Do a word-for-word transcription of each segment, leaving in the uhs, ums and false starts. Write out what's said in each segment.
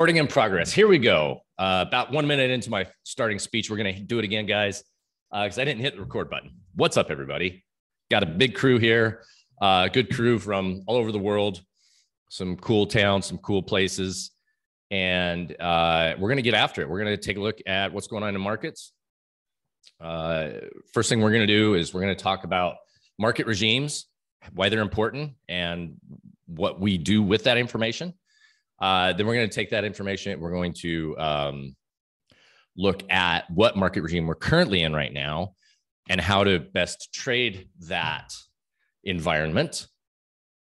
Recording in progress. Here we go. Uh, about one minute into my starting speech. We're going to do it again, guys, because uh, I didn't hit the record button. What's up, everybody? Got a big crew here. Uh, good crew from all over the world. Some cool towns, some cool places. And uh, we're going to get after it. We're going to take a look at what's going on in the markets. Uh, first thing we're going to do is we're going to talk about market regimes, why they're important, and what we do with that information. Uh, then we're going to take that information. We're going to um, look at what market regime we're currently in right now and how to best trade that environment.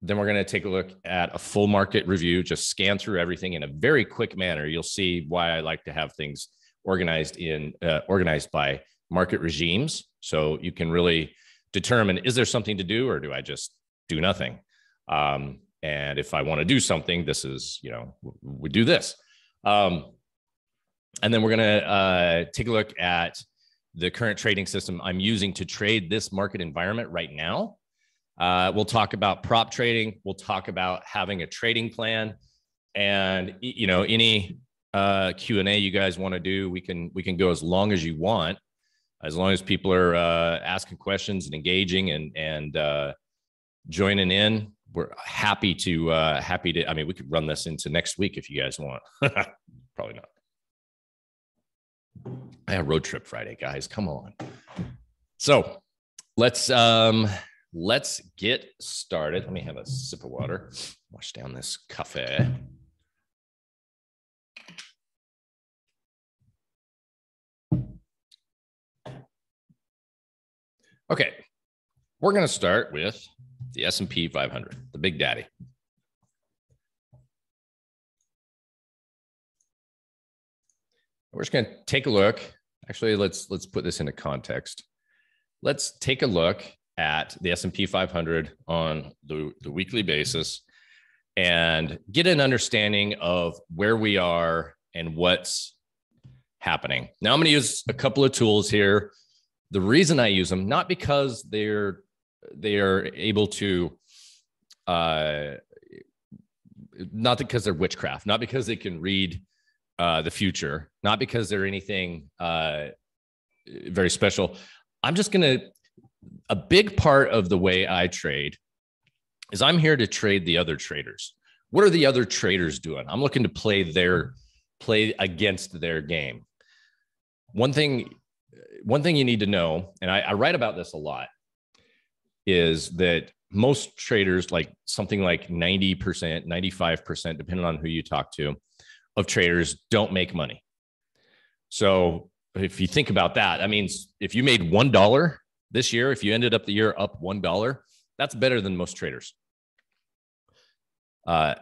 Then we're going to take a look at a full market review, just scan through everything in a very quick manner. You'll see why I like to have things organized in uh, organized by market regimes. So you can really determine, is there something to do or do I just do nothing? Um, And if I want to do something, this is, you know, we do this. Um, and then we're going to uh, take a look at the current trading system I'm using to trade this market environment right now. Uh, we'll talk about prop trading. We'll talk about having a trading plan, and, you know, any uh, Q and A you guys want to do, we can we can go as long as you want, as long as people are uh, asking questions and engaging and and uh, joining in. We're happy to, uh, happy to, I mean, we could run this into next week if you guys want. Probably not. I have road trip Friday, guys. Come on. So let's, um, let's get started. Let me have a sip of water. Wash down this coffee. Okay. We're going to start with the S and P five hundred, the big daddy. We're just going to take a look. Actually, let's let's put this into context. Let's take a look at the S and P five hundred on the, the weekly basis and get an understanding of where we are and what's happening. Now, I'm going to use a couple of tools here. The reason I use them, not because they're They are able to, uh, not because they're witchcraft, not because they can read uh, the future, not because they're anything uh, very special. I'm just going to, a big part of the way I trade is I'm here to trade the other traders. What are the other traders doing? I'm looking to play their, play against their game. One thing, one thing you need to know, and I, I write about this a lot, is that most traders, like something like ninety percent, ninety-five percent, depending on who you talk to, of traders don't make money. So if you think about that, that means if you made one dollar this year, if you ended up the year up one dollar, that's better than most traders. Uh,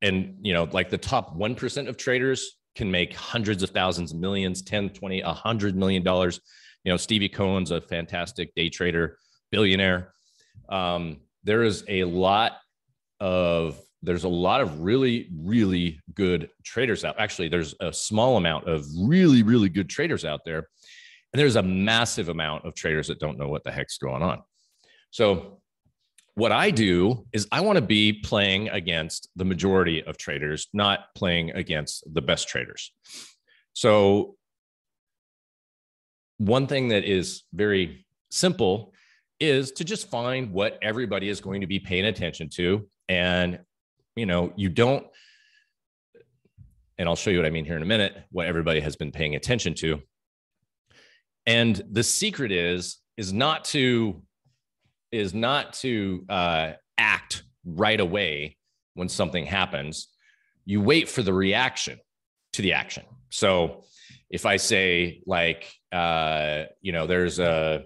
and, you know, like the top one percent of traders can make hundreds of thousands, millions, ten, twenty, a hundred million dollars. You know, Stevie Cohen's a fantastic day trader, billionaire. Um, there is a lot of, there's a lot of really, really good traders out. Actually, there's a small amount of really, really good traders out there. And there's a massive amount of traders that don't know what the heck's going on. So what I do is I want to be playing against the majority of traders, not playing against the best traders. So one thing that is very simple is to just find what everybody is going to be paying attention to. And, you know, you don't, and I'll show you what I mean here in a minute, what everybody has been paying attention to. And the secret is, is not to, is not to uh, act right away when something happens. You wait for the reaction to the action. So if I say like, uh, you know, there's a,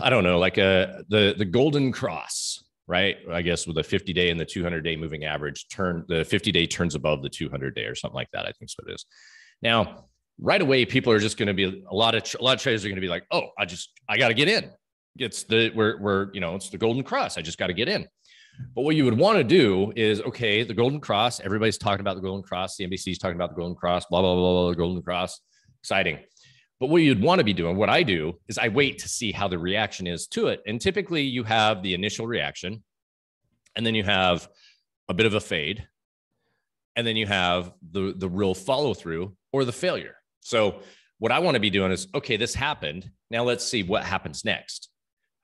I don't know, like a, the, the golden cross, right? I guess with the fifty day and the two hundred day moving average turn, the fifty day turns above the two hundred day or something like that. I think is what it is. Now, right away, people are just going to be a lot of, a lot of traders are going to be like, oh, I just, I got to get in. It's the, we're, we're, you know, it's the golden cross. I just got to get in. But what you would want to do is, okay, the golden cross, everybody's talking about the golden cross. C N B C is talking about the golden cross, blah, blah, blah, blah, the golden cross. Exciting. But what you'd want to be doing, what I do, is I wait to see how the reaction is to it. And typically you have the initial reaction, and then you have a bit of a fade, And then you have the, the real follow through or the failure. So what I want to be doing is, okay, this happened. Now let's see what happens next.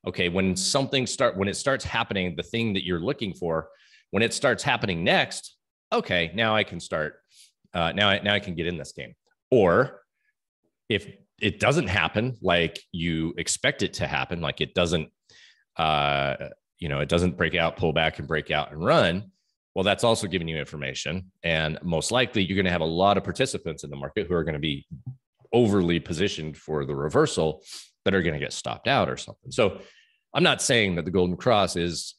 Okay. When something start, when it starts happening, the thing that you're looking for, when it starts happening next, okay, now I can start, uh, now, I, now I can get in this game. Or if it doesn't happen like you expect it to happen, like it doesn't, uh, you know, it doesn't break out, pull back and break out and run. Well, that's also giving you information. And most likely you're going to have a lot of participants in the market who are going to be overly positioned for the reversal that are going to get stopped out or something. So I'm not saying that the Golden Cross is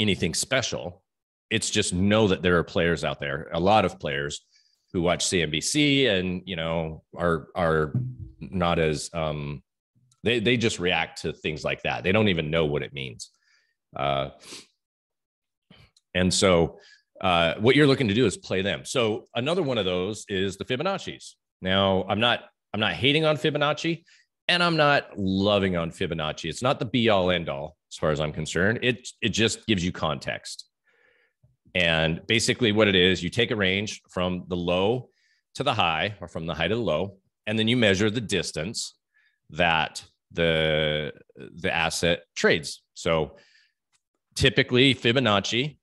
anything special. It's just know that there are players out there, a lot of players who watch C N B C and, you know, are, are not as, um, they, they just react to things like that. They don't even know what it means. Uh, And so uh, what you're looking to do is play them. So another one of those is the Fibonaccis. Now, I'm not I'm not hating on Fibonacci, and I'm not loving on Fibonacci. It's not the be all end all, as far as I'm concerned. It, it just gives you context. And basically what it is, you take a range from the low to the high, or from the high to the low, and then you measure the distance that the, the asset trades. So typically Fibonacci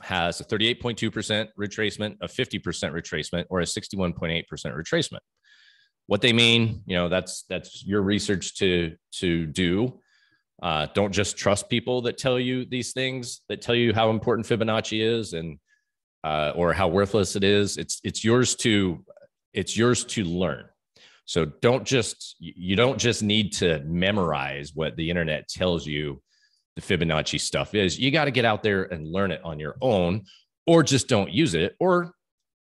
has a thirty-eight point two percent retracement, a fifty percent retracement, or a sixty-one point eight percent retracement. What they mean, you know, that's that's your research to, to do. Uh, don't just trust people that tell you these things, that tell you how important Fibonacci is and uh, or how worthless it is. It's it's yours to it's yours to learn. So don't just you don't just need to memorize what the internet tells you the Fibonacci stuff is. You got to get out there and learn it on your own, or just don't use it, or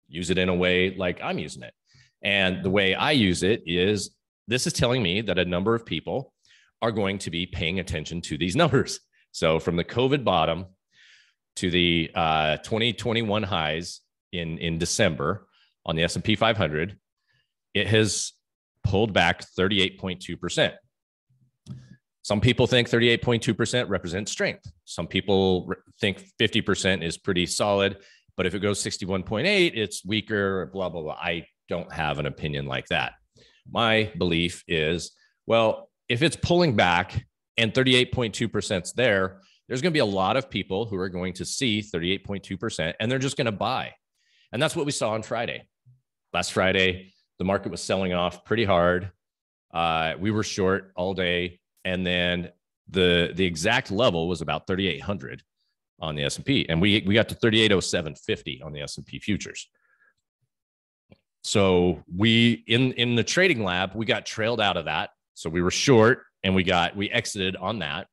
use it in a way like I'm using it. And the way I use it is, this is telling me that a number of people are going to be paying attention to these numbers. So from the COVID bottom to the uh, twenty twenty-one highs in, in December on the S and P five hundred, it has pulled back thirty-eight point two percent. Some people think thirty-eight point two percent represents strength. Some people think fifty percent is pretty solid, but if it goes sixty-one point eight, it's weaker, blah, blah, blah. I don't have an opinion like that. My belief is, well, if it's pulling back and thirty-eight point two percent is there, there's going to be a lot of people who are going to see thirty-eight point two percent and they're just going to buy. And that's what we saw on Friday. Last Friday, the market was selling off pretty hard. Uh, we were short all day. And then the, the exact level was about thirty-eight hundred on the S and P. And we, we got to thirty-eight oh seven fifty on the S and P futures. So we, in, in the trading lab, we got trailed out of that. So we were short and we got, we exited on that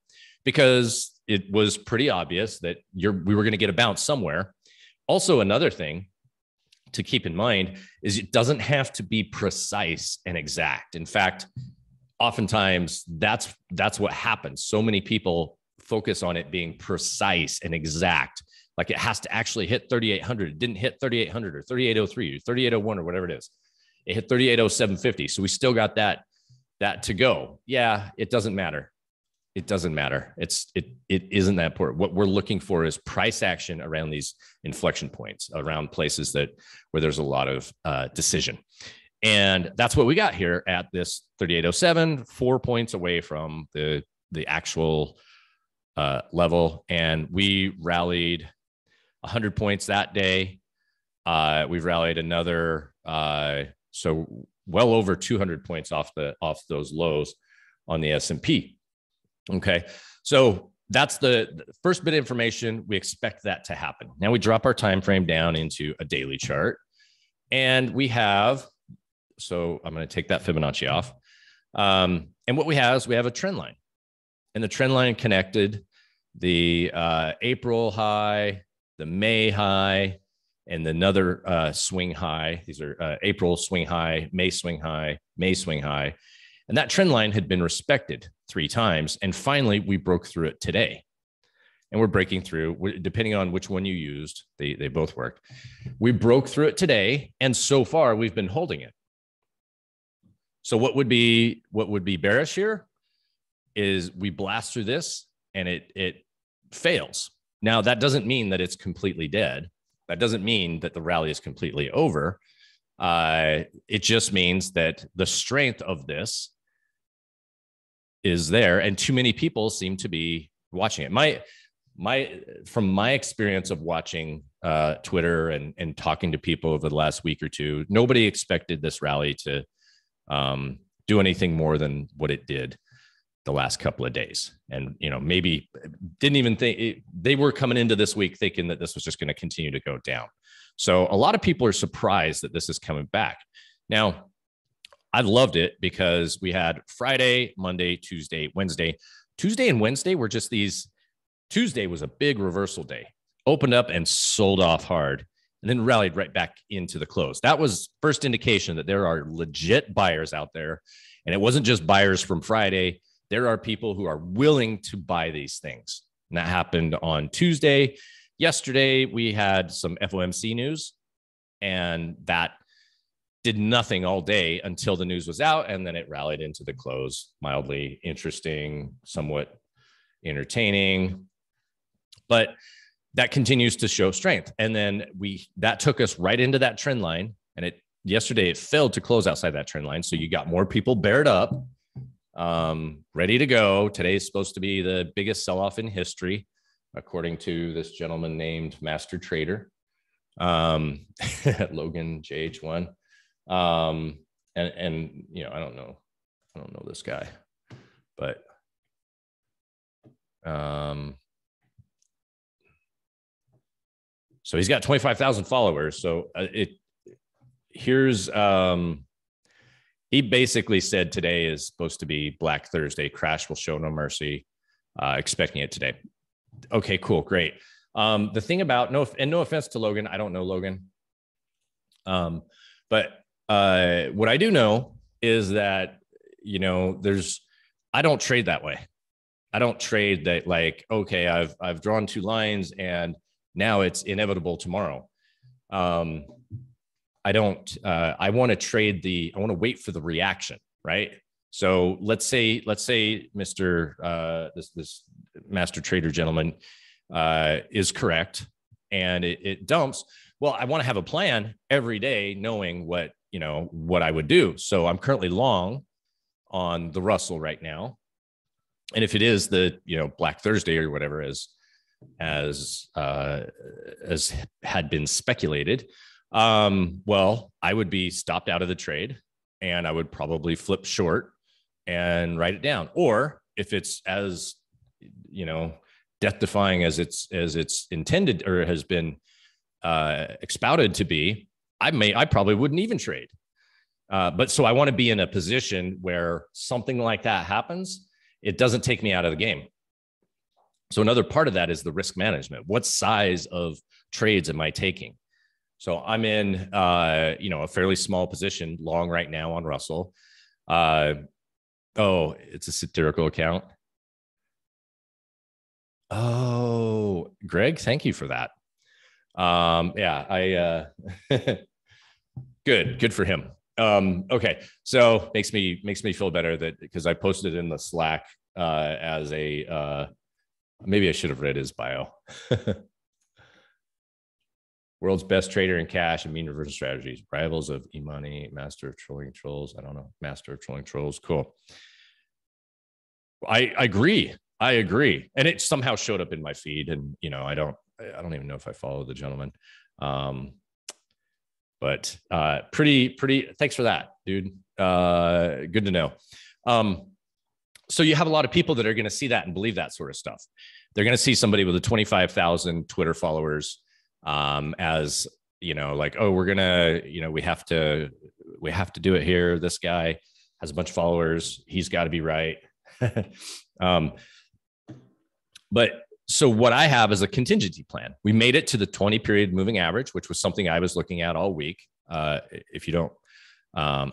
because it was pretty obvious that you're, we were going to get a bounce somewhere. Also, another thing to keep in mind is it doesn't have to be precise and exact. In fact, oftentimes that's, that's what happens. So many people focus on it being precise and exact. Like it has to actually hit thirty-eight hundred. It didn't hit thirty-eight hundred or thirty-eight oh three or thirty-eight oh one or whatever it is. It hit thirty-eight oh seven fifty. So we still got that, that to go. Yeah. It doesn't matter. It doesn't matter. It's, it, it isn't that important. What we're looking for is price action around these inflection points, around places that where there's a lot of uh, decision. And that's what we got here at this thirty-eight oh seven, four points away from the, the actual uh, level. And we rallied one hundred points that day. Uh, we've rallied another, uh, so well over two hundred points off the off those lows on the S and P. Okay, so that's the first bit of information. We expect that to happen. Now we drop our time frame down into a daily chart, and we have. So I'm going to take that Fibonacci off. Um, and what we have is we have a trend line. And the trend line connected the uh, April high, the May high, and another uh, swing high. These are uh, April swing high, May swing high, May swing high. And that trend line had been respected three times. And finally, we broke through it today. And we're breaking through, depending on which one you used, they, they both worked. We broke through it today. And so far, we've been holding it. So what would be what would be bearish here is we blast through this and it it fails. Now that doesn't mean that it's completely dead. That doesn't mean that the rally is completely over. Uh, it just means that the strength of this is there, and too many people seem to be watching it. My, my, from my experience of watching uh, Twitter and and talking to people over the last week or two, nobody expected this rally to um, do anything more than what it did the last couple of days. And, you know, maybe didn't even think it, they were coming into this week thinking that this was just going to continue to go down. So a lot of people are surprised that this is coming back. Now, I loved it because we had Friday, Monday, Tuesday, Wednesday. Tuesday and Wednesday were just these. Tuesday was a big reversal day, opened up and sold off hard, and then rallied right back into the close. That was first indication that there are legit buyers out there. And it wasn't just buyers from Friday. There are people who are willing to buy these things. And that happened on Tuesday. Yesterday, we had some F O M C news, and that did nothing all day until the news was out, and then it rallied into the close. Mildly interesting, somewhat entertaining, but that continues to show strength. And then we that took us right into that trend line, and it yesterday it failed to close outside that trend line, so you got more people bared up, um, ready to go. Today is supposed to be the biggest sell-off in history, according to this gentleman named Master Trader, um, Logan J H one. Um, and, and, you know, I don't know, I don't know this guy, but, um, so he's got twenty-five thousand followers. So it, here's, um, he basically said today is supposed to be Black Thursday. Crash will show no mercy, uh, expecting it today. Okay, cool. Great. Um, the thing about no, and no offense to Logan, I don't know Logan. Um, but Uh, what I do know is that, you know, there's, I don't trade that way. I don't trade that like, okay, I've, I've drawn two lines and now it's inevitable tomorrow. Um, I don't, uh, I want to trade the, I want to wait for the reaction, right? So let's say, let's say Mister Uh, this, this Master Trader gentleman uh, is correct and it, it dumps. Well, I want to have a plan every day knowing what, you know, what I would do. So I'm currently long on the Russell right now. And if it is the, you know, Black Thursday or whatever as, as, uh, as had been speculated, um, well, I would be stopped out of the trade and I would probably flip short and write it down. Or if it's as, you know, death-defying as it's, as it's intended or has been uh, expounded to be, I may, I probably wouldn't even trade. Uh, but so I want to be in a position where something like that happens. It doesn't take me out of the game. So another part of that is the risk management. What size of trades am I taking? So I'm in, uh, you know, a fairly small position long right now on Russell. Uh, oh, it's a satirical account. Oh, Greg, thank you for that. Um, yeah, I, uh, Good, good for him. Um, okay, so makes me makes me feel better that because I posted in the Slack uh, as a uh, maybe I should have read his bio. World's best trader in cash and mean reversion strategies, rivals of Imani, master of trolling trolls. I don't know, master of trolling trolls. Cool. I, I agree. I agree, and it somehow showed up in my feed, and you know I don't I don't even know if I follow the gentleman. Um, But uh, pretty, pretty, thanks for that, dude. Uh, good to know. Um, so you have a lot of people that are going to see that and believe that sort of stuff. They're going to see somebody with a twenty-five thousand Twitter followers um, as, you know, like, oh, we're going to, you know, we have to, we have to do it here. This guy has a bunch of followers. He's got to be right. um, but So what I have is a contingency plan. We made it to the twenty period moving average, which was something I was looking at all week. Uh, if you don't, um,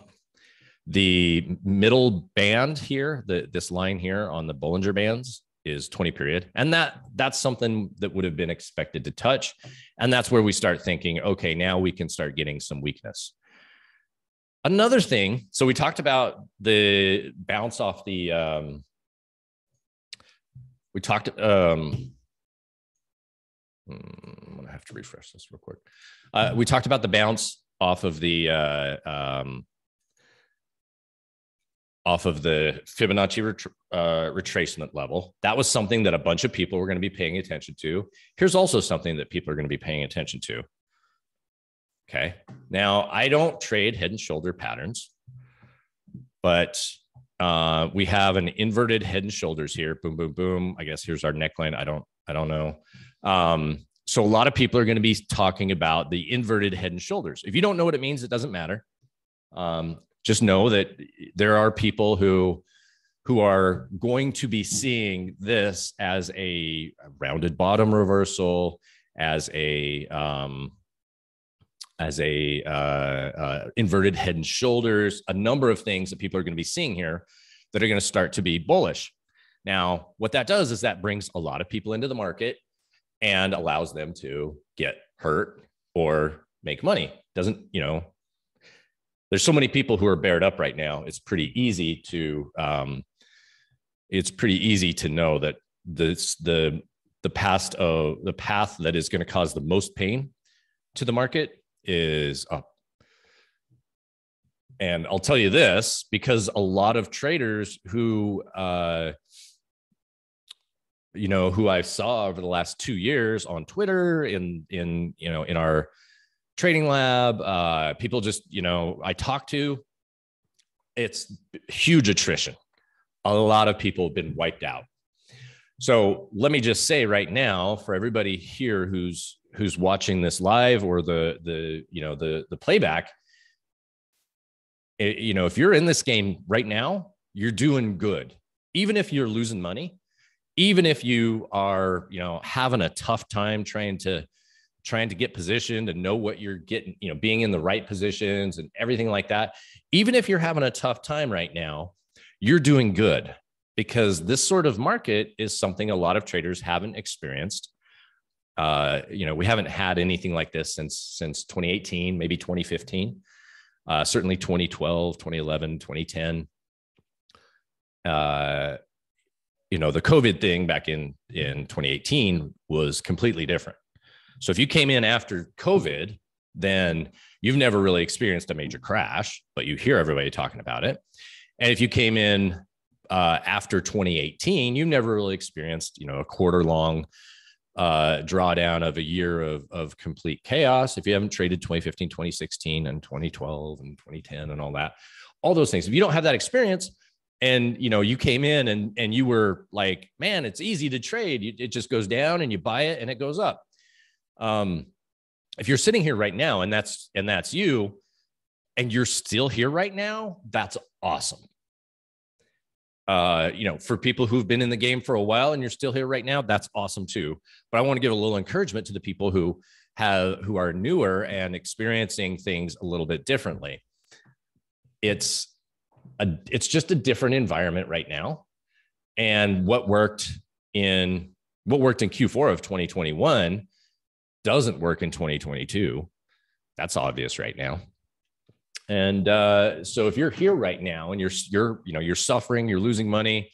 the middle band here, the, this line here on the Bollinger Bands is twenty period. And that that's something that would have been expected to touch. And that's where we start thinking, okay, now we can start getting some weakness. Another thing, so we talked about the bounce off the... Um, We talked, um, I'm going to have to refresh this real quick. Uh, we talked about the bounce off of the uh, um, off of the Fibonacci ret uh, retracement level. That was something that a bunch of people were going to be paying attention to. Here's also something that people are going to be paying attention to. Okay. Now, I don't trade head and shoulder patterns, but uh, we have an inverted head and shoulders here. Boom, boom, boom. I guess here's our neckline. I don't, I don't know. Um, so a lot of people are going to be talking about the inverted head and shoulders. If you don't know what it means, it doesn't matter. Um, just know that there are people who, who are going to be seeing this as a rounded bottom reversal, as a, um, as a uh, uh, inverted head and shoulders, a number of things that people are going to be seeing here that are going to start to be bullish. Now, what that does is that brings a lot of people into the market and allows them to get hurt or make money. Doesn't, you know, there's so many people who are bared up right now. It's pretty easy to, um, it's pretty easy to know that this, the, the, past of, the path that is going to cause the most pain to the market is up. And I'll tell you this, because a lot of traders who, uh, you know, who I saw over the last two years on Twitter, in, in, you know, in our trading lab, uh, people just, you know, I talked to, it's huge attrition. A lot of people have been wiped out. So let me just say right now, for everybody here who's, who's watching this live or the, the, you know, the, the playback, it, you know, if you're in this game right now, you're doing good. Even if you're losing money, even if you are, you know, having a tough time trying to, trying to get positioned and know what you're getting, you know, being in the right positions and everything like that. Even if you're having a tough time right now, you're doing good, because this sort of market is something a lot of traders haven't experienced. Uh, you know, we haven't had anything like this since, since twenty eighteen, maybe twenty fifteen, uh, certainly twenty twelve, twenty eleven, twenty ten. Uh, you know, the COVID thing back in, in twenty eighteen was completely different. So if you came in after COVID, then you've never really experienced a major crash, but you hear everybody talking about it. And if you came in uh, after twenty eighteen, you've never really experienced, you know, a quarter long Uh, drawdown of a year of, of complete chaos. If you haven't traded twenty fifteen, twenty sixteen and twenty twelve and twenty ten and all that, all those things, if you don't have that experience and, you know, you came in and, and you were like, man, it's easy to trade. It just goes down and you buy it and it goes up. Um, if you're sitting here right now and that's, and that's you, and you're still here right now, that's awesome. Uh, you know, for people who've been in the game for a while and you're still here right now, that's awesome too. But I want to give a little encouragement to the people who have, who are newer and experiencing things a little bit differently. It's a, it's just a different environment right now. And what worked in, what worked in Q four of twenty twenty-one doesn't work in twenty twenty-two. That's obvious right now. And uh, so if you're here right now and you're, you're, you know, you're suffering, you're losing money,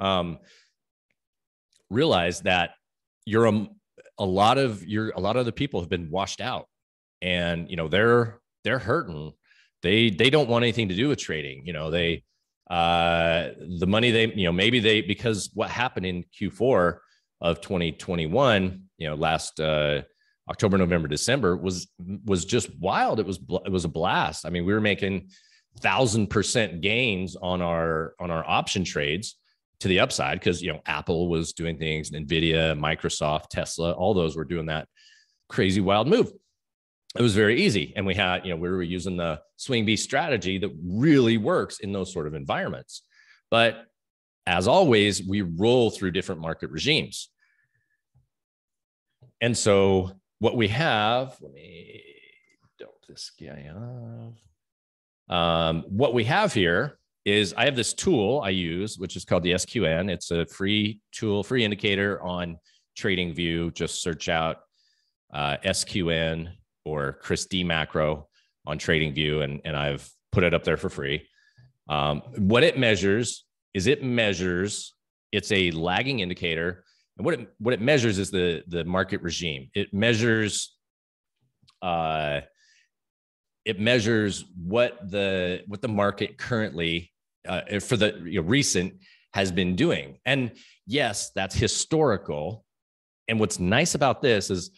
um, realize that you're, a, a lot of your, a lot of the people have been washed out and, you know, they're, they're hurting. They, they don't want anything to do with trading. You know, they, uh, the money they, you know, maybe they, because what happened in Q four of twenty twenty-one, you know, last, uh, October, November, December was, was just wild. It was, it was a blast. I mean, we were making thousand percent gains on our, on our option trades to the upside. Cause you know, Apple was doing things, NVIDIA, Microsoft, Tesla, all those were doing that crazy wild move. It was very easy. And we had, you know, we were using the swing B strategy that really works in those sort of environments. But as always, we roll through different market regimes. And so what we have, let me dump this guy off. Um, what we have here is I have this tool I use, which is called the S Q N. It's a free tool, free indicator on TradingView. Just search out uh, S Q N or Chris D Macro on TradingView, and, and I've put it up there for free. Um, what it measures is it measures, it's a lagging indicator. And what it, what it measures is the, the market regime. It measures, uh, it measures what the, what the market currently, uh, for the you know, recent has been doing. And yes, that's historical. And what's nice about this is,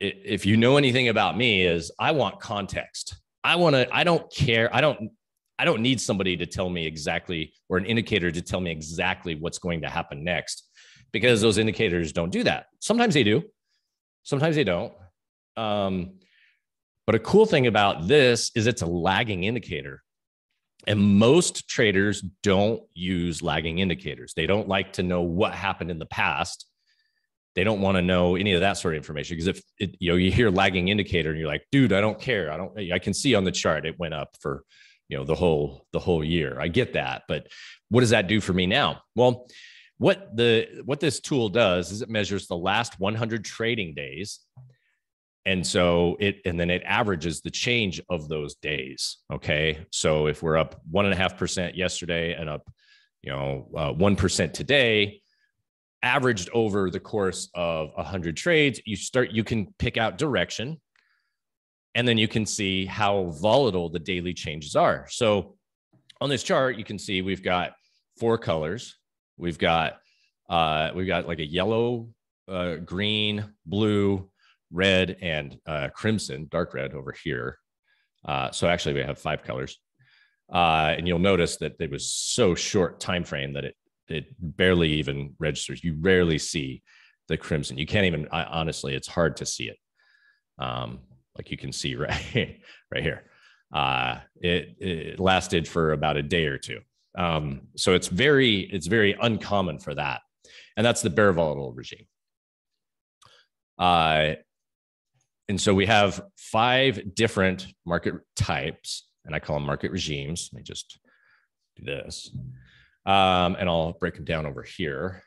if you know anything about me, is I want context. I want to, I don't care. I don't, I don't need somebody to tell me exactly, or an indicator to tell me exactly what's going to happen next, because those indicators don't do that. Sometimes they do, sometimes they don't. Um, but a cool thing about this is it's a lagging indicator. And most traders don't use lagging indicators. They don't like to know what happened in the past. They don't want to know any of that sort of information, because if it, you know, you hear lagging indicator and you're like, dude, I don't care. I don't, I can see on the chart it went up for, you know, the whole, the whole year. I get that, but what does that do for me now? Well, what the, what this tool does is it measures the last one hundred trading days. And so it, and then it averages the change of those days. Okay. So if we're up one and a half percent yesterday and up, you know, uh, one percent today, averaged over the course of one hundred trades, you start, you can pick out direction, and then you can see how volatile the daily changes are. So on this chart, you can see we've got four colors. We've got, uh, we've got like a yellow, uh, green, blue, red, and uh, crimson, dark red over here. Uh, so actually we have five colors. Uh, and you'll notice that it was so short time frame that it it barely even registers. You rarely see the crimson. You can't even, I, honestly, it's hard to see it. Um, like you can see right, right here. Uh, it, it lasted for about a day or two. Um, so it's very, it's very uncommon for that. And that's the bear volatile regime. Uh, and so we have five different market types, and I call them market regimes. Let me just do this. Um, and I'll break them down over here.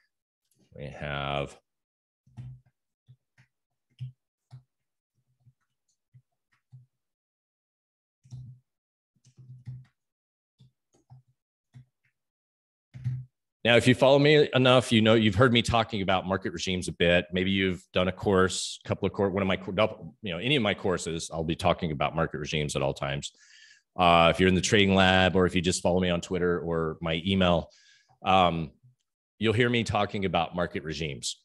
We have now, if you follow me enough, you know, you've heard me talking about market regimes a bit. Maybe you've done a course, a couple of course, one of my, you know, any of my courses, I'll be talking about market regimes at all times. Uh, if you're in the trading lab, or if you just follow me on Twitter or my email, um, you'll hear me talking about market regimes.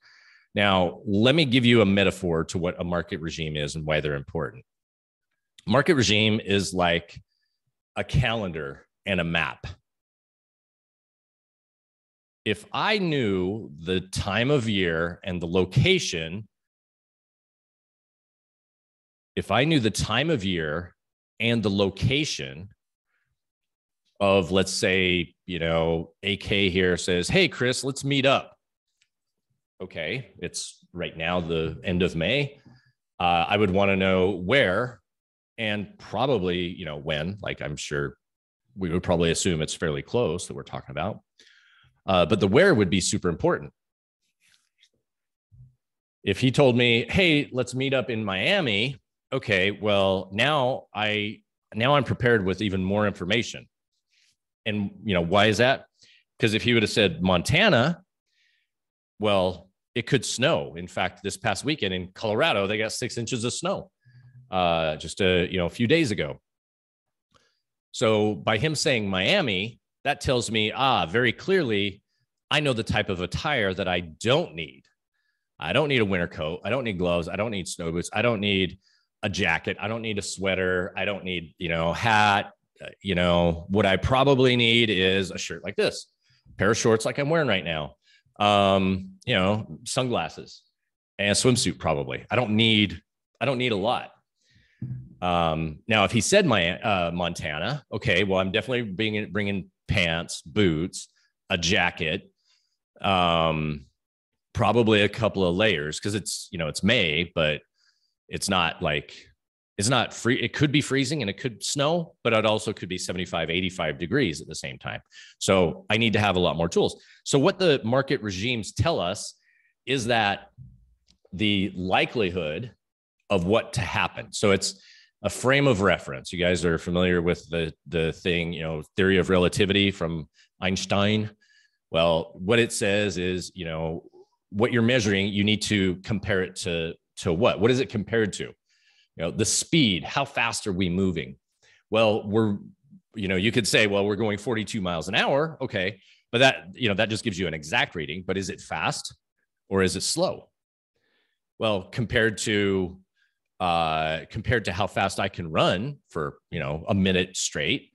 Now, let me give you a metaphor to what a market regime is and why they're important. Market regime is like a calendar and a map. If I knew the time of year and the location, if I knew the time of year and the location of, let's say, you know, A K here says, hey, Chris, let's meet up. Okay, it's right now the end of May. Uh, I would want to know where and probably, you know, when. Like, I'm sure we would probably assume it's fairly close that we're talking about. Uh, but the where would be super important. If he told me, hey, let's meet up in Miami, okay, well, now I now I'm prepared with even more information. And you know, why is that? Because if he would have said Montana, well, it could snow. In fact, this past weekend in Colorado, they got six inches of snow uh, just a you know a few days ago. So by him saying Miami, that tells me ah very clearly, I know the type of attire that I don't need. I don't need a winter coat. I don't need gloves. I don't need snow boots. I don't need a jacket. I don't need a sweater. I don't need, you know, hat. You know, what I probably need is a shirt like this, a pair of shorts like I'm wearing right now. Um, you know, sunglasses and a swimsuit probably. I don't need, I don't need a lot. Um, now, if he said my uh, Montana, okay, well, I'm definitely bringing, bringing pants, boots, a jacket, um, probably a couple of layers because it's, you know, it's May, but it's not like, it's not free. It could be freezing and it could snow, but it also could be seventy-five, eighty-five degrees at the same time. So I need to have a lot more tools. So what the market regimes tell us is that the likelihood of what to happen. So it's a frame of reference. You guys are familiar with the, the thing, you know, theory of relativity from Einstein. Well, what it says is, you know, what you're measuring, you need to compare it to, to what? What is it compared to? You know, the speed, how fast are we moving? Well, we're, you know, you could say, well, we're going forty-two miles an hour. Okay. But that, you know, that just gives you an exact rating, but is it fast or is it slow? Well, compared to, uh, compared to how fast I can run for, you know, a minute straight,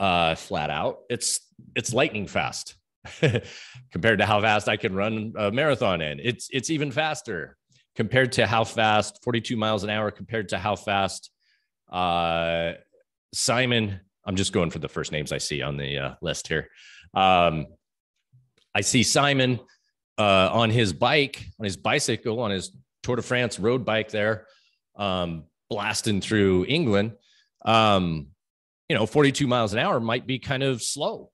uh, flat out, it's, it's lightning fast. Compared to how fast I can run a marathon in, it's, it's even faster. Compared to how fast, forty-two miles an hour, compared to how fast, uh, Simon, I'm just going for the first names I see on the uh, list here. Um, I see Simon uh, on his bike, on his bicycle, on his Tour de France road bike there, um, blasting through England. Um, you know, forty-two miles an hour might be kind of slow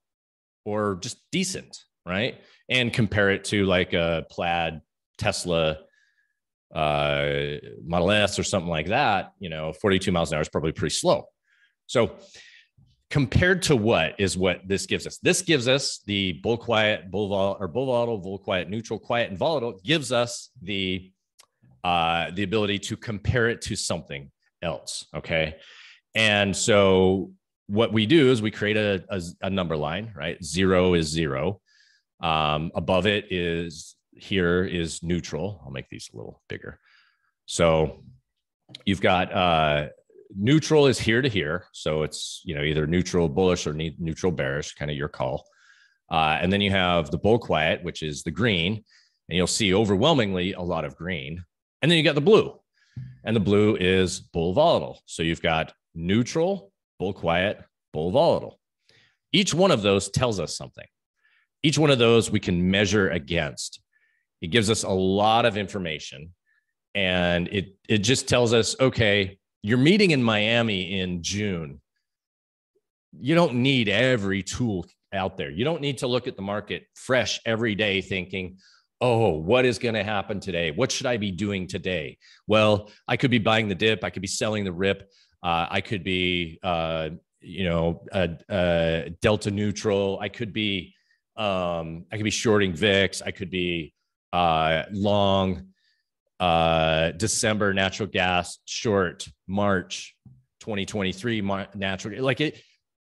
or just decent, right? And compare it to like a plaid Tesla uh, Model S or something like that. You know, forty-two miles an hour is probably pretty slow. So compared to what is what this gives us? This gives us the bull quiet, bull vol, or bull volatile, bull quiet, neutral, quiet, and volatile. It gives us the uh, the ability to compare it to something else. Okay, and so what we do is we create a a, a number line. Right, zero is zero. Um, above it is here is neutral. I'll make these a little bigger. So you've got. Uh, Neutral is here to here. So it's, you know, either neutral bullish or ne neutral bearish, kind of your call. Uh, and then you have the bull quiet, which is the green, and you'll see overwhelmingly a lot of green. And then you got the blue, and the blue is bull volatile. So you've got neutral, bull quiet, bull volatile. Each one of those tells us something. Each one of those we can measure against. It gives us a lot of information, and it, it just tells us, okay, your meeting in Miami in June, you don't need every tool out there. You don't need to look at the market fresh every day thinking, oh, what is going to happen today? What should I be doing today? Well, I could be buying the dip. I could be selling the rip. Uh, I could be, uh, you know, uh, uh, delta neutral. I could be, um, I could be shorting V I X. I could be uh, long. Uh, December natural gas short, March twenty twenty-three mar natural, like it,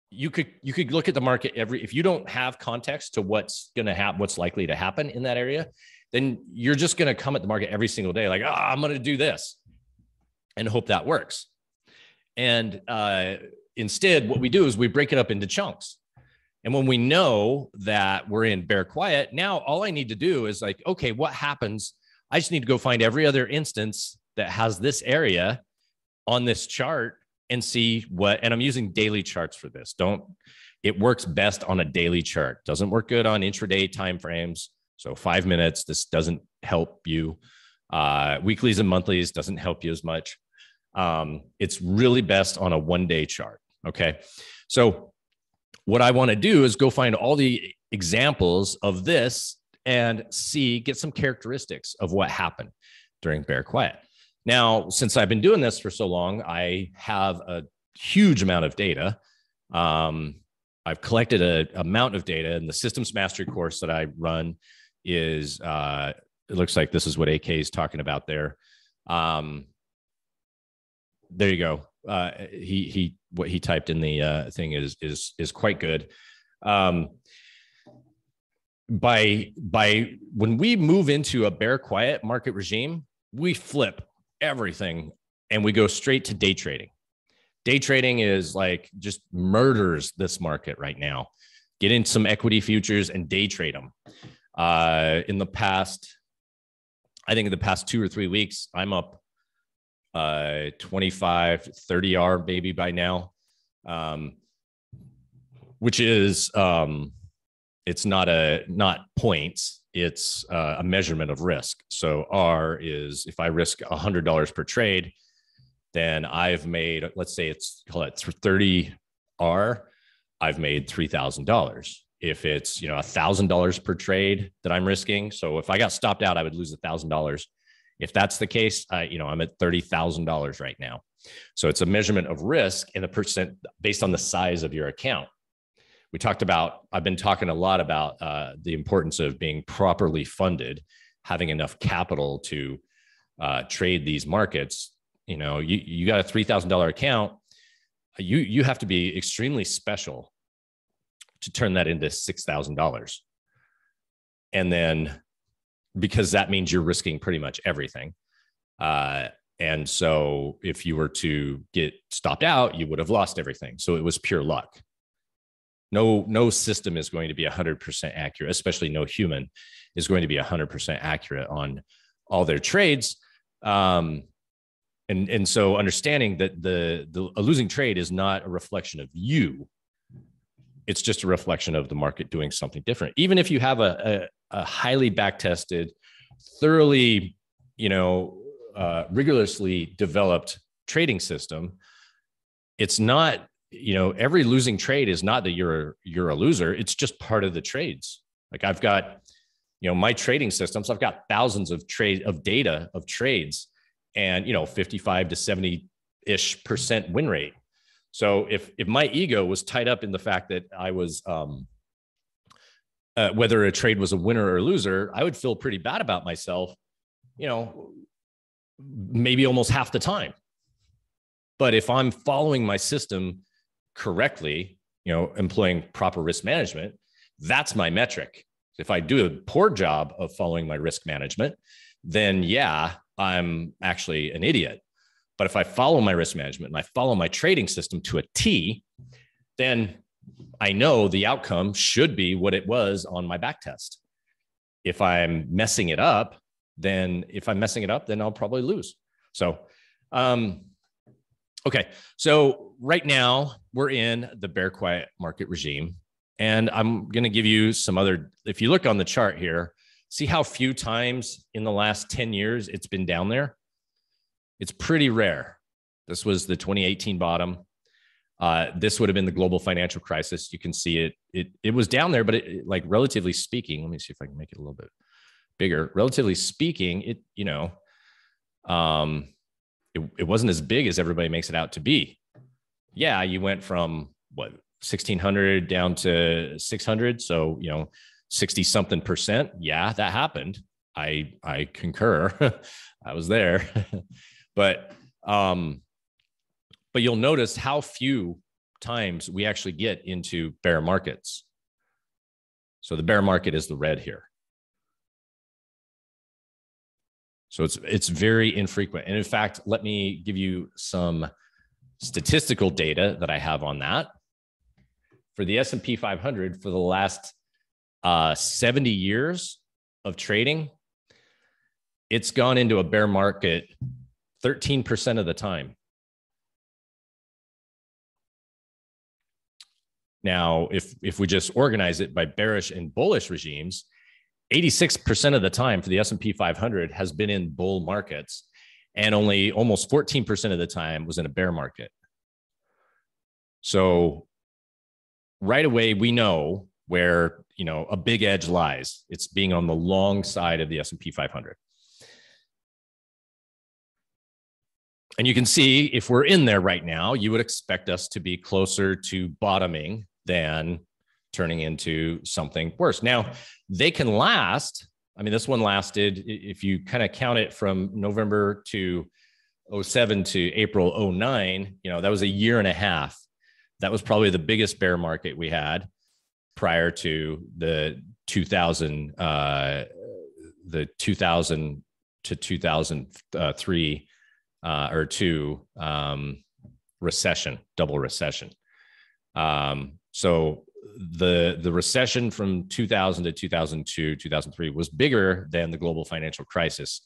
you could, you could look at the market every, if you don't have context to what's going to happen, what's likely to happen in that area, then you're just going to come at the market every single day. Like, ah, oh, I'm going to do this and hope that works. And uh, instead what we do is we break it up into chunks. And when we know that we're in bear quiet, now all I need to do is like, okay, what happens? I just need to go find every other instance that has this area on this chart and see what, and I'm using daily charts for this. Don't, it works best on a daily chart. Doesn't work good on intraday timeframes. So five minutes, this doesn't help you. Uh, weeklies and monthlies doesn't help you as much. Um, it's really best on a one day chart. Okay. So what I want to do is go find all the examples of this and see, get some characteristics of what happened during bear quiet. Now, since I've been doing this for so long, I have a huge amount of data. Um, I've collected a amount of data, and the systems mastery course that I run is, uh, it looks like this is what A K is talking about there. Um, there you go. Uh, he, he, what he typed in the uh, thing is, is, is quite good. Um, By by, when we move into a bear quiet market regime, we flip everything and we go straight to day trading. Day trading is like just murders this market right now. Get in some equity futures and day trade them. Uh, in the past, I think in the past two or three weeks, I'm up uh, twenty-five, thirty R maybe by now, um, which is. Um, It's not a not points. It's uh, a measurement of risk. So R is if I risk a hundred dollars per trade, then I've made, let's say it's call it thirty R. I've made three thousand dollars. If it's you know a thousand dollars per trade that I'm risking, so if I got stopped out, I would lose a thousand dollars. If that's the case, I, you know I'm at thirty thousand dollars right now. So it's a measurement of risk in a percent based on the size of your account. We talked about, I've been talking a lot about uh, the importance of being properly funded, having enough capital to uh, trade these markets. You know, you, you got a three thousand dollar account, you, you have to be extremely special to turn that into six thousand dollars. And then, because that means you're risking pretty much everything. Uh, and so if you were to get stopped out, you would have lost everything. So it was pure luck. No, no system is going to be one hundred percent accurate, especially no human is going to be one hundred percent accurate on all their trades. Um, and, and so understanding that the, the a losing trade is not a reflection of you. It's just a reflection of the market doing something different. Even if you have a, a, a highly back-tested, thoroughly, you know, uh, rigorously developed trading system, it's not, you know, every losing trade is not that you're, you're a loser. It's just part of the trades. Like I've got, you know, my trading systems, I've got thousands of trade of data of trades and, you know, fifty-five to seventy-ish percent win rate. So if, if my ego was tied up in the fact that I was, um, uh, whether a trade was a winner or a loser, I would feel pretty bad about myself, you know, maybe almost half the time. But if I'm following my system correctly, you know, employing proper risk management, that's my metric. If I do a poor job of following my risk management, then yeah, I'm actually an idiot. But if I follow my risk management and I follow my trading system to a T, then I know the outcome should be what it was on my back test. If I'm messing it up, then if I'm messing it up, then I'll probably lose. So, um, okay. So right now we're in the bear quiet market regime, and I'm going to give you some other, if you look on the chart here, see how few times in the last ten years it's been down there. It's pretty rare. This was the twenty eighteen bottom. Uh, this would have been the global financial crisis. You can see it. It, it was down there, but it, like relatively speaking, let me see if I can make it a little bit bigger. Relatively speaking, it, you know, um, it, it wasn't as big as everybody makes it out to be. Yeah, you went from what, sixteen hundred down to six hundred. So, you know, sixty something percent. Yeah, that happened. I, I concur. I was there. But, um, but you'll notice how few times we actually get into bear markets. So the bear market is the red here. So it's, it's very infrequent. And in fact, let me give you some statistical data that I have on that. For the S and P five hundred, for the last uh, seventy years of trading, it's gone into a bear market thirteen percent of the time. Now, if, if we just organize it by bearish and bullish regimes, eighty-six percent of the time for the S and P five hundred has been in bull markets, and only almost fourteen percent of the time was in a bear market. So right away, we know where, you know, a big edge lies. It's being on the long side of the S and P five hundred. And you can see if we're in there right now, you would expect us to be closer to bottoming than turning into something worse. Now, they can last. I mean, this one lasted, if you kind of count it from November to oh seven to April oh nine, you know, that was a year and a half. That was probably the biggest bear market we had prior to the two thousand, uh, the two thousand to two thousand three Uh, or two um, recession, double recession. Um, so the, the recession from two thousand to two thousand two, two thousand three was bigger than the global financial crisis,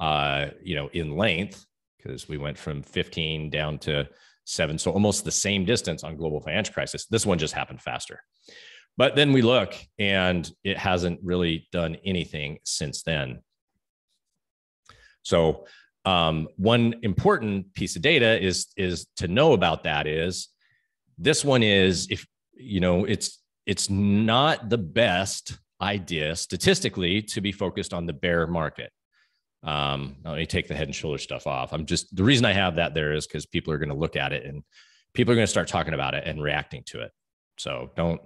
uh, you know, in length, because we went from fifteen down to seven. So almost the same distance on global financial crisis. This one just happened faster. But then we look and it hasn't really done anything since then. So Um, one important piece of data is, is to know about that is this one is, if you know, it's, it's not the best idea statistically to be focused on the bear market. Um, let me take the head and shoulder stuff off. I'm just, the reason I have that there is because people are going to look at it and people are going to start talking about it and reacting to it. So don't,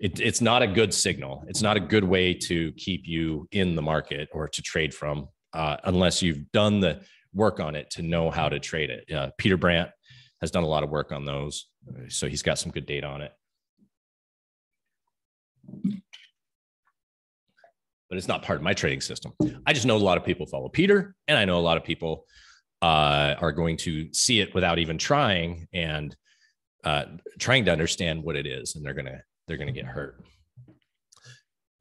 It, it's not a good signal. It's not a good way to keep you in the market or to trade from, uh, unless you've done the work on it to know how to trade it. Uh, Peter Brandt has done a lot of work on those, so he's got some good data on it. But it's not part of my trading system. I just know a lot of people follow Peter, and I know a lot of people uh, are going to see it without even trying and uh, trying to understand what it is, and they're going to they're going to get hurt.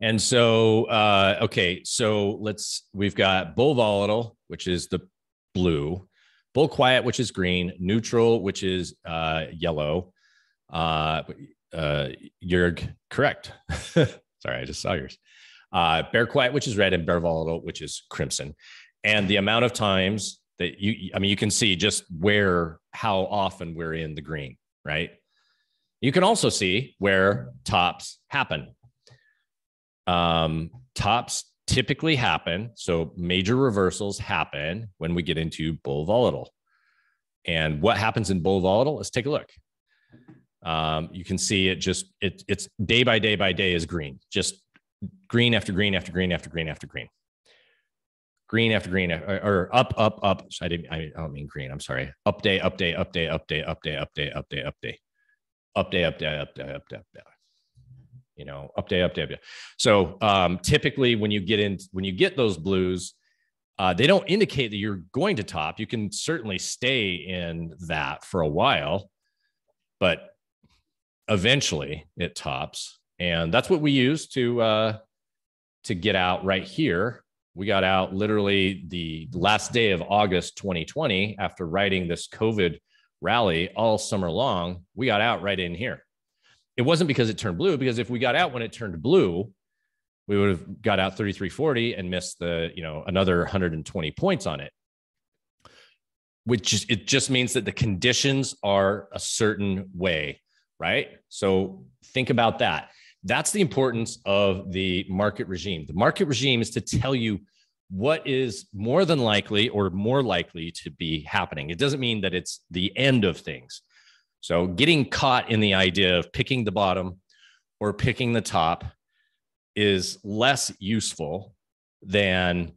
And so, uh, okay, so let's, we've got bull volatile, which is the blue, bull quiet, which is green, neutral, which is uh, yellow. Uh, uh, you're correct. Sorry, I just saw yours. Uh, bear quiet, which is red, and bear volatile, which is crimson. And the amount of times that you, I mean, you can see just where, how often we're in the green, right? You can also see where tops happen. Um, tops typically happen. So major reversals happen when we get into bull volatile. And what happens in bull volatile? Let's take a look. Um, you can see it just, it, it's day by day by day is green. Just green after green after green after green after green. Green after green, or, or up, up, up. I didn't, I don't mean green, I'm sorry. Up day, up day, up day, up day, up day, up day, up day, up day. Up day, up day, up day, up day, up day. You know, up day, up day, up day. So um, typically when you get in, when you get those blues, uh, they don't indicate that you're going to top. You can certainly stay in that for a while, but eventually it tops. And that's what we use to, uh, to get out right here. We got out literally the last day of August twenty twenty after riding this COVID rally all summer long. We got out right in here. It wasn't because it turned blue, because if we got out when it turned blue, we would have got out thirty-three forty and missed the, you know, another one hundred twenty points on it, which is, it just means that the conditions are a certain way, right? So think about that. That's the importance of the market regime. The market regime is to tell you what is more than likely or more likely to be happening. It doesn't mean that it's the end of things. So getting caught in the idea of picking the bottom or picking the top is less useful than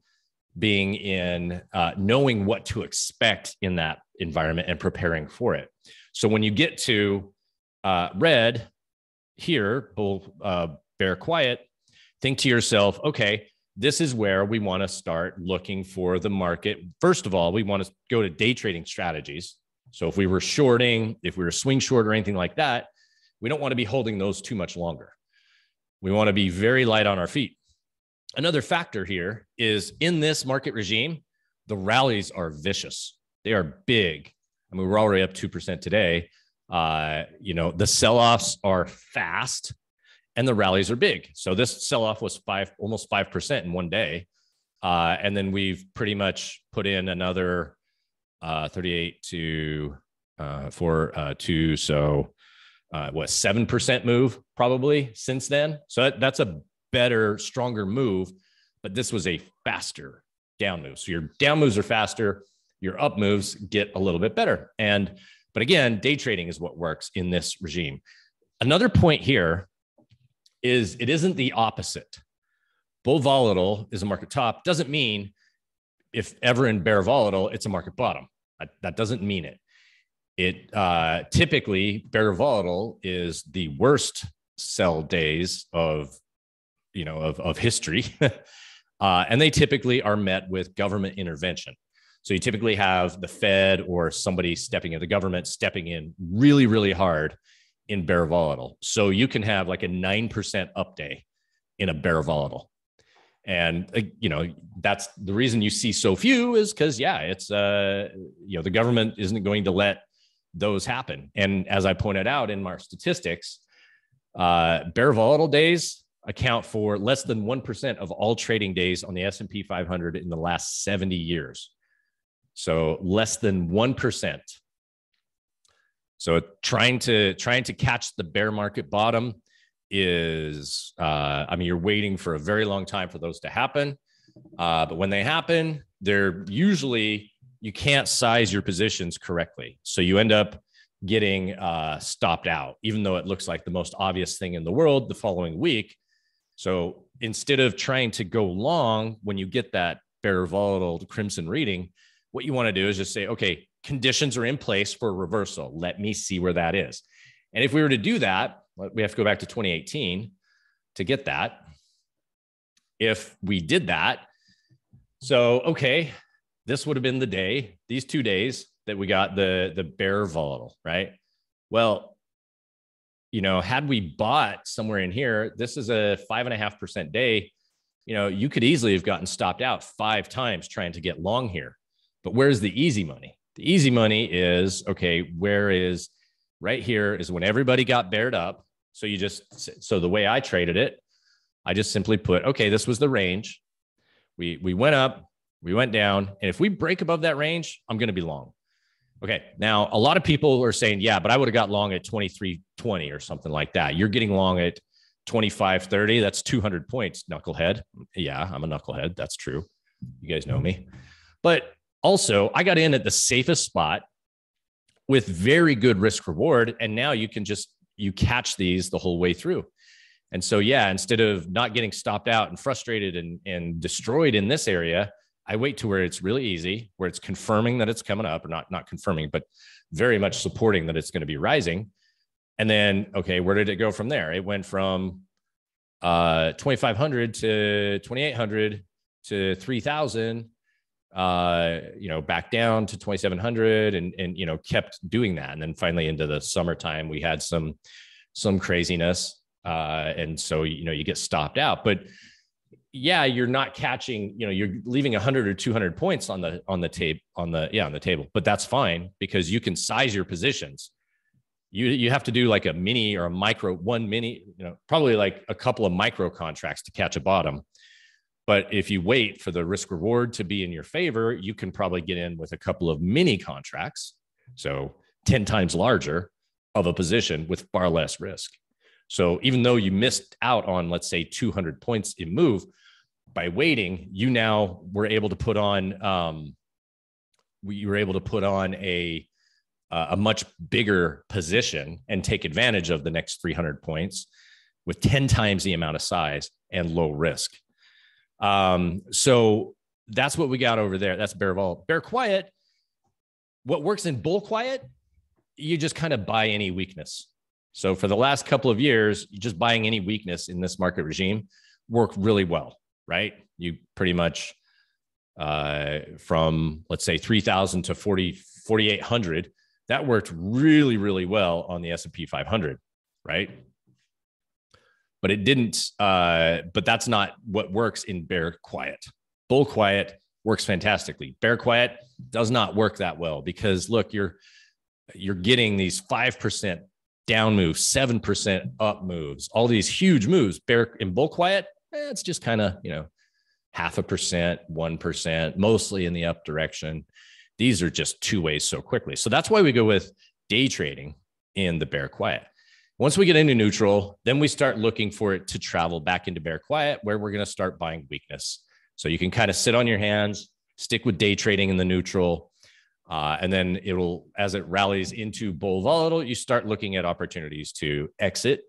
being in uh, knowing what to expect in that environment and preparing for it. So when you get to uh, red here, bull, uh, bear quiet, think to yourself, okay, this is where we want to start looking for the market. First of all, we want to go to day trading strategies. So if we were shorting, if we were swing short or anything like that, we don't want to be holding those too much longer. We want to be very light on our feet. Another factor here is in this market regime, the rallies are vicious. They are big. I mean, we're already up two percent today. Uh, you know, the sell-offs are fast and the rallies are big. So this sell-off was five, almost five percent in one day. Uh, and then we've pretty much put in another Uh, thirty-eight to uh, four uh, two, so uh, what seven percent move probably since then. So that, that's a better, stronger move, but this was a faster down move. So your down moves are faster, your up moves get a little bit better. And but again, day trading is what works in this regime. Another point here is it isn't the opposite. Bull volatile is a market top. Doesn't mean if ever in bear volatile, it's a market bottom. That doesn't mean it. It uh, typically bear volatile is the worst sell days of, you know, of, of history. uh, and they typically are met with government intervention. So you typically have the Fed or somebody stepping in, the government stepping in really, really hard in bear volatile. So you can have like a nine percent up day in a bear volatile. And, uh, you know, that's the reason you see so few is because, yeah, it's, uh, you know, the government isn't going to let those happen. And as I pointed out in my statistics, uh, bear volatile days account for less than one percent of all trading days on the S and P five hundred in the last seventy years. So less than one percent. So trying to trying to catch the bear market bottom is, uh, I mean, you're waiting for a very long time for those to happen. Uh, but when they happen, they're usually, you can't size your positions correctly. So you end up getting uh, stopped out, even though it looks like the most obvious thing in the world the following week. So instead of trying to go long, when you get that bear volatile crimson reading, what you want to do is just say, okay, conditions are in place for a reversal. Let me see where that is. And if we were to do that, we have to go back to twenty eighteen to get that. If we did that, so, okay, this would have been the day, these two days that we got the, the bear volatile, right? Well, you know, had we bought somewhere in here, this is a five and a half percent day, you know, you could easily have gotten stopped out five times trying to get long here. But where's the easy money? The easy money is, okay, where is right here is when everybody got bared up. So you just, so the way I traded it, I just simply put, okay, this was the range. We, we went up, we went down. And if we break above that range, I'm going to be long. Okay. Now, a lot of people are saying, yeah, but I would have got long at twenty-three twenty or something like that. You're getting long at twenty-five thirty. That's two hundred points, knucklehead. Yeah, I'm a knucklehead. That's true. You guys know me. But also, I got in at the safest spot with very good risk reward. And now you can just, you catch these the whole way through. And so, yeah, instead of not getting stopped out and frustrated and, and destroyed in this area, I wait to where it's really easy, where it's confirming that it's coming up, or not, not confirming, but very much supporting that it's going to be rising. And then, okay, where did it go from there? It went from uh, twenty-five hundred to twenty-eight hundred to three thousand. Uh, you know, back down to twenty-seven hundred and, and, you know, kept doing that. And then finally into the summertime, we had some, some craziness. Uh, and so, you know, you get stopped out, but yeah, you're not catching, you know, you're leaving a hundred or two hundred points on the, on the tape, on the, yeah, on the table, but that's fine because you can size your positions. You, you have to do like a mini or a micro one mini, you know, probably like a couple of micro contracts to catch a bottom. But if you wait for the risk reward to be in your favor, you can probably get in with a couple of mini contracts. So ten times larger of a position with far less risk. So even though you missed out on, let's say, two hundred points in move, by waiting, you now were able to put on, um, you were able to put on a, a much bigger position and take advantage of the next three hundred points with ten times the amount of size and low risk. Um, so that's what we got over there. That's bear vol, bear quiet. What works in bull quiet, you just kind of buy any weakness. So for the last couple of years, just buying any weakness in this market regime worked really well, right? You pretty much, uh, from let's say three thousand to forty, forty-eight hundred, that worked really, really well on the S and P five hundred, right? But it didn't, uh, but that's not what works in bear quiet. Bull quiet works fantastically. Bear quiet does not work that well because look, you're, you're getting these five percent down moves, seven percent up moves, all these huge moves. Bear in bull quiet, eh, it's just kind of, you know, half a percent, one percent, mostly in the up direction. These are just two ways so quickly. So that's why we go with day trading in the bear quiet. Once we get into neutral, then we start looking for it to travel back into bear quiet where we're going to start buying weakness. So you can kind of sit on your hands, stick with day trading in the neutral. Uh, and then it'll, as it rallies into bull volatile, you start looking at opportunities to exit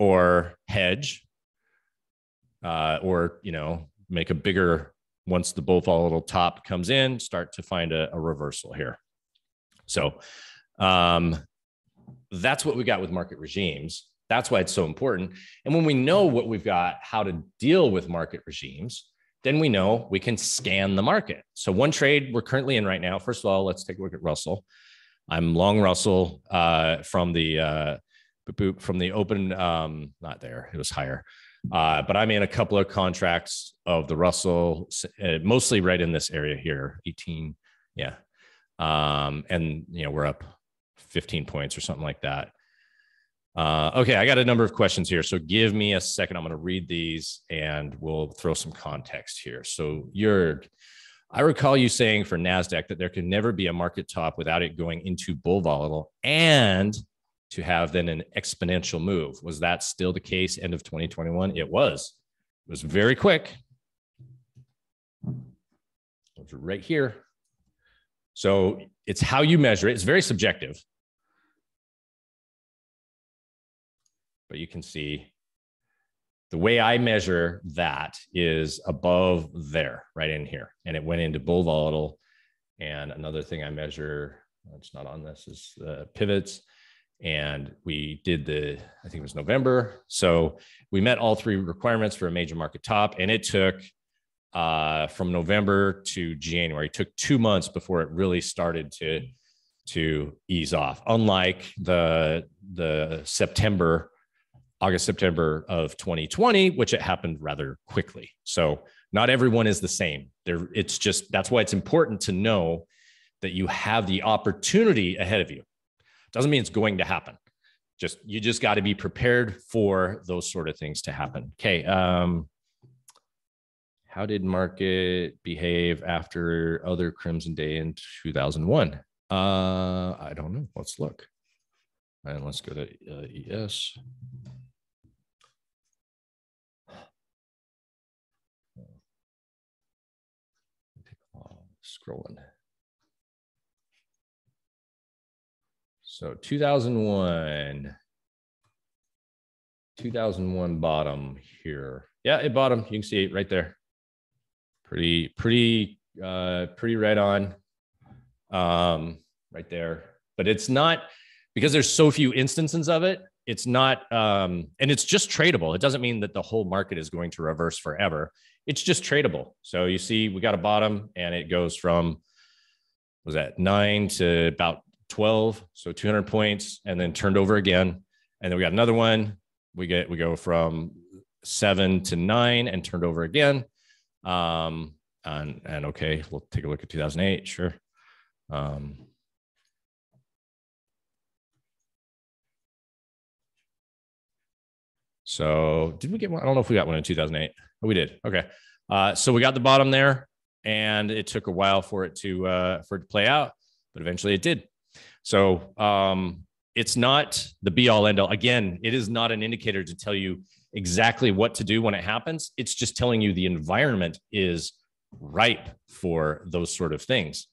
or hedge, uh, or, you know, make a bigger, once the bull volatile top comes in, start to find a, a reversal here. So, um, that's what we got with market regimes. That's why it's so important. And when we know what we've got, how to deal with market regimes, then we know we can scan the market. So one trade we're currently in right now, first of all, let's take a look at Russell. I'm long Russell uh, from the uh, from the open, um, not there, it was higher. Uh, but I'm in a couple of contracts of the Russell, uh, mostly right in this area here, eighteen, yeah. Um, and, you know, we're up fifteen points or something like that. Uh, okay, I got a number of questions here. So give me a second. I'm going to read these and we'll throw some context here. So Jörg, I recall you saying for NASDAQ that there can never be a market top without it going into bull volatile and to have then an exponential move. Was that still the case end of twenty twenty-one? It was. It was very quick. Right here. So it's how you measure it. It's very subjective. but you can see the way I measure that is above there, right in here. And it went into bull volatile. And another thing I measure, it's not on this, is uh, pivots. And we did the, I think it was November. So we met all three requirements for a major market top. And it took uh, from November to January, it took two months before it really started to, to ease off. Unlike the, the September, August, September of twenty twenty, which it happened rather quickly. So not everyone is the same. There, it's just, that's why it's important to know that you have the opportunity ahead of you. Doesn't mean it's going to happen. Just, you just got to be prepared for those sort of things to happen. Okay. Um, how did market behave after other Crimson Day in two thousand one? Uh, I don't know. Let's look. And let's go to uh, E S. Scrolling. So two thousand one, two thousand one bottom here. Yeah, it bottom. You can see it right there. Pretty, pretty, uh, pretty right on, um, right there. But it's not, because there's so few instances of it. It's not, um, and it's just tradable. It doesn't mean that the whole market is going to reverse forever. It's just tradable. So you see, we got a bottom and it goes from, was that nine to about twelve. So two hundred points, and then turned over again. And then we got another one. We get, we go from seven to nine and turned over again. Um, and, and okay, we'll take a look at two thousand eight. Sure. Um, So did we get one? I don't know if we got one in two thousand eight. Oh, we did. Okay. Uh, so we got the bottom there, and it took a while for it to, uh, for it to play out, but eventually it did. So um, it's not the be all end all. Again, it is not an indicator to tell you exactly what to do when it happens. It's just telling you the environment is ripe for those sort of things.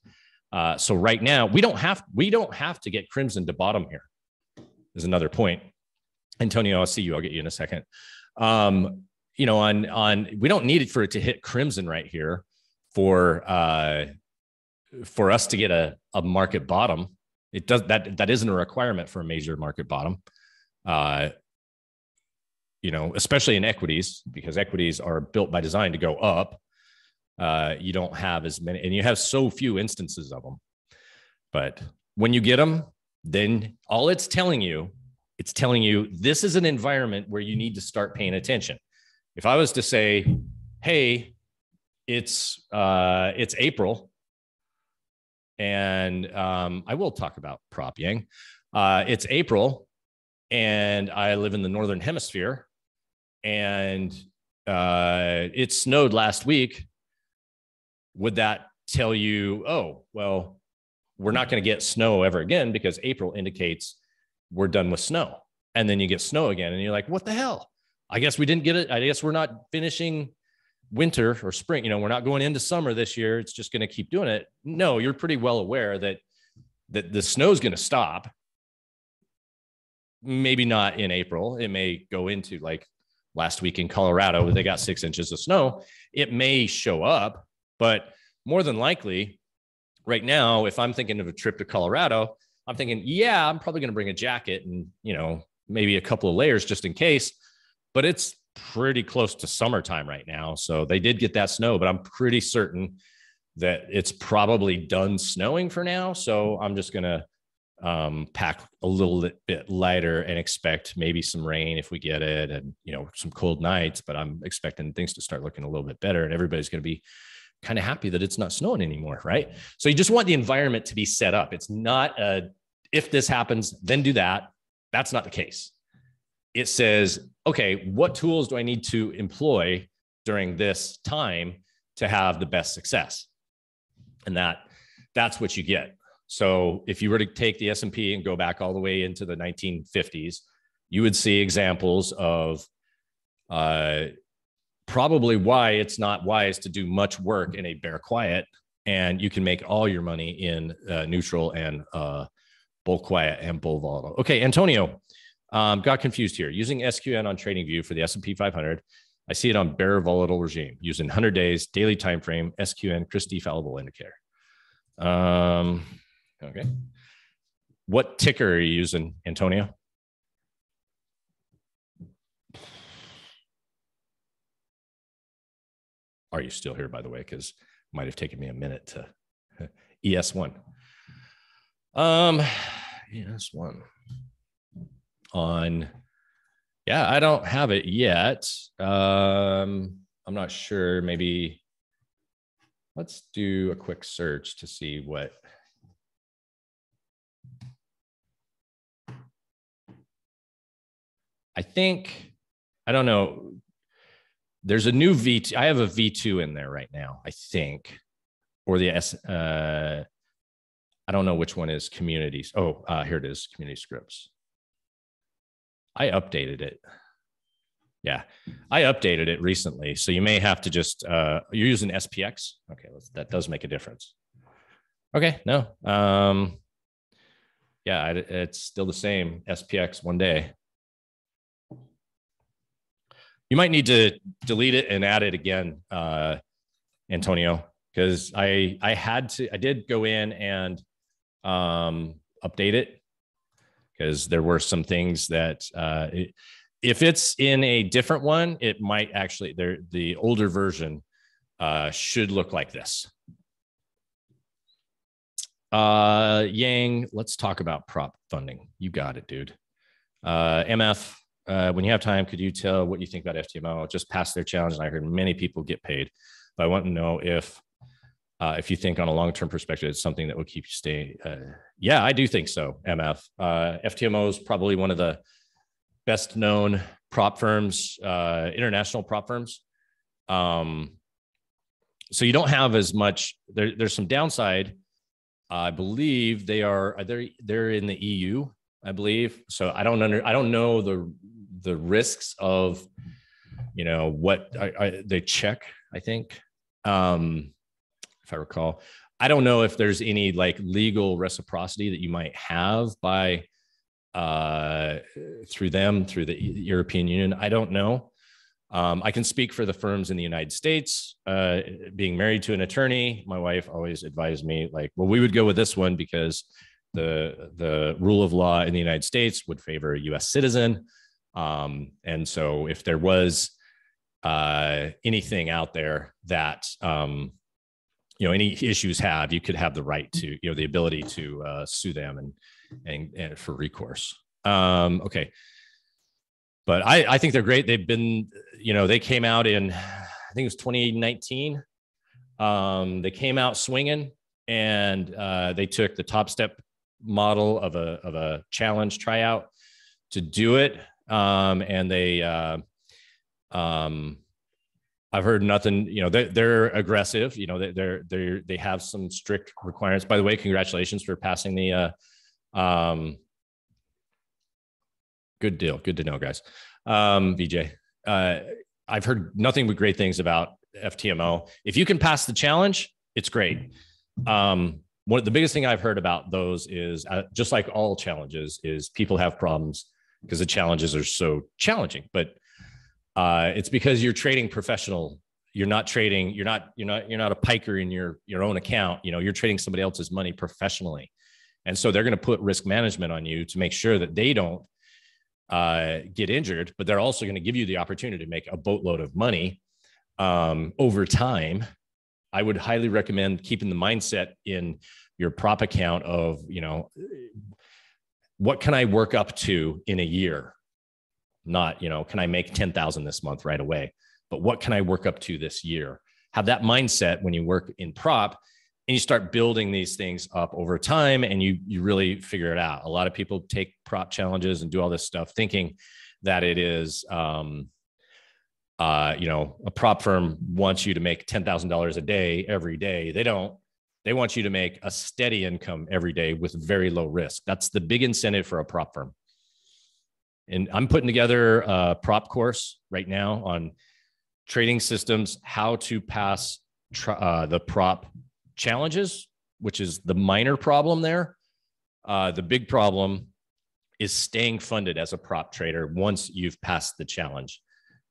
Uh, so right now we don't have, we don't have to get Crimson to bottom here, is another point. Antonio, I'll see you. I'll get you in a second. Um, you know, on, on, we don't need it for it to hit Crimson right here for, uh, for us to get a, a market bottom. It does that, that isn't a requirement for a major market bottom. Uh, you know, especially in equities, because equities are built by design to go up. Uh, you don't have as many, and you have so few instances of them, but when you get them, then all it's telling you, it's telling you this is an environment where you need to start paying attention. If I was to say, hey, it's uh, it's April, and um, I will talk about prop yang. Uh, it's April, and I live in the Northern Hemisphere, and uh, it snowed last week. Would that tell you, oh, well, we're not going to get snow ever again because April indicates we're done with snow? And then you get snow again and you're like, what the hell? I guess we didn't get it. I guess we're not finishing winter or spring. You know, we're not going into summer this year. It's just going to keep doing it. No, you're pretty well aware that, that the snow is going to stop. Maybe not in April. It may go into, like last week in Colorado, they got six inches of snow. It may show up, but more than likely right now, if I'm thinking of a trip to Colorado, I'm thinking, yeah, I'm probably going to bring a jacket and, you know, maybe a couple of layers just in case, but it's pretty close to summertime right now. So they did get that snow, but I'm pretty certain that it's probably done snowing for now. So I'm just going to um, pack a little bit lighter and expect maybe some rain if we get it, and, you know, some cold nights, but I'm expecting things to start looking a little bit better, and everybody's going to be kind of happy that it's not snowing anymore, right? So you just want the environment to be set up. It's not a, if this happens, then do that. That's not the case. It says, okay, what tools do I need to employ during this time to have the best success? And that, that's what you get. So if you were to take the S and P and go back all the way into the nineteen fifties, you would see examples of, uh, probably why it's not wise to do much work in a bear quiet, and you can make all your money in uh, neutral and uh, bull quiet and bull volatile. Okay, Antonio, Um, got confused here. Using S Q N on TradingView for the S and P five hundred, I see it on bear volatile regime using one hundred days, daily time frame, S Q N, Chris D fallible indicator. Um, okay. What ticker are you using, Antonio? Are you still here, by the way? Because it might have taken me a minute to E S one. Um, E S one. On, yeah, I don't have it yet. Um, I'm not sure. Maybe let's do a quick search to see what. I think, I don't know. There's a new V two. I have a V two in there right now, I think, or the S. Uh, I don't know which one is communities. Oh, uh, here it is, community scripts. I updated it. Yeah, I updated it recently. So you may have to just, uh, you're using S P X. Okay, let's, that does make a difference. Okay, no. Um, yeah, it, it's still the same, S P X one day. You might need to delete it and add it again, uh, Antonio, because I, I had to, I did go in and um, update it, because there were some things that uh, it, if it's in a different one, it might actually, there, the older version uh, should look like this. Uh, Yang, let's talk about prop funding. You got it, dude. Uh, M F, uh, when you have time, could you tell what you think about F T M O? Just passed their challenge, and I heard many people get paid. But I want to know if Uh, if you think on a long-term perspective, it's something that will keep you staying. Uh, yeah, I do think so, M F. Uh, F T M O is probably one of the best known prop firms, uh, international prop firms. Um, so you don't have as much, there, there's some downside. I believe they are, they're, they're in the E U, I believe. So I don't under, I don't know the, the risks of, you know, what I, I, they check, I think. Um, if I recall, I don't know if there's any like legal reciprocity that you might have by uh, through them, through the European Union. I don't know. Um, I can speak for the firms in the United States, uh, being married to an attorney. My wife always advised me like, well, we would go with this one because the, the rule of law in the United States would favor a U S citizen. Um, and so if there was uh, anything out there that, um, you know, any issues have, you could have the right to, you know, the ability to uh, sue them and, and, and for recourse. Um, okay. But I, I think they're great. They've been, you know, they came out in, I think it was twenty nineteen. Um, they came out swinging and uh, they took the Top Step model of a, of a challenge tryout to do it. Um, and they, uh, um, I've heard nothing, you know, they're, they're aggressive, you know, they're, they're, they have some strict requirements. By the way, congratulations for passing the, uh, um, good deal. Good to know, guys. Um, V J, uh, I've heard nothing but great things about F T M O. If you can pass the challenge, it's great. Um, one of the biggest thing I've heard about those is uh, just like all challenges is people have problems because the challenges are so challenging, but Uh, it's because you're trading professional. You're not trading. You're not. You're not. You're not a piker in your your own account. You know, you're trading somebody else's money professionally, and so they're going to put risk management on you to make sure that they don't uh, get injured. But they're also going to give you the opportunity to make a boatload of money um, over time. I would highly recommend keeping the mindset in your prop account of, you know, what can I work up to in a year. Not, you know, can I make ten thousand this month right away? But what can I work up to this year? Have that mindset when you work in prop and you start building these things up over time and you, you really figure it out. A lot of people take prop challenges and do all this stuff thinking that it is, um, uh, you know, a prop firm wants you to make ten thousand dollars a day every day. They don't. They want you to make a steady income every day with very low risk. That's the big incentive for a prop firm. And I'm putting together a prop course right now on trading systems, how to pass uh, the prop challenges, which is the minor problem there. Uh, the big problem is staying funded as a prop trader once you've passed the challenge.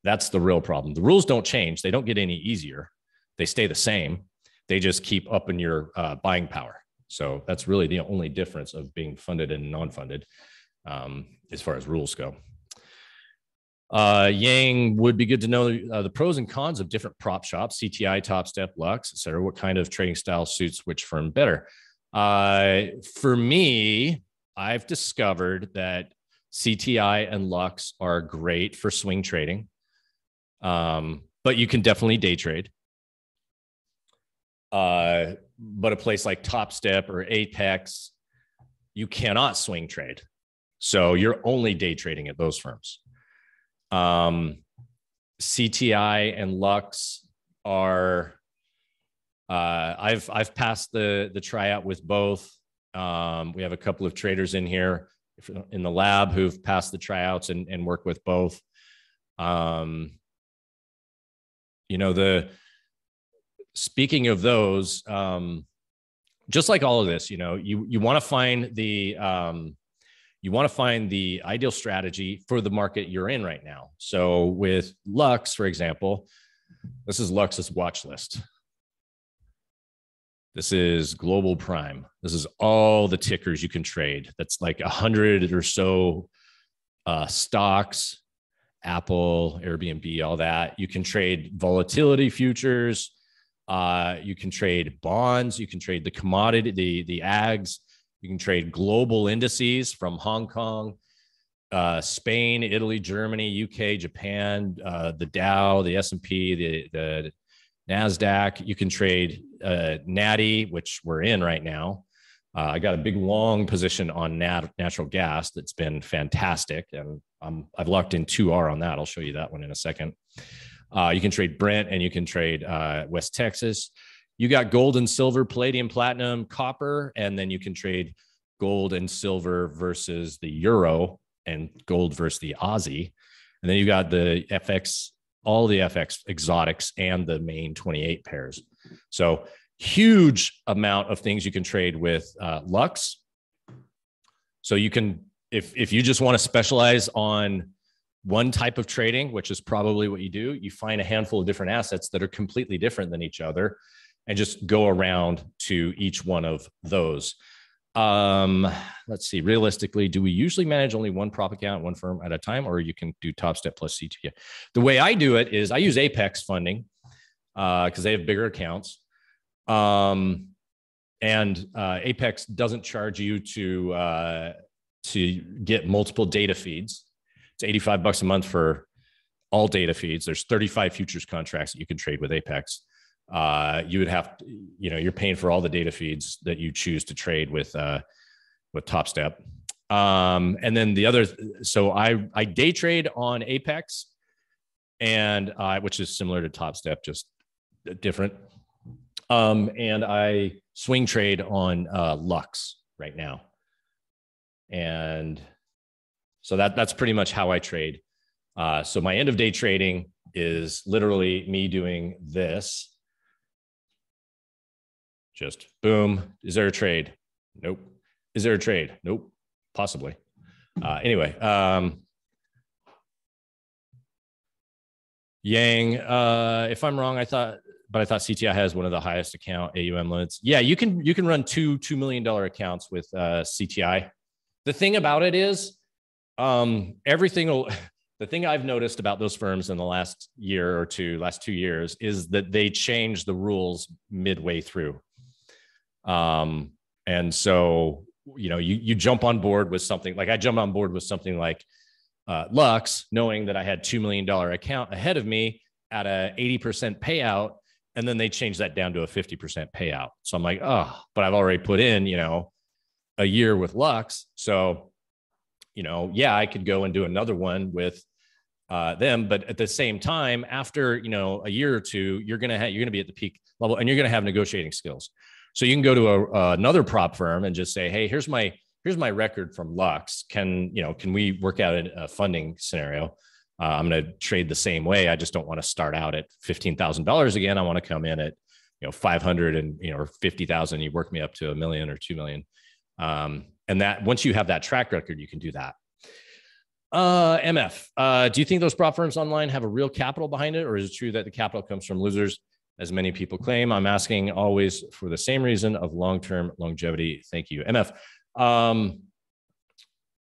That's the real problem. The rules don't change. They don't get any easier. They stay the same. They just keep upping your uh, buying power. So that's really the only difference of being funded and non-funded um, as far as rules go. Uh, Yang, would be good to know uh, the pros and cons of different prop shops, C T I, Top Step, Lux, et cetera. What kind of trading style suits which firm better? Uh, for me, I've discovered that C T I and Lux are great for swing trading, um, but you can definitely day trade. Uh, but a place like Top Step or Apex, you cannot swing trade. So you're only day trading at those firms. Um, C T I and Lux are, uh, I've, I've passed the, the tryout with both. Um, we have a couple of traders in here in the lab who've passed the tryouts and, and work with both. Um, you know, the, Speaking of those, um, just like all of this, you know, you you want to find the um, you want to find the ideal strategy for the market you're in right now. So with Lux, for example, this is Lux's watch list. This is Global Prime. This is all the tickers you can trade. That's like a hundred or so uh, stocks, Apple, Airbnb, all that. You can trade volatility futures. Uh, you can trade bonds, you can trade the commodity, the, the ags, you can trade global indices from Hong Kong, uh, Spain, Italy, Germany, U K, Japan, uh, the Dow, the S and P, the, the NASDAQ. You can trade uh, natty, which we're in right now. Uh, I got a big long position on nat natural gas that's been fantastic. And I'm, I've locked in two R on that. I'll show you that one in a second. Uh, you can trade Brent and you can trade uh, West Texas. You got gold and silver, palladium, platinum, copper, and then you can trade gold and silver versus the euro and gold versus the Aussie. And then you got the F X, all the F X exotics and the main twenty-eight pairs. So huge amount of things you can trade with uh, Lux. So you can, if, if you just want to specialize on one type of trading, which is probably what you do, you find a handful of different assets that are completely different than each other and just go around to each one of those. Um, let's see, realistically, do we usually manage only one prop account, one firm at a time, or you can do Top Step plus C T I? The way I do it is I use Apex Funding because uh, they have bigger accounts. Um, and uh, Apex doesn't charge you to, uh, to get multiple data feeds. It's eighty-five bucks a month for all data feeds. There's thirty-five futures contracts that you can trade with Apex. Uh, you would have, to, you know, you're paying for all the data feeds that you choose to trade with, uh, with Top Step. Um, and then the other, so I, I day trade on Apex and I, uh, which is similar to Top Step, just different. Um, and I swing trade on, uh, Lux right now. And So that, that's pretty much how I trade. Uh, so my end of day trading is literally me doing this. Just boom. Is there a trade? Nope. Is there a trade? Nope. Possibly. Uh, anyway. Um, Yang, uh, if I'm wrong, I thought, but I thought C T I has one of the highest account A U M limits. Yeah, you can, you can run two two million dollar accounts with uh, C T I. The thing about it is, Um, everything will, the thing I've noticed about those firms in the last year or two, last two years, is that they change the rules midway through. Um, and so, you know, you, you jump on board with something like I jumped on board with something like, uh, Lux, knowing that I had two million dollar account ahead of me at a eighty percent payout. And then they changed that down to a fifty percent payout. So I'm like, oh, but I've already put in, you know, a year with Lux. So, you know, yeah, I could go and do another one with uh, them, but at the same time, after, you know, a year or two, you're going to have, you're going to be at the peak level and you're going to have negotiating skills. So you can go to a, uh, another prop firm and just say, hey, here's my, here's my record from Lux. Can, you know, can we work out a funding scenario? Uh, I'm going to trade the same way. I just don't want to start out at fifteen thousand dollars again. I want to come in at, you know, five hundred and, you know, or fifty thousand, you work me up to a million or two million. Um, And that once you have that track record, you can do that. Uh, M F, uh, do you think those prop firms online have a real capital behind it? Or is it true that the capital comes from losers, as many people claim? I'm asking always for the same reason of long-term longevity. Thank you, M F. Um,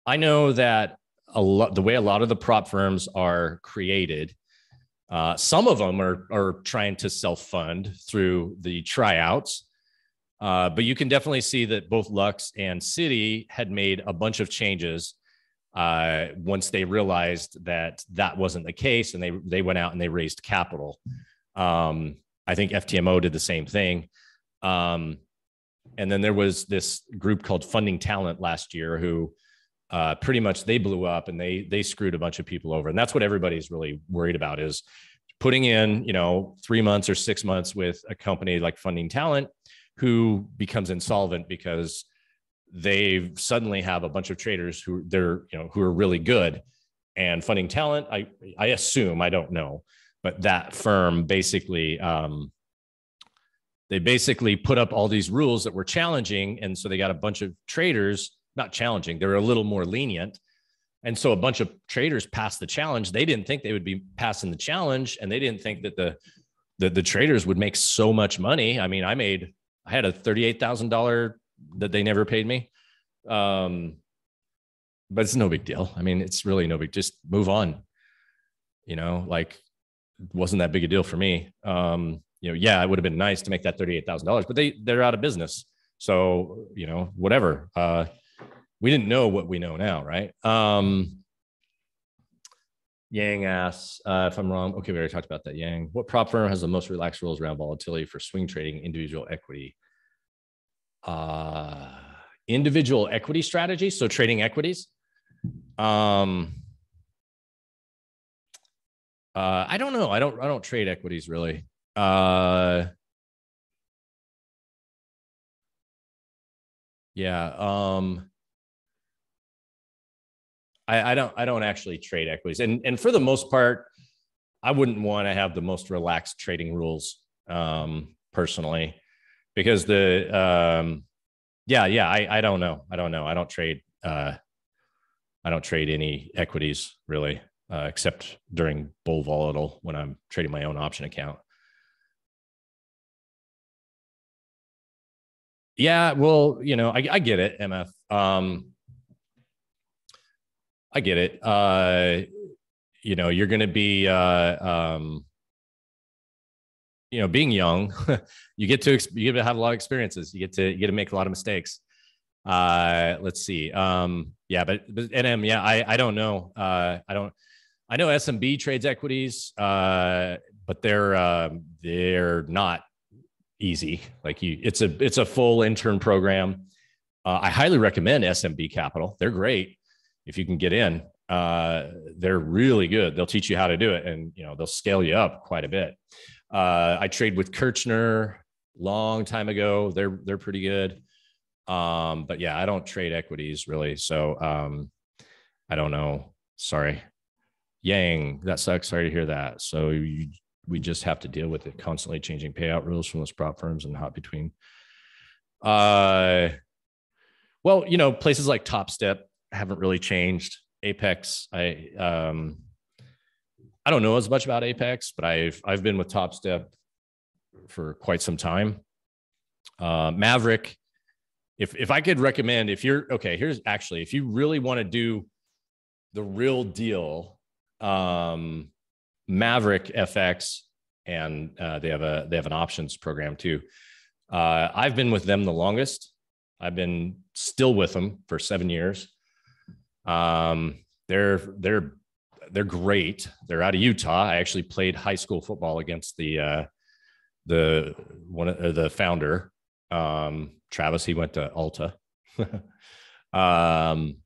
I know that a lot, the way a lot of the prop firms are created, uh, some of them are, are trying to self-fund through the tryouts. Uh, but you can definitely see that both Lux and Citi had made a bunch of changes Uh, once they realized that that wasn't the case, and they they went out and they raised capital. Um, I think F T M O did the same thing. Um, and then there was this group called Funding Talent last year who uh, pretty much they blew up and they they screwed a bunch of people over. And that's what everybody's really worried about, is putting in, you know, three months or six months with a company like Funding Talent who becomes insolvent because they suddenly have a bunch of traders who they're, you know, who are really good. And Funding Talent, I, I assume, I don't know, but that firm basically, um, they basically put up all these rules that were challenging. And so they got a bunch of traders, not challenging, they were a little more lenient. And so a bunch of traders passed the challenge. They didn't think they would be passing the challenge. And they didn't think that the, the, the traders would make so much money. I mean, I made, I had a thirty-eight thousand dollars that they never paid me. Um, but it's no big deal. I mean, it's really no big, just move on, you know, like it wasn't that big a deal for me. Um, you know, yeah, it would have been nice to make that thirty-eight thousand dollars, but they, they're out of business. So, you know, whatever, uh, we didn't know what we know now. Right. Um, Yang asks, uh, if I'm wrong. Okay. We already talked about that. Yang, what prop firm has the most relaxed rules around volatility for swing trading individual equity? Uh, individual equity strategy. So trading equities. Um, uh, I don't know. I don't, I don't trade equities really. Uh, yeah. Um, I, I don't, I don't actually trade equities. And, and for the most part, I wouldn't want to have the most relaxed trading rules, um, personally. Because the, um, yeah, yeah, I, I don't know. I don't know. I don't trade, uh, I don't trade any equities really, uh, except during bull volatile when I'm trading my own option account. Yeah, well, you know, I, I get it, M F. Um, I get it. Uh, you know, you're going to be, uh, um, you know, being young, you get to, you get to have a lot of experiences. You get to, you get to make a lot of mistakes. Uh, let's see. Um, yeah, but, but N M, yeah, I, I don't know. Uh, I don't, I know S M B trades equities, uh, but they're, uh, they're not easy. Like you, it's a, it's a full intern program. Uh, I highly recommend S M B Capital. They're great. If you can get in, uh, they're really good. They'll teach you how to do it, and, you know, they'll scale you up quite a bit. Uh, I trade with Kirchner long time ago. They're, they're pretty good. Um, but yeah, I don't trade equities really. So, um, I don't know. Sorry, Yang, that sucks. Sorry to hear that. So you, we just have to deal with it. Constantly changing payout rules from those prop firms and hop between, uh, well, you know, places like Top Step haven't really changed. Apex, I, um, I don't know as much about Apex, but I've I've been with Top Step for quite some time. Uh, Maverick, if if I could recommend, if you're okay, here's actually, if you really want to do the real deal, um, Maverick F X, and uh, they have a they have an options program too. Uh, I've been with them the longest. I've been still with them for seven years. Um, they're they're. They're great. They're out of Utah. I actually played high school football against the uh, the one uh, the founder, um, Travis. He went to Alta. um,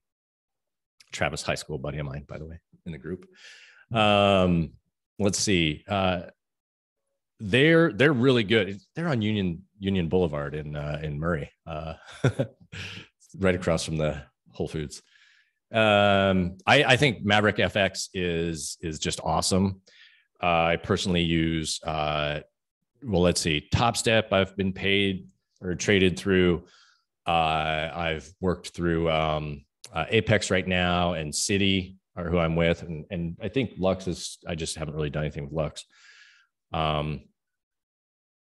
Travis, high school buddy of mine, by the way, in the group. Um, let's see. Uh, they're they're really good. They're on Union Union Boulevard in uh, in Murray, uh, right across from the Whole Foods. Um, I, I think Maverick F X is, is just awesome. Uh, I personally use, uh, well, let's see, Top Step. I've been paid or traded through, Uh, I've worked through um, uh, Apex right now and City are who I'm with. And, and I think Lux is, I just haven't really done anything with Lux. Um,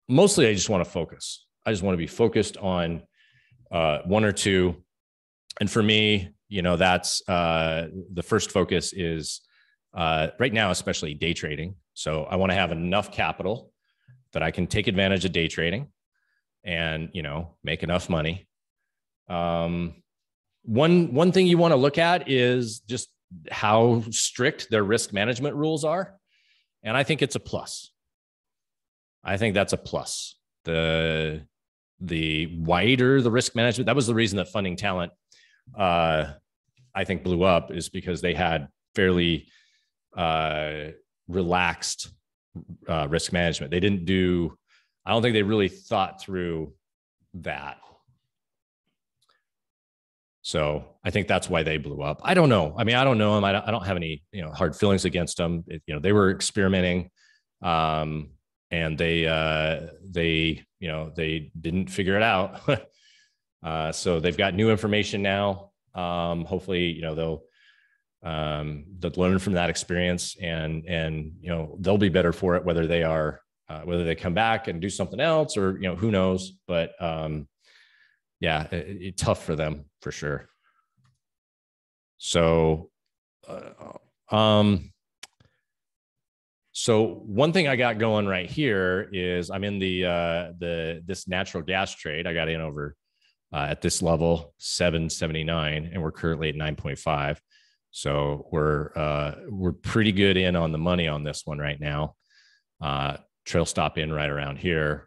mostly, I just want to focus. I just want to be focused on uh, one or two. And for me, you know, that's uh, the first focus is uh, right now, especially day trading. So I want to have enough capital that I can take advantage of day trading and, you know, make enough money. Um, one, one thing you want to look at is just how strict their risk management rules are. And I think it's a plus. I think that's a plus. The, the wider the risk management, that was the reason that Funding Talent, uh, I think blew up, is because they had fairly uh, relaxed uh, risk management. They didn't do, I don't think they really thought through that. So I think that's why they blew up. I don't know. I mean, I don't know them. I don't, I don't have any, you know, hard feelings against them. It, you know, they were experimenting, um, and they, uh, they, you know, they didn't figure it out. uh, so they've got new information now. Um, hopefully, you know, they'll, um, they'll learn from that experience, and, and, you know, they'll be better for it, whether they are, uh, whether they come back and do something else, or, you know, who knows, but, um, yeah, it, it, tough for them for sure. So, uh, um, so one thing I got going right here is I'm in the, uh, the, this natural gas trade. I got in over, uh, at this level, seven seventy-nine, and we're currently at nine point five. So we're, uh, we're pretty good in on the money on this one right now. Uh, trail stop in right around here.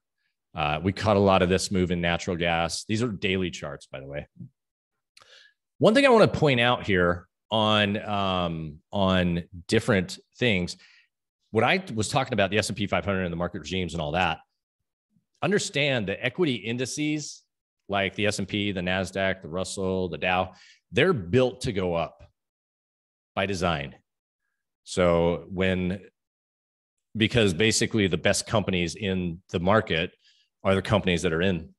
Uh, we caught a lot of this move in natural gas. These are daily charts, by the way. One thing I want to point out here on, um, on different things, when I was talking about the S and P five hundred and the market regimes and all that, understand the equity indices like the S and P, the NASDAQ, the Russell, the Dow, they're built to go up by design. So when, because basically the best companies in the market are the companies that are in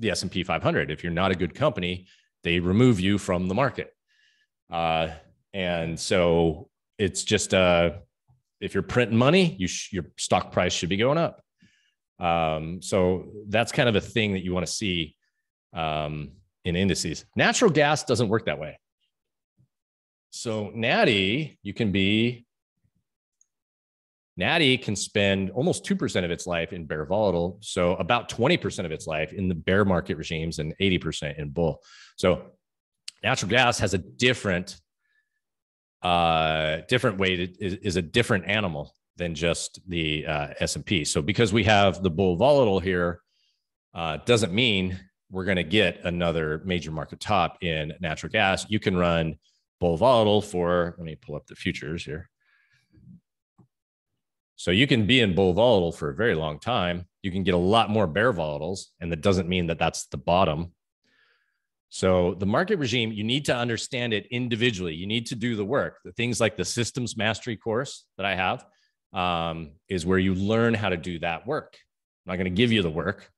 the S and P five hundred. If you're not a good company, they remove you from the market. Uh, and so it's just, uh, if you're printing money, you your stock price should be going up. Um, so that's kind of a thing that you want to see um, in indices. Natural gas doesn't work that way. So natty, you can be, natty can spend almost two percent of its life in bear volatile, so about twenty percent of its life in the bear market regimes and eighty percent in bull. So natural gas has a different, uh, different way, to, is, is a different animal than just the uh, S and P. So because we have the bull volatile here, uh, doesn't mean we're going to get another major market top in natural gas. You can run bull volatile for, let me pull up the futures here. So you can be in bull volatile for a very long time. You can get a lot more bear volatiles, and that doesn't mean that that's the bottom. So the market regime, you need to understand it individually. You need to do the work. The things like the systems mastery course that I have um, is where you learn how to do that work. I'm not going to give you the work,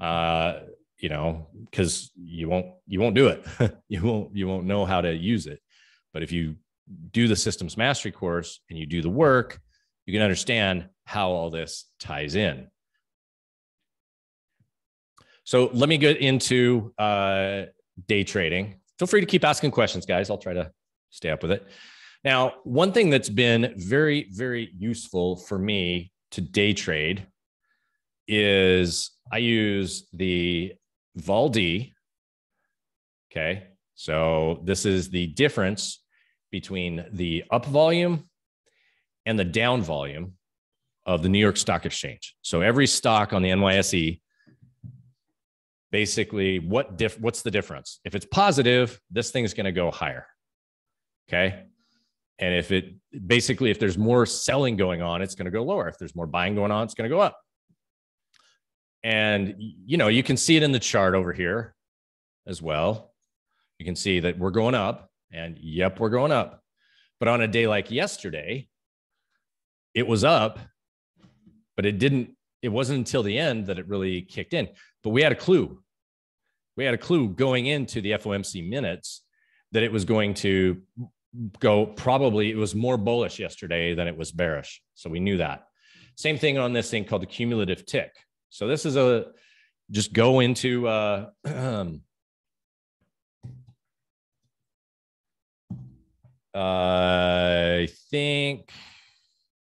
uh, you know, because you won't you won't do it. you won't you won't know how to use it. But if you do the systems mastery course and you do the work, you can understand how all this ties in. So let me get into uh, day trading. Feel free to keep asking questions, guys. I'll try to stay up with it. Now, one thing that's been very, very useful for me to day trade is I use the V O L D. Okay, so this is the difference between the up volume and the down volume of the New York Stock Exchange. So every stock on the N Y S E, basically what diff what's the difference? If it's positive, this thing's gonna go higher, okay? And if it, basically if there's more selling going on, it's gonna go lower. If there's more buying going on, it's gonna go up. And you know, you can see it in the chart over here as well. You can see that we're going up, and yep, we're going up. But on a day like yesterday, it was up, but it didn't, it wasn't until the end that it really kicked in. But we had a clue. We had a clue going into the F O M C minutes that it was going to go, probably it was more bullish yesterday than it was bearish. So we knew that. Same thing on this thing called the cumulative tick. So this is a, just go into, uh, I think,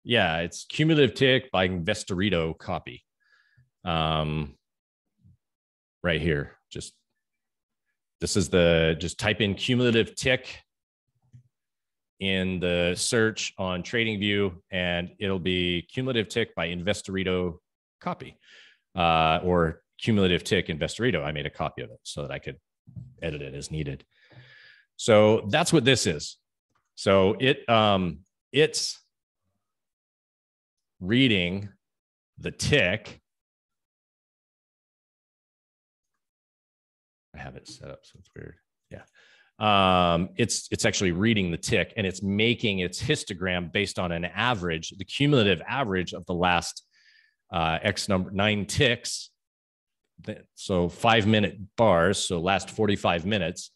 yeah, it's Cumulative Tick by Investorito copy. Um, right here, just, this is the, just type in Cumulative Tick in the search on TradingView, and it'll be Cumulative Tick by Investorito copy, uh, or Cumulative Tick Investorito. I made a copy of it so that I could edit it as needed. So that's what this is. So it um, it's reading the tick. I have it set up, so it's weird. Yeah, um, it's it's actually reading the tick, and it's making its histogram based on an average, the cumulative average of the last uh, X number nine ticks. So five minute bars, so last forty-five minutes,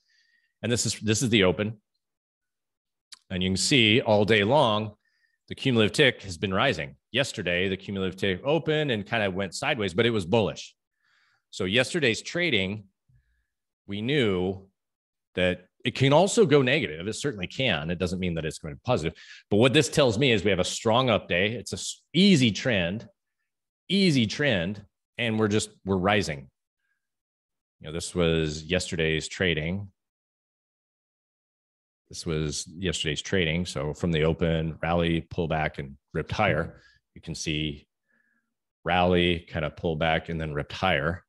and this is this is the open. And you can see all day long, the cumulative tick has been rising. Yesterday, the cumulative tick opened and kind of went sideways, but it was bullish. So yesterday's trading, we knew that it can also go negative. It certainly can. It doesn't mean that it's going to be positive. But what this tells me is we have a strong up day. It's an easy trend, easy trend, and we're just, we're rising. You know, this was yesterday's trading. This was yesterday's trading. So from the open, rally, pullback, and ripped higher. You can see rally, kind of pull back, and then ripped higher.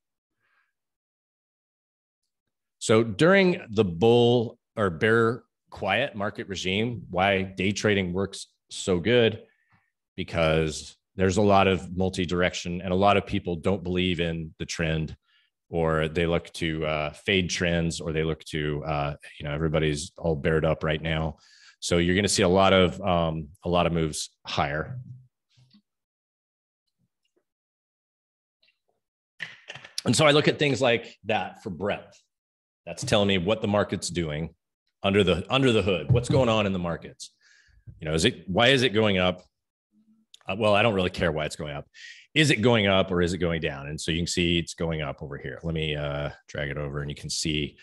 So during the bull or bear quiet market regime, why day trading works so good, because there's a lot of multi-direction and a lot of people don't believe in the trend, or they look to uh, fade trends, or they look to, uh, you know, everybody's all bared up right now. So you're going to see a lot of, um, a lot of moves higher. And so I look at things like that for breadth. That's telling me what the market's doing under the, under the hood, what's going on in the markets. You know, is it, why is it going up? Uh, well, I don't really care why it's going up. Is it going up or is it going down? And so you can see it's going up over here. Let me uh, drag it over, and you can see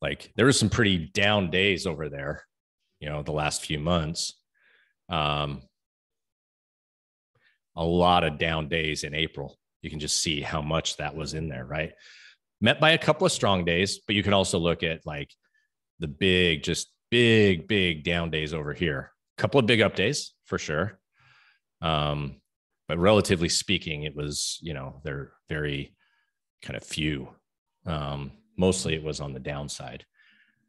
like there were some pretty down days over there, you know, the last few months. Um, a lot of down days in April. You can just see how much that was in there, right? Met by a couple of strong days, but you can also look at like the big, just big, big down days over here. A couple of big up days for sure. Um, But relatively speaking, it was, you know, they're very kind of few. Um, mostly it was on the downside.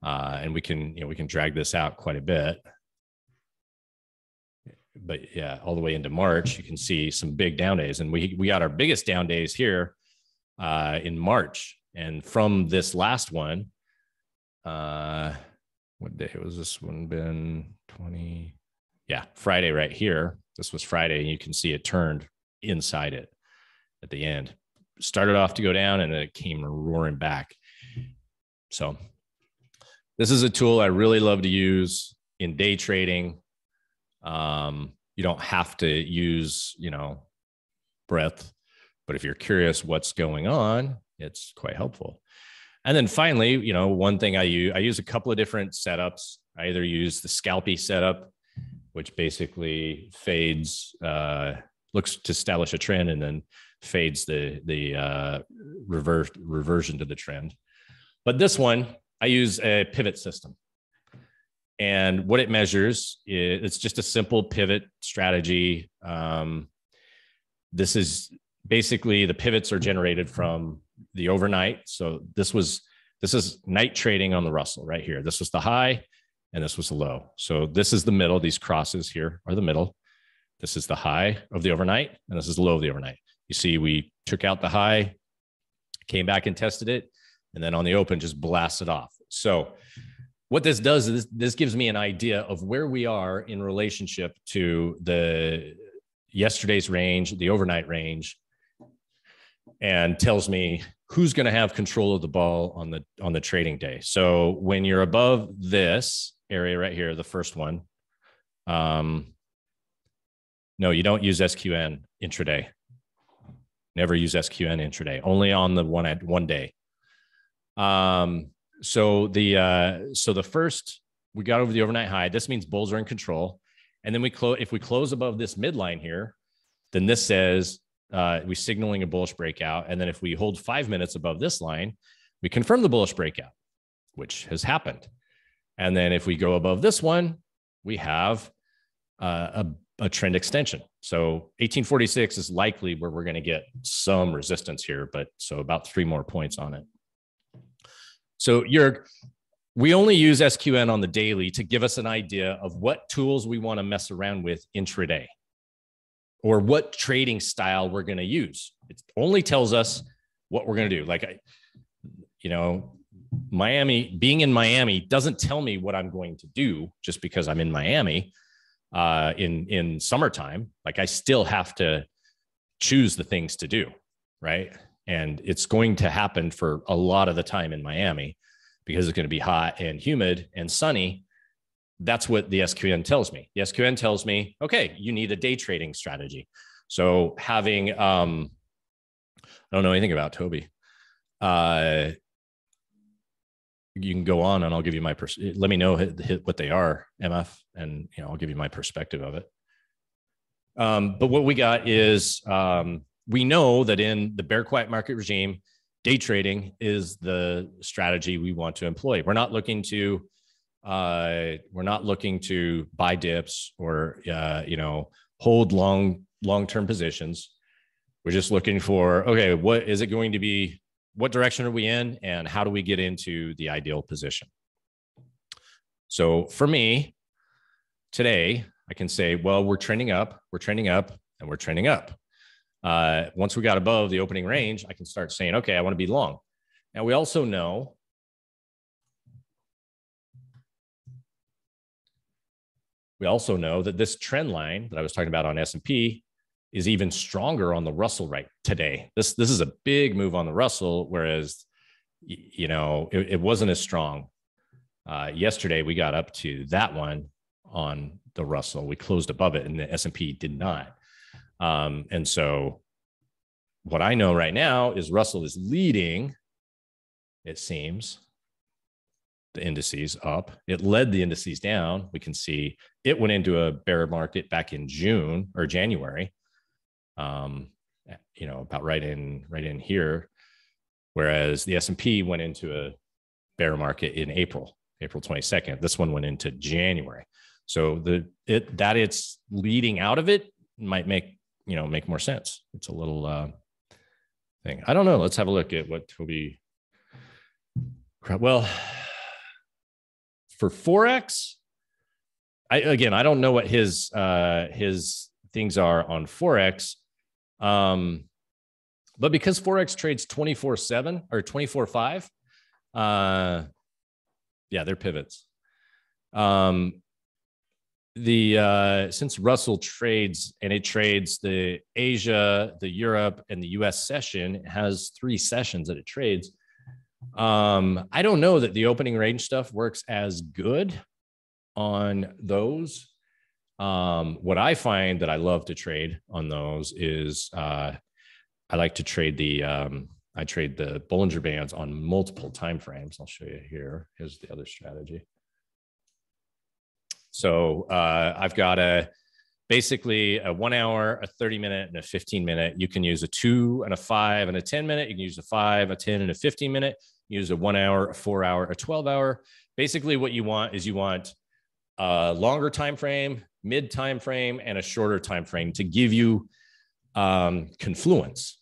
Uh, and we can, you know, we can drag this out quite a bit. But yeah, all the way into March, you can see some big down days. And we, we got our biggest down days here uh, in March. And from this last one, uh, what day was this one been? twenty Yeah, Friday right here. This was Friday, and you can see it turned inside it at the end. Started off to go down, and then it came roaring back. So this is a tool I really love to use in day trading. Um, you don't have to use, you know, breadth, but if you're curious what's going on, it's quite helpful. And then finally, you know, one thing I use, I use a couple of different setups. I either use the Scalpy setup, which basically fades, uh, looks to establish a trend and then fades the, the uh, reverse, reversion to the trend. But this one, I use a pivot system. And what it measures, is, it's just a simple pivot strategy. Um, this is basically, the pivots are generated from the overnight. So this was, this is night trading on the Russell right here. This was the high, and this was the low. So this is the middle. These crosses here are the middle. This is the high of the overnight, and this is the low of the overnight. You see, we took out the high, came back and tested it, and then on the open, just blasted off. So what this does is this gives me an idea of where we are in relationship to the yesterday's range, the overnight range, and tells me who's going to have control of the ball on the on the trading day. So when you're above this area right here, the first one, um, no, you don't use S Q N intraday. Never use S Q N intraday. Only on the one at one day. Um, so the uh, so the first we got over the overnight high. This means bulls are in control. And then we close. If we close above this midline here, then this says uh, we're signaling a bullish breakout. And then if we hold five minutes above this line, we confirm the bullish breakout, which has happened. And then if we go above this one, we have uh, a, a trend extension. So eighteen forty-six is likely where we're going to get some resistance here, but so about three more points on it. So you're. We only use S Q N on the daily to give us an idea of what tools we want to mess around with intraday or what trading style we're going to use. It only tells us what we're going to do. Like, I, you know, Miami, being in Miami doesn't tell me what I'm going to do just because I'm in Miami uh, in, in summertime. Like I still have to choose the things to do, right? And it's going to happen for a lot of the time in Miami, because it's going to be hot and humid and sunny. That's what the S Q N tells me. The S Q N tells me, okay, you need a day trading strategy. So having, um, I don't know anything about Toby. Uh, you can go on and I'll give you my, pers- let me know what they are, M F, and you know I'll give you my perspective of it. Um, but what we got is um, we know that in the bear quiet market regime, day trading is the strategy we want to employ. We're not looking to, uh, we're not looking to buy dips or uh, you know hold long long-term positions. We're just looking for, okay, what is it going to be? What direction are we in, and how do we get into the ideal position? So for me today, I can say, well, we're trending up, we're trending up, and we're trending up. Uh, once we got above the opening range, I can start saying, okay, I want to be long. Now we also know we also know that this trend line that I was talking about on S and P is even stronger on the Russell right today. This this is a big move on the Russell, whereas you know it, it wasn't as strong uh, yesterday. We got up to that one on the Russell. We closed above it, and the S and P did not. Um, and so what I know right now is Russell is leading, it seems, the indices up. It led the indices down. We can see it went into a bear market back in June or January, um, you know, about right in right in here, whereas the S and P went into a bear market in April, April twenty-second. This one went into January. So the it that it's leading out of it might make you know, make more sense. It's a little uh, thing. I don't know. Let's have a look at what Toby. Well, for Forex, I, again, I don't know what his, uh, his things are on Forex. Um, but because Forex trades twenty-four seven or twenty-four five, uh, yeah, they're pivots. Um, The uh, since Russell trades and it trades the Asia, the Europe, and the U S session, it has three sessions that it trades. Um, I don't know that the opening range stuff works as good on those. Um, what I find that I love to trade on those is uh, I like to trade the um, I trade the Bollinger Bands on multiple time frames. I'll show you here. Here's the other strategy. So uh, I've got a basically a one hour, a thirty minute, and a fifteen minute. You can use a two and a five and a ten minute. You can use a five, a ten, and a fifteen minute. Use a one hour, a four hour, a twelve hour. Basically, what you want is you want a longer time frame, mid time frame, and a shorter time frame to give you um, confluence.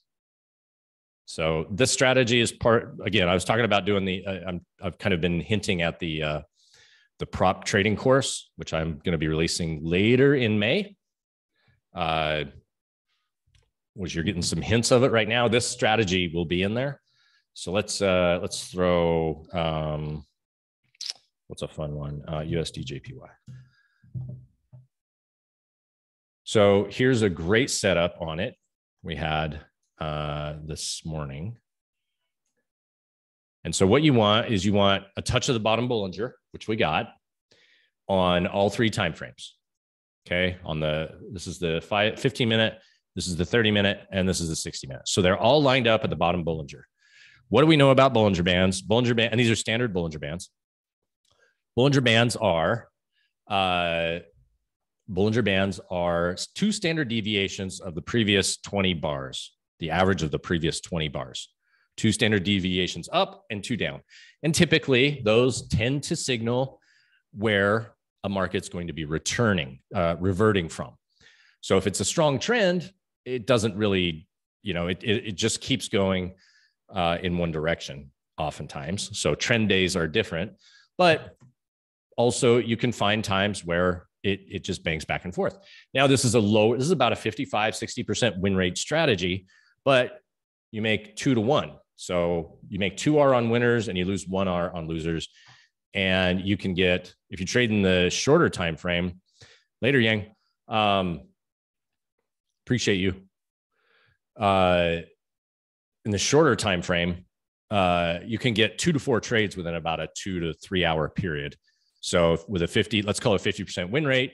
So this strategy is part. Again, I was talking about doing the. Uh, I'm, I've kind of been hinting at the. Uh, the prop trading course, which I'm going to be releasing later in May, uh, which you're getting some hints of it right now. This strategy will be in there. So let's uh, let's throw, um, what's a fun one? Uh, U S D J P Y. So here's a great setup on it. We had uh, this morning. And so what you want is you want a touch of the bottom Bollinger, which we got on all three timeframes. Okay. On the, this is the five, fifteen minute, this is the thirty minute, and this is the sixty minute. So they're all lined up at the bottom Bollinger. What do we know about Bollinger Bands? Bollinger Band, and these are standard Bollinger Bands. Bollinger Bands are, uh, Bollinger Bands are two standard deviations of the previous twenty bars, the average of the previous twenty bars. Two standard deviations up and two down. And typically those tend to signal where a market's going to be returning, uh, reverting from. So if it's a strong trend, it doesn't really, you know, it, it, it just keeps going uh, in one direction oftentimes. So trend days are different, but also you can find times where it, it just bangs back and forth. Now, this is a low, this is about a fifty-five, sixty percent win rate strategy, but you make two to one. So you make two R on winners and you lose one R on losers. And you can get, if you trade in the shorter time frame, later, Yang, um, appreciate you. Uh, in the shorter time frame, uh, you can get two to four trades within about a two to three hour period. So with a fifty, let's call it fifty percent win rate,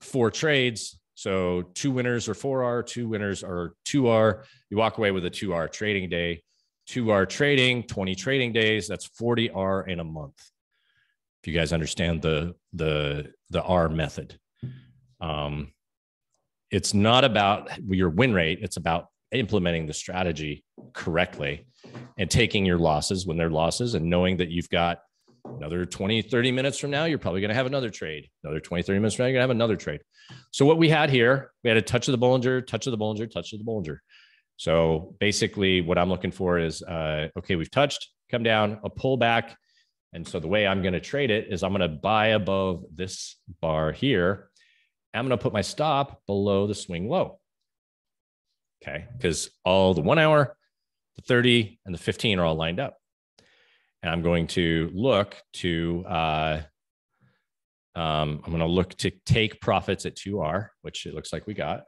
four trades. So two winners are four R, two winners are two R. You walk away with a two R trading day, two R trading, twenty trading days. That's forty R in a month. If you guys understand the, the, the R method, um, it's not about your win rate. It's about implementing the strategy correctly and taking your losses when they're losses and knowing that you've got another twenty, thirty minutes from now, you're probably going to have another trade. Another twenty, thirty minutes from now, you're going to have another trade. So what we had here, we had a touch of the Bollinger, touch of the Bollinger, touch of the Bollinger. So basically what I'm looking for is, uh, okay, we've touched, come down, a pullback. And so the way I'm going to trade it is I'm going to buy above this bar here. I'm going to put my stop below the swing low. Okay. Because all the one hour, the thirty and the fifteen are all lined up. And I'm going to look to, uh, um, I'm going to look to take profits at two R, which it looks like we got.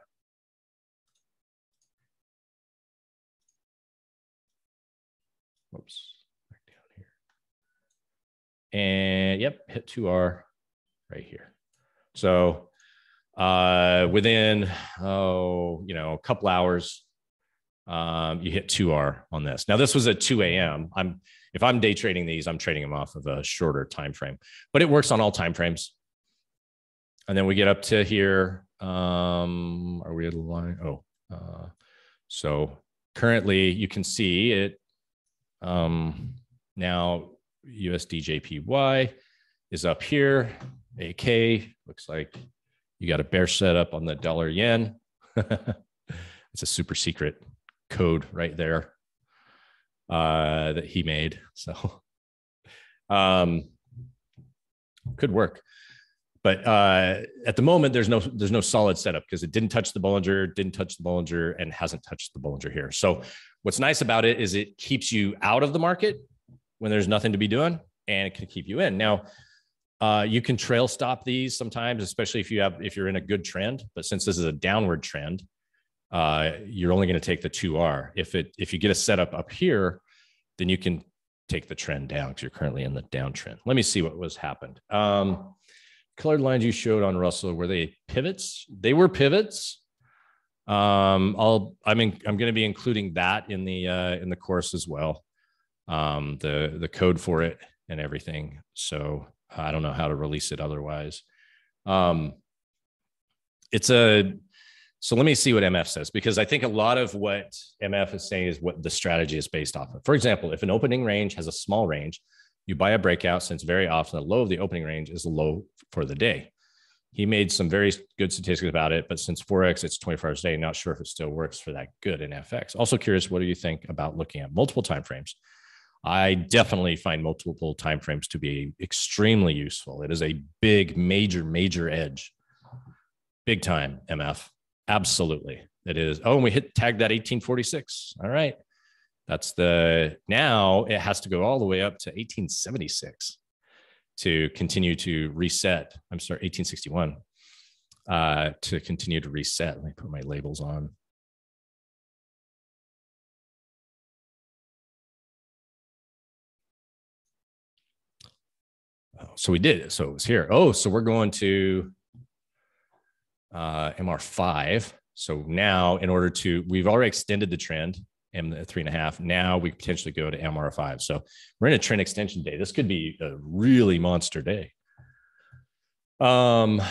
Oops, back down here. And yep, hit two R right here. So uh, within, oh, you know, a couple hours, um, you hit two R on this. Now this was at two A M I'm If I'm day trading these, I'm trading them off of a shorter time frame, but it works on all time frames. And then we get up to here. Um, are we at a line? Oh, uh, so currently you can see it. Um, now U S D J P Y is up here. A K looks like you got a bear setup on the dollar yen. It's a super secret code right there. Uh, that he made. So, um, could work, but, uh, at the moment there's no, there's no solid setup because it didn't touch the Bollinger, didn't touch the Bollinger and hasn't touched the Bollinger here. So what's nice about it is it keeps you out of the market when there's nothing to be doing and it can keep you in. Now, uh, you can trail stop these sometimes, especially if you have, if you're in a good trend, but since this is a downward trend, Uh, you're only going to take the two R. If it if you get a setup up here, then you can take the trend down because you're currently in the downtrend. Let me see what was happened. Um, colored lines you showed on Russell, were they pivots? They were pivots. Um, I'll I mean I'm going to be including that in the uh, in the course as well, um, the the code for it and everything. So I don't know how to release it otherwise. Um, it's a So let me see what M F says, because I think a lot of what M F is saying is what the strategy is based off of. For example, if an opening range has a small range, you buy a breakout since very often the low of the opening range is the low for the day. He made some very good statistics about it, but since Forex, it's twenty-four hours a day. Not sure if it still works for that good in F X. Also curious, what do you think about looking at multiple timeframes? I definitely find multiple timeframes to be extremely useful. It is a big, major, major edge. Big time, M F. Absolutely. It is. Oh, and we hit tag that eighteen forty-six. All right. That's the, now it has to go all the way up to eighteen seventy-six to continue to reset. I'm sorry, eighteen sixty-one uh, to continue to reset. Let me put my labels on. So we did it. So it was here. Oh, so we're going to uh, M R five. So now in order to, we've already extended the trend, M three and a half. Now we potentially go to M R five. So we're in a trend extension day. This could be a really monster day. Um.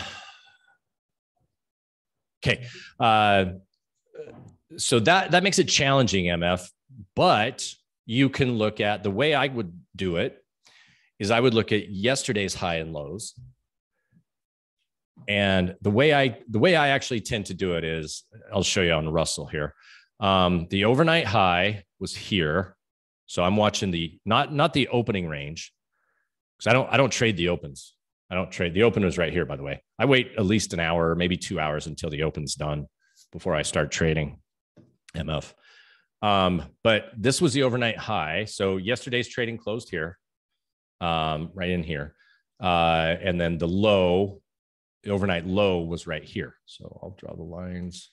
Okay. Uh, so that, that makes it challenging, M F, but you can look at the way I would do it is I would look at yesterday's high and lows. And the way I, the way I actually tend to do it is I'll show you on Russell here. Um, the overnight high was here. So I'm watching the, not, not the opening range. Cause I don't, I don't trade the opens. I don't trade. The open was right here, by the way. I wait at least an hour, maybe two hours until the open's done before I start trading M F. Um, but this was the overnight high. So yesterday's trading closed here, um, right in here. Uh, and then the low, the overnight low was right here. So I'll draw the lines.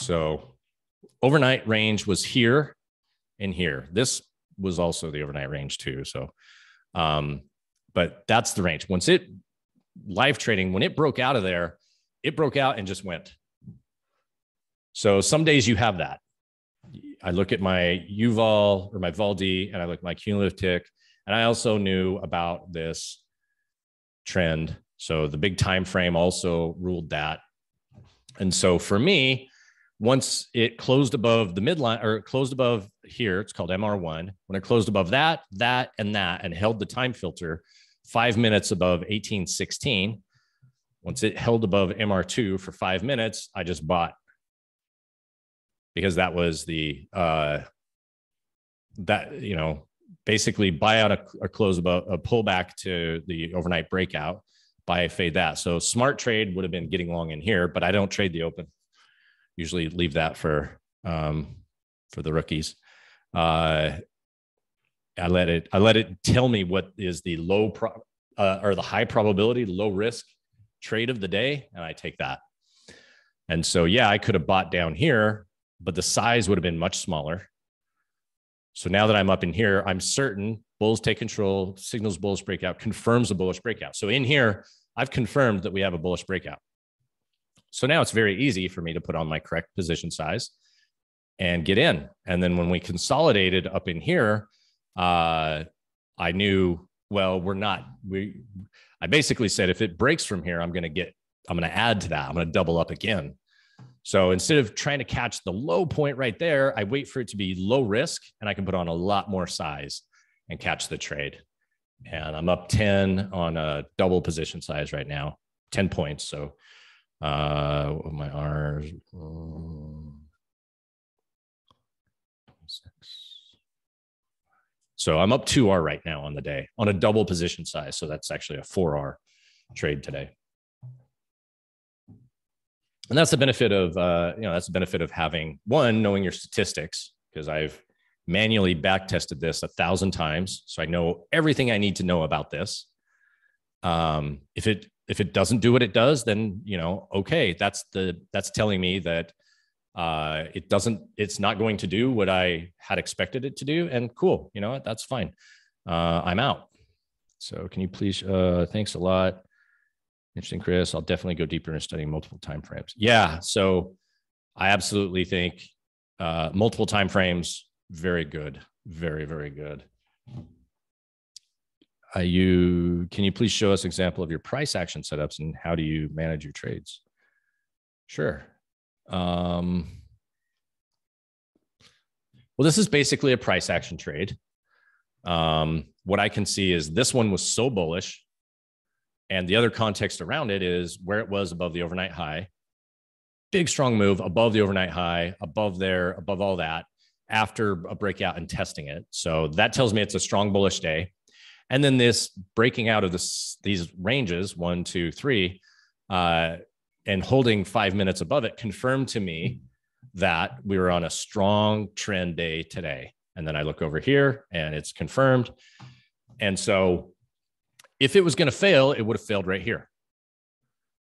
So overnight range was here and here. This was also the overnight range too. So, um, but that's the range. Once it live trading, when it broke out of there, it broke out and just went. So some days you have that. I look at my U V O L or my V O L D and I look at my cumulative tick. And I also knew about this trend. So the big time frame also ruled that. And so for me, once it closed above the midline or it closed above here, it's called M R one. When it closed above that, that, and that, and held the time filter five minutes above eighteen sixteen. Once it held above M R two for five minutes, I just bought because that was the, uh, that, you know, basically buy out a, a close above a pullback to the overnight breakout, buy a fade that. So smart trade would have been getting long in here, but I don't trade the open. Usually leave that for um, for the rookies. Uh, I let it I let it tell me what is the low pro, uh, or the high probability, low risk trade of the day, and I take that. And so, yeah, I could have bought down here, but the size would have been much smaller. So now that I'm up in here, I'm certain bulls take control, signals bullish breakout, confirms a bullish breakout. So in here, I've confirmed that we have a bullish breakout. So now it's very easy for me to put on my correct position size and get in. And then when we consolidated up in here, uh, I knew, well, we're not, we, I basically said, if it breaks from here, I'm going to get, I'm going to add to that. I'm going to double up again. So instead of trying to catch the low point right there, I wait for it to be low risk and I can put on a lot more size and catch the trade. And I'm up ten on a double position size right now, ten points. So Uh, my R's, um, so I'm up two R right now on the day on a double position size. So that's actually a four R trade today. And that's the benefit of, uh, you know, that's the benefit of having one, knowing your statistics, because I've manually back tested this a thousand times. So I know everything I need to know about this. Um, if it, If it doesn't do what it does, then, you know, okay, that's the, that's telling me that uh, it doesn't, it's not going to do what I had expected it to do. And cool, you know what, that's fine. Uh, I'm out. So can you please, uh, thanks a lot. Interesting, Chris. I'll definitely go deeper into studying multiple timeframes. Yeah, so I absolutely think uh, multiple timeframes, very good, very, very good. Uh, you, can you please show us an example of your price action setups and how do you manage your trades? Sure. Um, well, this is basically a price action trade. Um, what I can see is this one was so bullish. And the other context around it is where it was above the overnight high. Big, strong move above the overnight high, above there, above all that, after a breakout and testing it. So that tells me it's a strong bullish day. And then this breaking out of this, these ranges, one, two, three, uh, and holding five minutes above it confirmed to me that we were on a strong trend day today. And then I look over here and it's confirmed. And so if it was going to fail, it would have failed right here.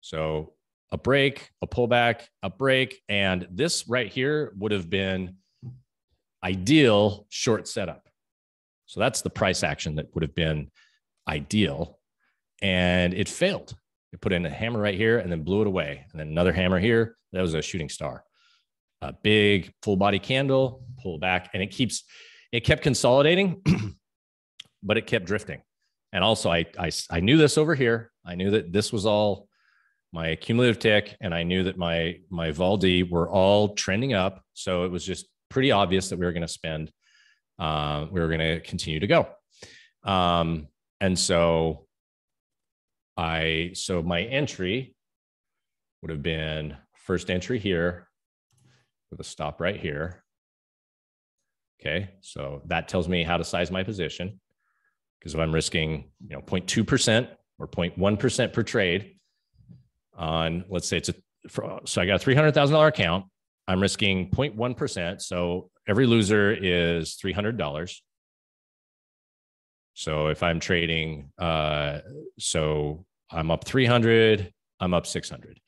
So a break, a pullback, a break. And this right here would have been ideal short setup. So that's the price action that would have been ideal. And it failed. It put in a hammer right here and then blew it away. And then another hammer here. That was a shooting star. A big full body candle, pull back. And it keeps, it kept consolidating, but it kept drifting. And also I, I, I knew this over here. I knew that this was all my cumulative tick. And I knew that my, my Vol D were all trending up. So it was just pretty obvious that we were going to spend, uh, we were going to continue to go. Um, and so I, so my entry would have been first entry here with a stop right here. Okay. So that tells me how to size my position. Because if I'm risking, you know, zero point two percent or zero point one percent per trade on, let's say it's a, so I got a three hundred thousand dollar account, I'm risking zero point one percent. So every loser is three hundred dollars. So if I'm trading, uh, so I'm up three hundred, I'm up six hundred.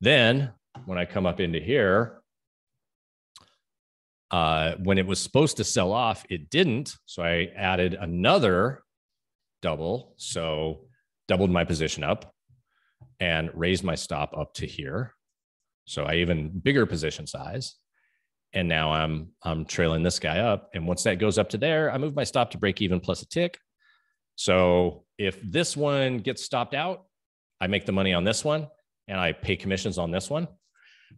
Then when I come up into here, uh, when it was supposed to sell off, it didn't. So I added another double, so doubled my position up and raised my stop up to here. So I even bigger position size. And now I'm, I'm trailing this guy up. And once that goes up to there, I move my stop to break even plus a tick. So if this one gets stopped out, I make the money on this one and I pay commissions on this one.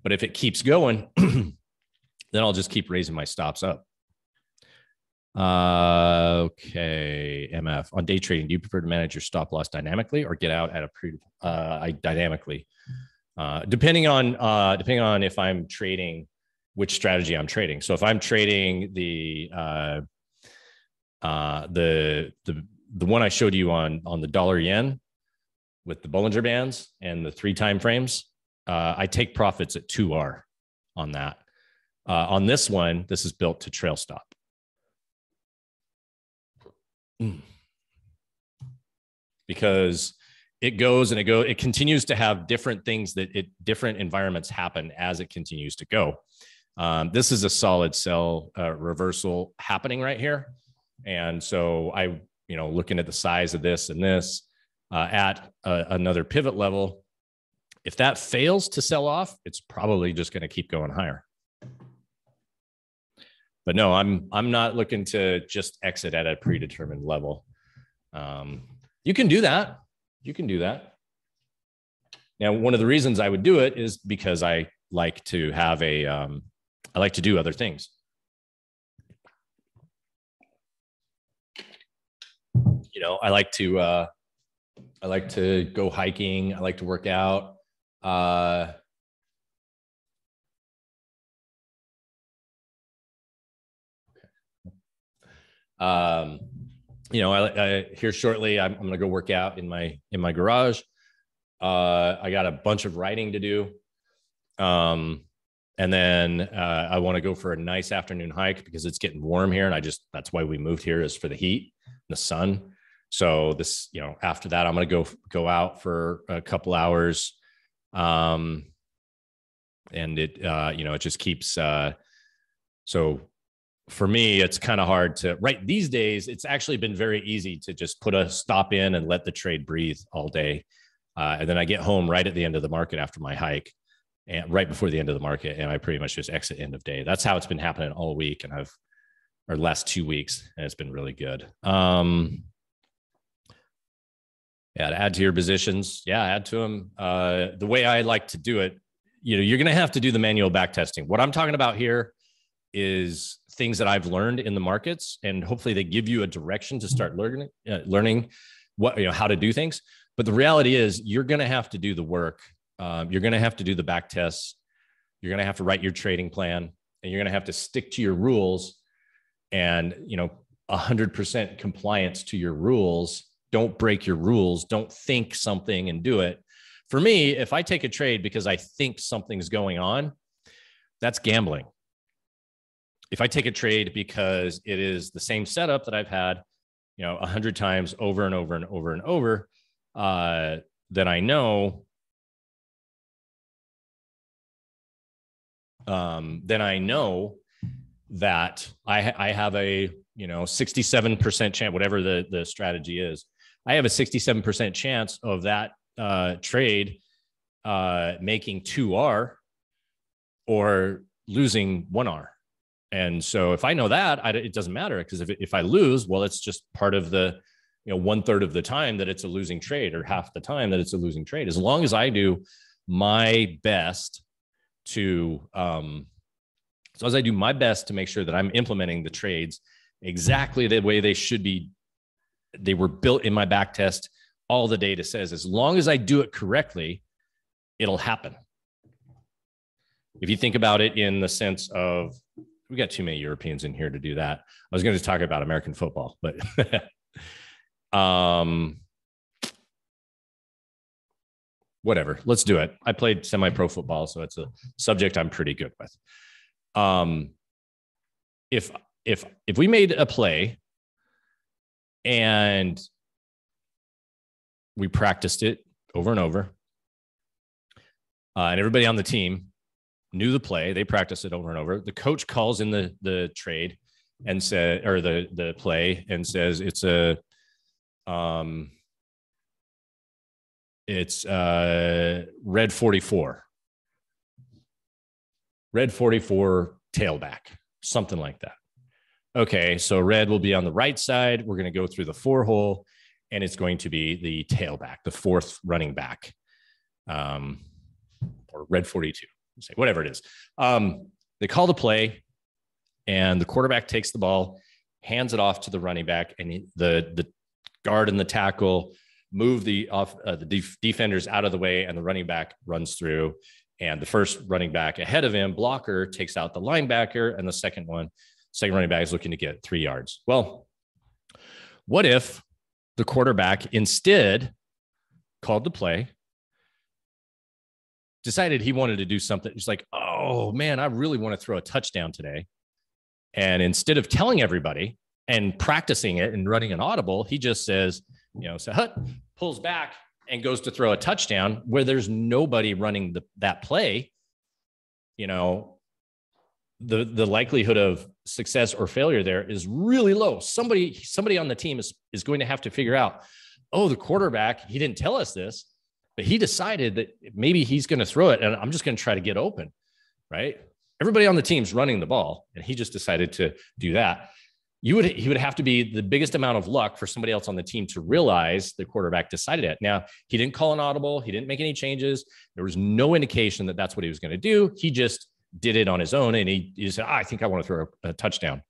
But if it keeps going, then I'll just keep raising my stops up. Uh, okay. M F on day trading, do you prefer to manage your stop loss dynamically or get out at a pre, uh, I dynamically, uh, depending on, uh, depending on if I'm trading, which strategy I'm trading. So if I'm trading the, uh, uh, the, the, the one I showed you on, on the dollar yen with the Bollinger Bands and the three time frames, uh, I take profits at two R on that. Uh, on this one, this is built to trail stop. Because it goes and it goes, it continues to have different things that it, different environments happen as it continues to go. Um, this is a solid sell uh, reversal happening right here. And so I, you know, looking at the size of this and this uh, at uh, another pivot level, if that fails to sell off, it's probably just going to keep going higher. But no, I'm I'm not looking to just exit at a predetermined level. Um, you can do that. You can do that. Now, one of the reasons I would do it is because I like to have a, um, I like to do other things. You know, I like to, uh, I like to go hiking. I like to work out. Uh, Um, you know, I, I here shortly, I'm, I'm going to go work out in my, in my garage. Uh, I got a bunch of writing to do. Um, and then, uh, I want to go for a nice afternoon hike because it's getting warm here. And I just, that's why we moved here, is for the heat, the sun. So this, you know, after that, I'm going to go, go out for a couple hours. Um, and it, uh, you know, it just keeps, uh, so for me, it's kind of hard to right these days. It's actually been very easy to just put a stop in and let the trade breathe all day. Uh, and then I get home right at the end of the market after my hike and right before the end of the market. And I pretty much just exit end of day. That's how it's been happening all week. And I've, or last two weeks, and it's been really good. Um, yeah. To add to your positions. Yeah. Add to them. Uh, the way I like to do it, you know, you're going to have to do the manual back testing. What I'm talking about here is things that I've learned in the markets, and hopefully they give you a direction to start learning, uh, learning what, you know, how to do things. But the reality is you're going to have to do the work. Um, you're going to have to do the back tests. You're going to have to write your trading plan, and you're going to have to stick to your rules and, you know, a hundred percent compliance to your rules. Don't break your rules. Don't think something and do it. For me, if I take a trade because I think something's going on, that's gambling. If I take a trade because it is the same setup that I've had, you know, a hundred times over and over and over and over, uh, then I know um, then I know that I, I have a, you know, sixty-seven percent chance, whatever the, the strategy is, I have a sixty-seven percent chance of that uh, trade uh, making two R or losing one R. And so if I know that, I, it doesn't matter, because if, if I lose, well, it's just part of the, you know, one third of the time that it's a losing trade, or half the time that it's a losing trade. As long as I do my best to, um, so as I do my best to make sure that I'm implementing the trades exactly the way they should be, they were built in my back test. All the data says, as long as I do it correctly, it'll happen. If you think about it in the sense of, we got too many Europeans in here to do that. I was going to talk about American football, but um, whatever, let's do it. I played semi-pro football, so it's a subject I'm pretty good with. Um, if, if, if we made a play and we practiced it over and over, uh, and everybody on the team knew the play, they practiced it over and over, the coach calls in the, the trade and said, or the, the play, and says, it's a, um, it's uh red forty-four. Red forty-four tailback, something like that. Okay, so red will be on the right side. We're going to go through the four hole, and it's going to be the tailback, the fourth running back, um, or red forty-two, say whatever it is. Um, they call the play, and the quarterback takes the ball, hands it off to the running back, and he, the the guard and the tackle move the off uh, the def defenders out of the way, and the running back runs through. And the first running back ahead of him, blocker, takes out the linebacker, and the second one, second running back is looking to get three yards. Well, what if the quarterback instead called the play, decided he wanted to do something? He's like, oh man, I really want to throw a touchdown today. And instead of telling everybody and practicing it and running an audible, he just says, you know, so hut, pulls back, and goes to throw a touchdown where there's nobody running the, that play. You know, the, the likelihood of success or failure there is really low. Somebody, somebody on the team is, is going to have to figure out, oh, the quarterback, he didn't tell us this, but he decided that maybe he's going to throw it, and I'm just going to try to get open, right? Everybody on the team's running the ball, and he just decided to do that. You would, he would have to be the biggest amount of luck for somebody else on the team to realize the quarterback decided it. Now, he didn't call an audible. He didn't make any changes. There was no indication that that's what he was going to do. He just did it on his own. And he, he said, ah, I think I want to throw a touchdown.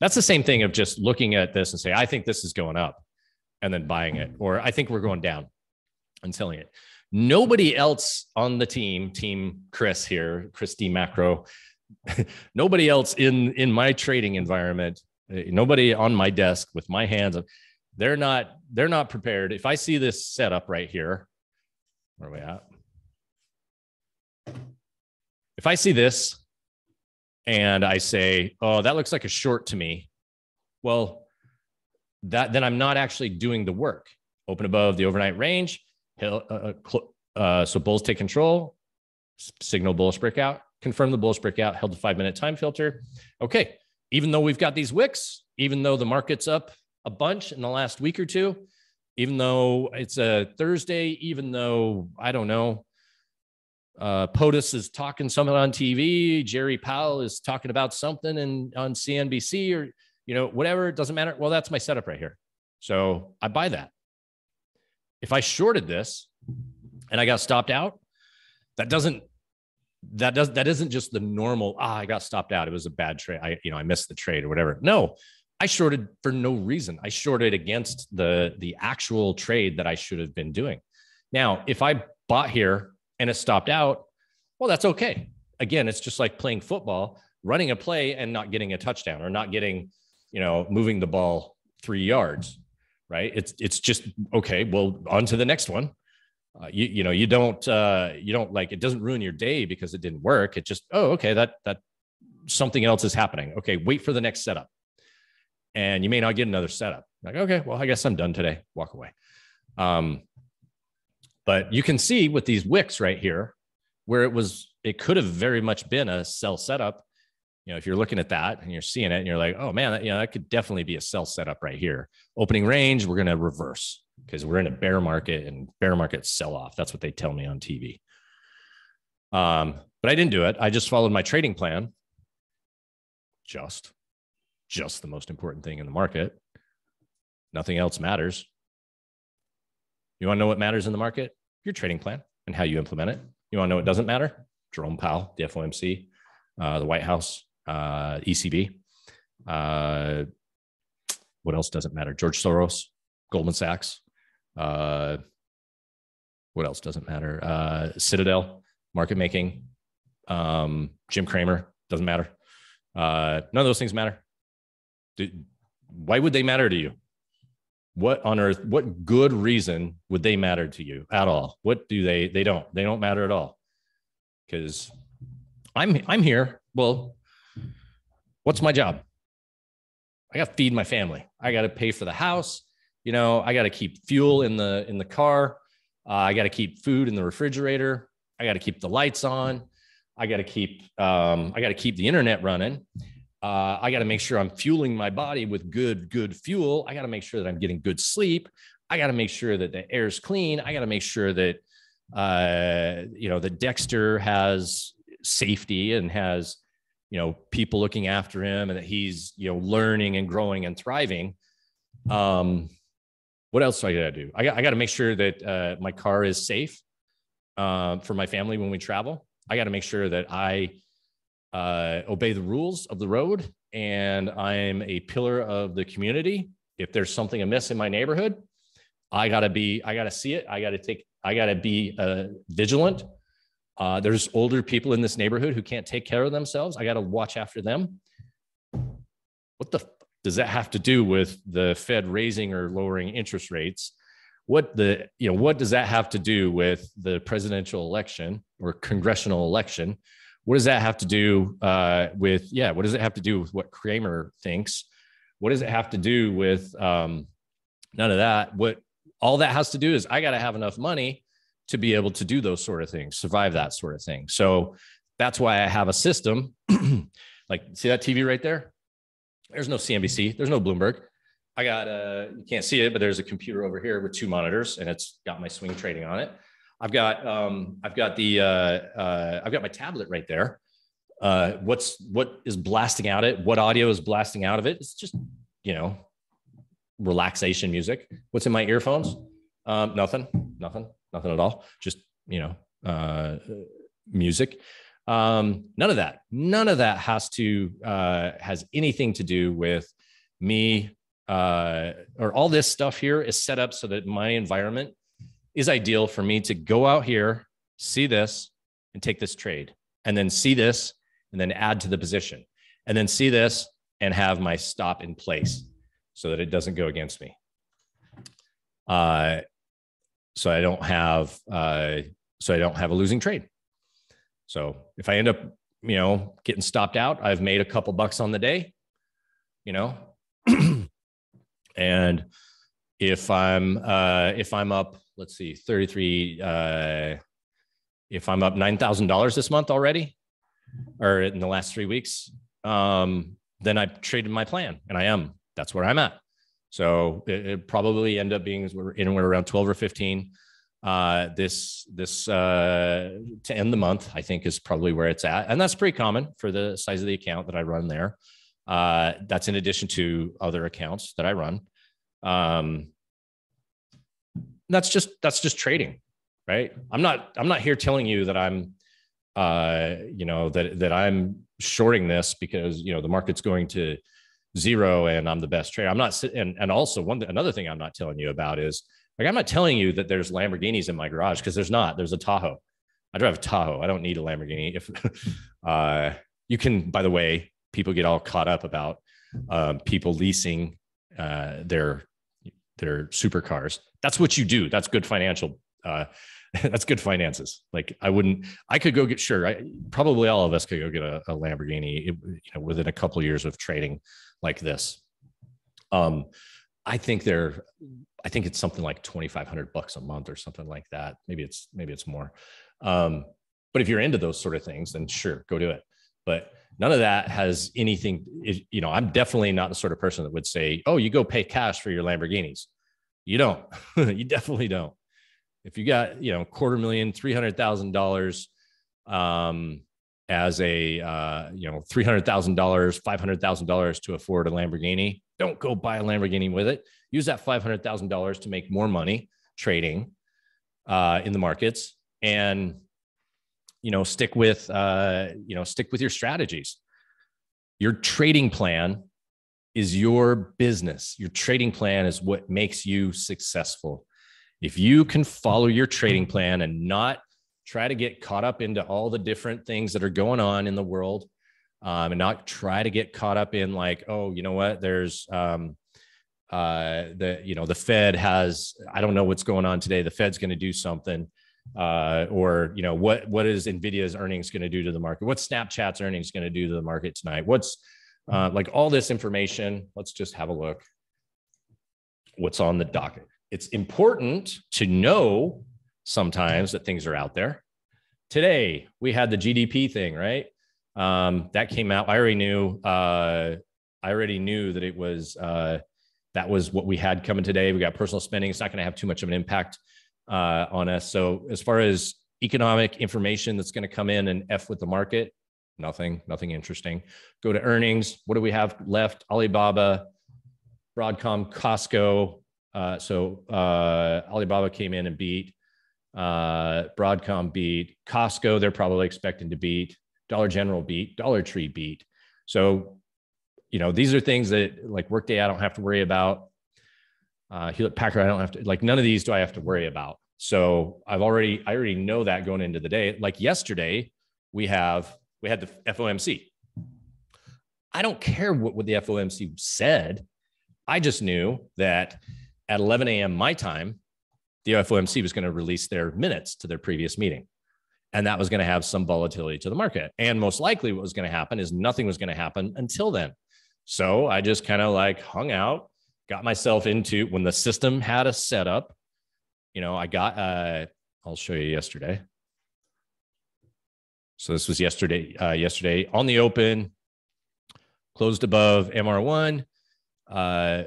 That's the same thing of just looking at this and say, I think this is going up, and then buying it. Or I think we're going down, and selling it. Nobody else on the team, team Chris here, Chris D Macro, nobody else in, in my trading environment, nobody on my desk with my hands up, they're not, they're not prepared. If I see this setup right here, where are we at? If I see this and I say, oh, that looks like a short to me. Well, that, then I'm not actually doing the work. Open above the overnight range. Uh, uh, so bulls take control, signal bullish breakout, confirm the bullish breakout, held the five minute time filter. Okay. Even though we've got these wicks, even though the market's up a bunch in the last week or two, even though it's a Thursday, even though, I don't know, uh, POTUS is talking something on T V, Jerry Powell is talking about something in, on C N B C, or, you know, whatever, it doesn't matter. Well, that's my setup right here. So I buy that. If I shorted this and I got stopped out, that doesn't, that does, that isn't just the normal, ah, I got stopped out, it was a bad trade, I, you know, I missed the trade or whatever. No, I shorted for no reason. I shorted against the, the actual trade that I should have been doing. Now, if I bought here and it stopped out, well, that's okay. Again, it's just like playing football, running a play and not getting a touchdown, or not getting, you know, moving the ball three yards, right? It's, it's just, okay, well, on to the next one. Uh, you, you know, you don't, uh, you don't like, it doesn't ruin your day because it didn't work. It just, oh, okay, that, that something else is happening. Okay, wait for the next setup. And you may not get another setup. Like, okay, well, I guess I'm done today. Walk away. Um, but you can see with these wicks right here, where it was it could have very much been a sell setup. You know, if you're looking at that and you're seeing it and you're like, oh man, that, you know, that could definitely be a sell setup right here. Opening range, we're going to reverse because we're in a bear market and bear market sell off. That's what they tell me on T V. Um, but I didn't do it. I just followed my trading plan. Just, just the most important thing in the market. Nothing else matters. You want to know what matters in the market? Your trading plan and how you implement it. You want to know what doesn't matter? Jerome Powell, the F O M C, uh, the White House, uh, E C B. Uh, what else doesn't matter? George Soros, Goldman Sachs. Uh, what else doesn't matter? Uh, Citadel, market making. Um, Jim Cramer, doesn't matter. Uh, none of those things matter. Dude, why would they matter to you? What on earth, what good reason would they matter to you at all? What do they, they don't, they don't matter at all. Because I'm, I'm here. Well, what's my job? I got to feed my family. I got to pay for the house. You know, I got to keep fuel in the, in the car. Uh, I got to keep food in the refrigerator. I got to keep the lights on. I got to keep, um, I got to keep the internet running. Uh, I got to make sure I'm fueling my body with good, good fuel. I got to make sure that I'm getting good sleep. I got to make sure that the air's clean. I got to make sure that, uh, you know, that Dexter has safety and has, you know, people looking after him and that he's, you know, learning and growing and thriving. Um, what else do I got to do? I got, I got to make sure that uh, my car is safe uh, for my family when we travel. I got to make sure that I Uh, obey the rules of the road, and I'm a pillar of the community. If there's something amiss in my neighborhood, I gotta be, I gotta see it. I gotta take, I gotta be uh, vigilant. Uh, there's older people in this neighborhood who can't take care of themselves. I gotta watch after them. What the f does that have to do with the Fed raising or lowering interest rates? What the, you know, what does that have to do with the presidential election or congressional election? What does that have to do uh, with, yeah, what does it have to do with what Cramer thinks? What does it have to do with um, none of that? What all that has to do is I got to have enough money to be able to do those sort of things, survive that sort of thing. So that's why I have a system. Like, see that T V right there? There's no C N B C. There's no Bloomberg. I got a, you can't see it, but there's a computer over here with two monitors and it's got my swing trading on it. I've got um, I've got the uh, uh, I've got my tablet right there. Uh, what's what is blasting out it? What audio is blasting out of it? It's just, you know, relaxation music. What's in my earphones? Um, nothing, nothing, nothing at all. Just, you know, uh, music. Um, none of that. None of that has to uh, has anything to do with me uh, or all this stuff here is set up so that my environment is ideal for me to go out here, see this and take this trade, and then see this and then add to the position, and then see this and have my stop in place so that it doesn't go against me. Uh, so I don't have, uh, so I don't have a losing trade. So if I end up, you know, getting stopped out, I've made a couple bucks on the day, you know, and if I'm, uh, if I'm up, let's see, thirty-three. Uh, if I'm up nine thousand dollars this month already, or in the last three weeks, um, then I've traded my plan, and I am. That's where I'm at. So it, it probably end up being anywhere around twelve or fifteen. Uh, this this uh, to end the month, I think, is probably where it's at, and that's pretty common for the size of the account that I run there. Uh, that's in addition to other accounts that I run. Um, That's just, that's just trading, right? I'm not, I'm not here telling you that I'm, uh, you know, that, that I'm shorting this because, you know, the market's going to zero and I'm the best trader. I'm not, and, and also one, another thing I'm not telling you about is, like, I'm not telling you that there's Lamborghinis in my garage, because there's not. There's a Tahoe. I drive a Tahoe. I don't need a Lamborghini. If, uh, you can, by the way, people get all caught up about, um, people leasing, uh, their, their supercars. That's what you do. That's good financial. Uh, that's good finances. Like, I wouldn't, I could go get, sure. I, probably all of us could go get a, a Lamborghini, you know, within a couple of years of trading like this. Um, I think they're, I think it's something like twenty-five hundred bucks a month or something like that. Maybe it's, maybe it's more. Um, But if you're into those sort of things, then sure, go do it. But none of that has anything, you know, I'm definitely not the sort of person that would say, oh, you go pay cash for your Lamborghinis. You don't, you definitely don't. If you got, you know, quarter million, three hundred thousand dollars um, as a, uh, you know, three hundred thousand dollars, five hundred thousand dollars to afford a Lamborghini, don't go buy a Lamborghini with it. Use that five hundred thousand dollars to make more money trading uh, in the markets, and you know, stick with, uh, you know, stick with your strategies. Your trading plan is your business. Your trading plan is what makes you successful. If you can follow your trading plan and not try to get caught up into all the different things that are going on in the world, um, and not try to get caught up in like, oh, you know what, there's, um, uh, the, you know, the Fed has, I don't know what's going on today. The Fed's going to do something. Uh, or, you know, what, what is NVIDIA's earnings going to do to the market? What's Snapchat's earnings going to do to the market tonight? What's uh, like all this information? Let's just have a look. What's on the docket? It's important to know sometimes that things are out there. Today, we had the G D P thing, right? Um, that came out. I already knew, uh, I already knew that it was, uh, that was what we had coming today. We got personal spending. It's not going to have too much of an impact uh, on us. So as far as economic information that's going to come in and F with the market, nothing, nothing interesting. Go to earnings. What do we have left? Alibaba, Broadcom, Costco. Uh, so, uh, Alibaba came in and beat, uh, Broadcom beat, Costco. They're probably expecting to beat, Dollar General beat, Dollar Tree beat. So, you know, these are things that like Workday, I don't have to worry about. Uh, Hewlett Packard, I don't have to, like, none of these do I have to worry about. So I've already, I already know that going into the day. Like yesterday, we have, we had the F O M C. I don't care what, what the F O M C said. I just knew that at eleven A M my time, the F O M C was going to release their minutes to their previous meeting. And that was going to have some volatility to the market. And most likely what was going to happen is nothing was going to happen until then. So I just kind of like hung out, got myself into when the system had a setup, you know, I got, uh, I'll show you yesterday. So this was yesterday, uh, yesterday on the open, closed above M R one, uh,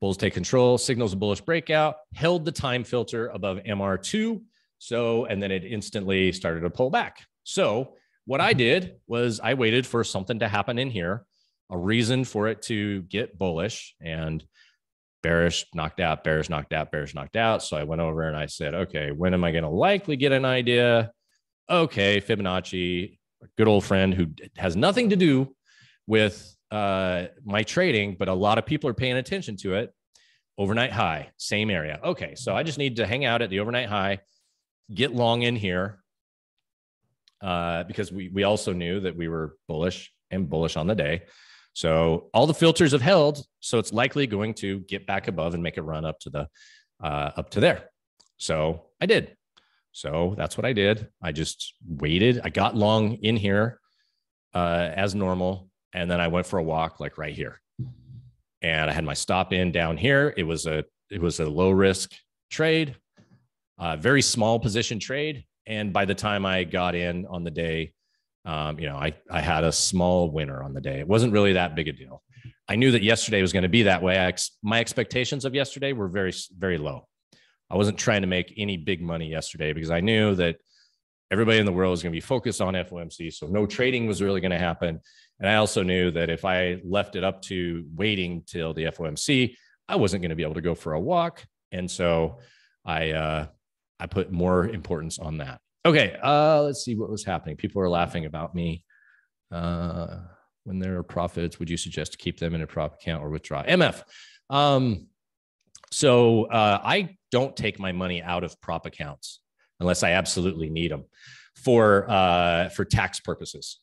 bulls take control, signals a bullish breakout, held the time filter above M R two. So, and then it instantly started to pull back. So what I did was I waited for something to happen in here, a reason for it to get bullish, and bearish knocked out, bearish knocked out, bearish knocked out. So I went over and I said, okay, when am I going to likely get an idea? Okay, Fibonacci, a good old friend who has nothing to do with uh, my trading, but a lot of people are paying attention to it. Overnight high, same area. Okay, so I just need to hang out at the overnight high, get long in here, uh, because we, we also knew that we were bullish and bullish on the day. So all the filters have held, so it's likely going to get back above and make a run up to the uh, up to there. So I did. So that's what I did. I just waited. I got long in here uh, as normal, and then I went for a walk like right here. And I had my stop in down here. It was a it was a low risk trade, uh, very small position trade. And by the time I got in on the day, Um, you know, I, I had a small winner on the day. It wasn't really that big a deal. I knew that yesterday was going to be that way. I ex my expectations of yesterday were very, very low. I wasn't trying to make any big money yesterday because I knew that everybody in the world was going to be focused on F O M C. So no trading was really going to happen. And I also knew that if I left it up to waiting till the F O M C, I wasn't going to be able to go for a walk. And so I, uh, I put more importance on that. Okay, uh, let's see what was happening. People are laughing about me. Uh, when there are profits, would you suggest to keep them in a prop account or withdraw? M F. Um, so uh, I don't take my money out of prop accounts unless I absolutely need them for, uh, for tax purposes.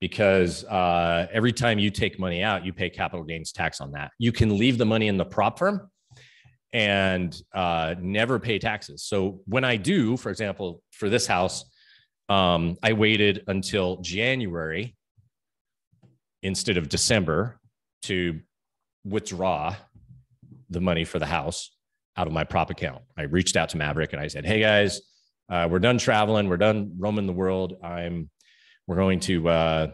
Because uh, every time you take money out, you pay capital gains tax on that. You can leave the money in the prop firm and uh, never pay taxes. So when I do, for example, for this house, um, I waited until January instead of December to withdraw the money for the house out of my prop account. I reached out to Maverick and I said, hey guys, Uh, we're done traveling. We're done roaming the world. I'm. We're going to. Uh,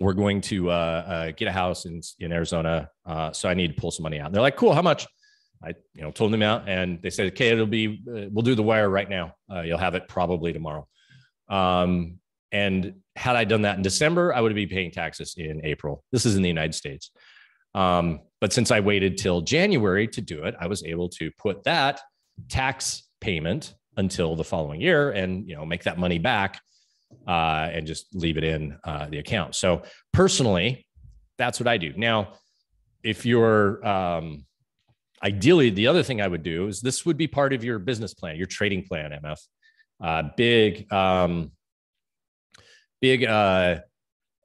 we're going to uh, uh, get a house in in Arizona. Uh, so I need to pull some money out. And they're like, cool. How much? I you know told them out, and they said, okay, it'll be. Uh, we'll do the wire right now. Uh, you'll have it probably tomorrow. Um, and had I done that in December, I would be paying taxes in April. This is in the United States. Um, but since I waited till January to do it, I was able to put that tax payment until the following year, and you know make that money back uh, and just leave it in uh, the account. So personally, that's what I do. Now, if you're um, ideally, the other thing I would do is this would be part of your business plan, your trading plan, M F. Uh, big, um, big, uh,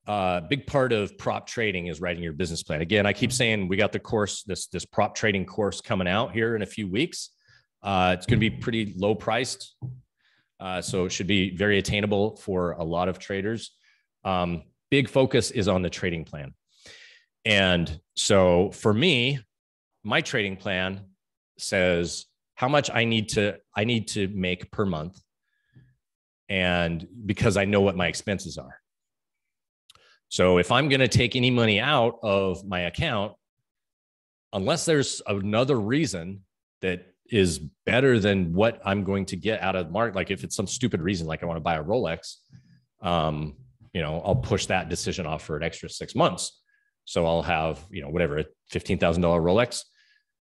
uh, big part of prop trading is writing your business plan. Again, I keep saying we got the course, this, this prop trading course coming out here in a few weeks. Uh, it's going to be pretty low priced. Uh, so it should be very attainable for a lot of traders. Um, big focus is on the trading plan. And so for me, my trading plan says how much I need to, I need to make per month. And because I know what my expenses are. So if I'm going to take any money out of my account, unless there's another reason that is better than what I'm going to get out of the market, like if it's some stupid reason, like I want to buy a Rolex, um, you know, I'll push that decision off for an extra six months. So I'll have, you know, whatever, a fifteen thousand dollar Rolex.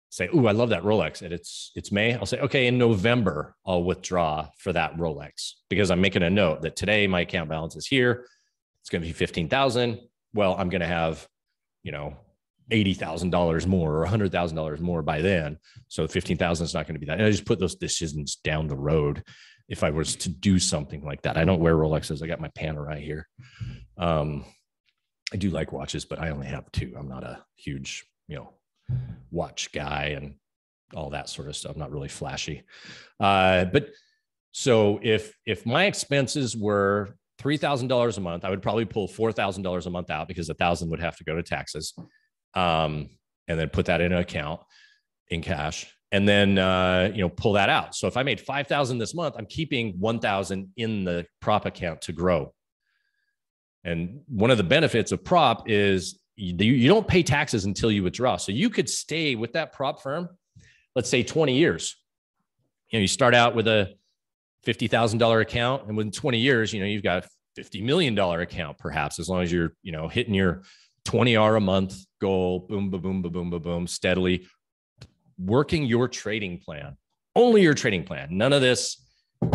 Say, ooh, I love that Rolex. And it's it's May. I'll say, okay, in November, I'll withdraw for that Rolex because I'm making a note that today my account balance is here. It's going to be fifteen thousand. Well, I'm going to have, you know, eighty thousand dollars more or one hundred thousand dollars more by then. So fifteen thousand is not going to be that. And I just put those decisions down the road if I was to do something like that. I don't wear Rolexes. I got my Panerai here. Um, I do like watches, but I only have two. I'm not a huge, you know, watch guy and all that sort of stuff. Not really flashy. Uh, but so if, if my expenses were three thousand dollars a month, I would probably pull four thousand dollars a month out because a thousand would have to go to taxes. Um, and then put that in an account in cash and then, uh, you know, pull that out. So if I made five thousand this month, I'm keeping one thousand in the prop account to grow. And one of the benefits of prop is you, you don't pay taxes until you withdraw. So you could stay with that prop firm, let's say twenty years. You know, you start out with a fifty thousand dollar account and within twenty years, you know, you've got a fifty million dollar account, perhaps, as long as you're, you know, hitting your twenty R a month goal, boom, ba boom, ba boom, ba boom, steadily working your trading plan, only your trading plan. None of this.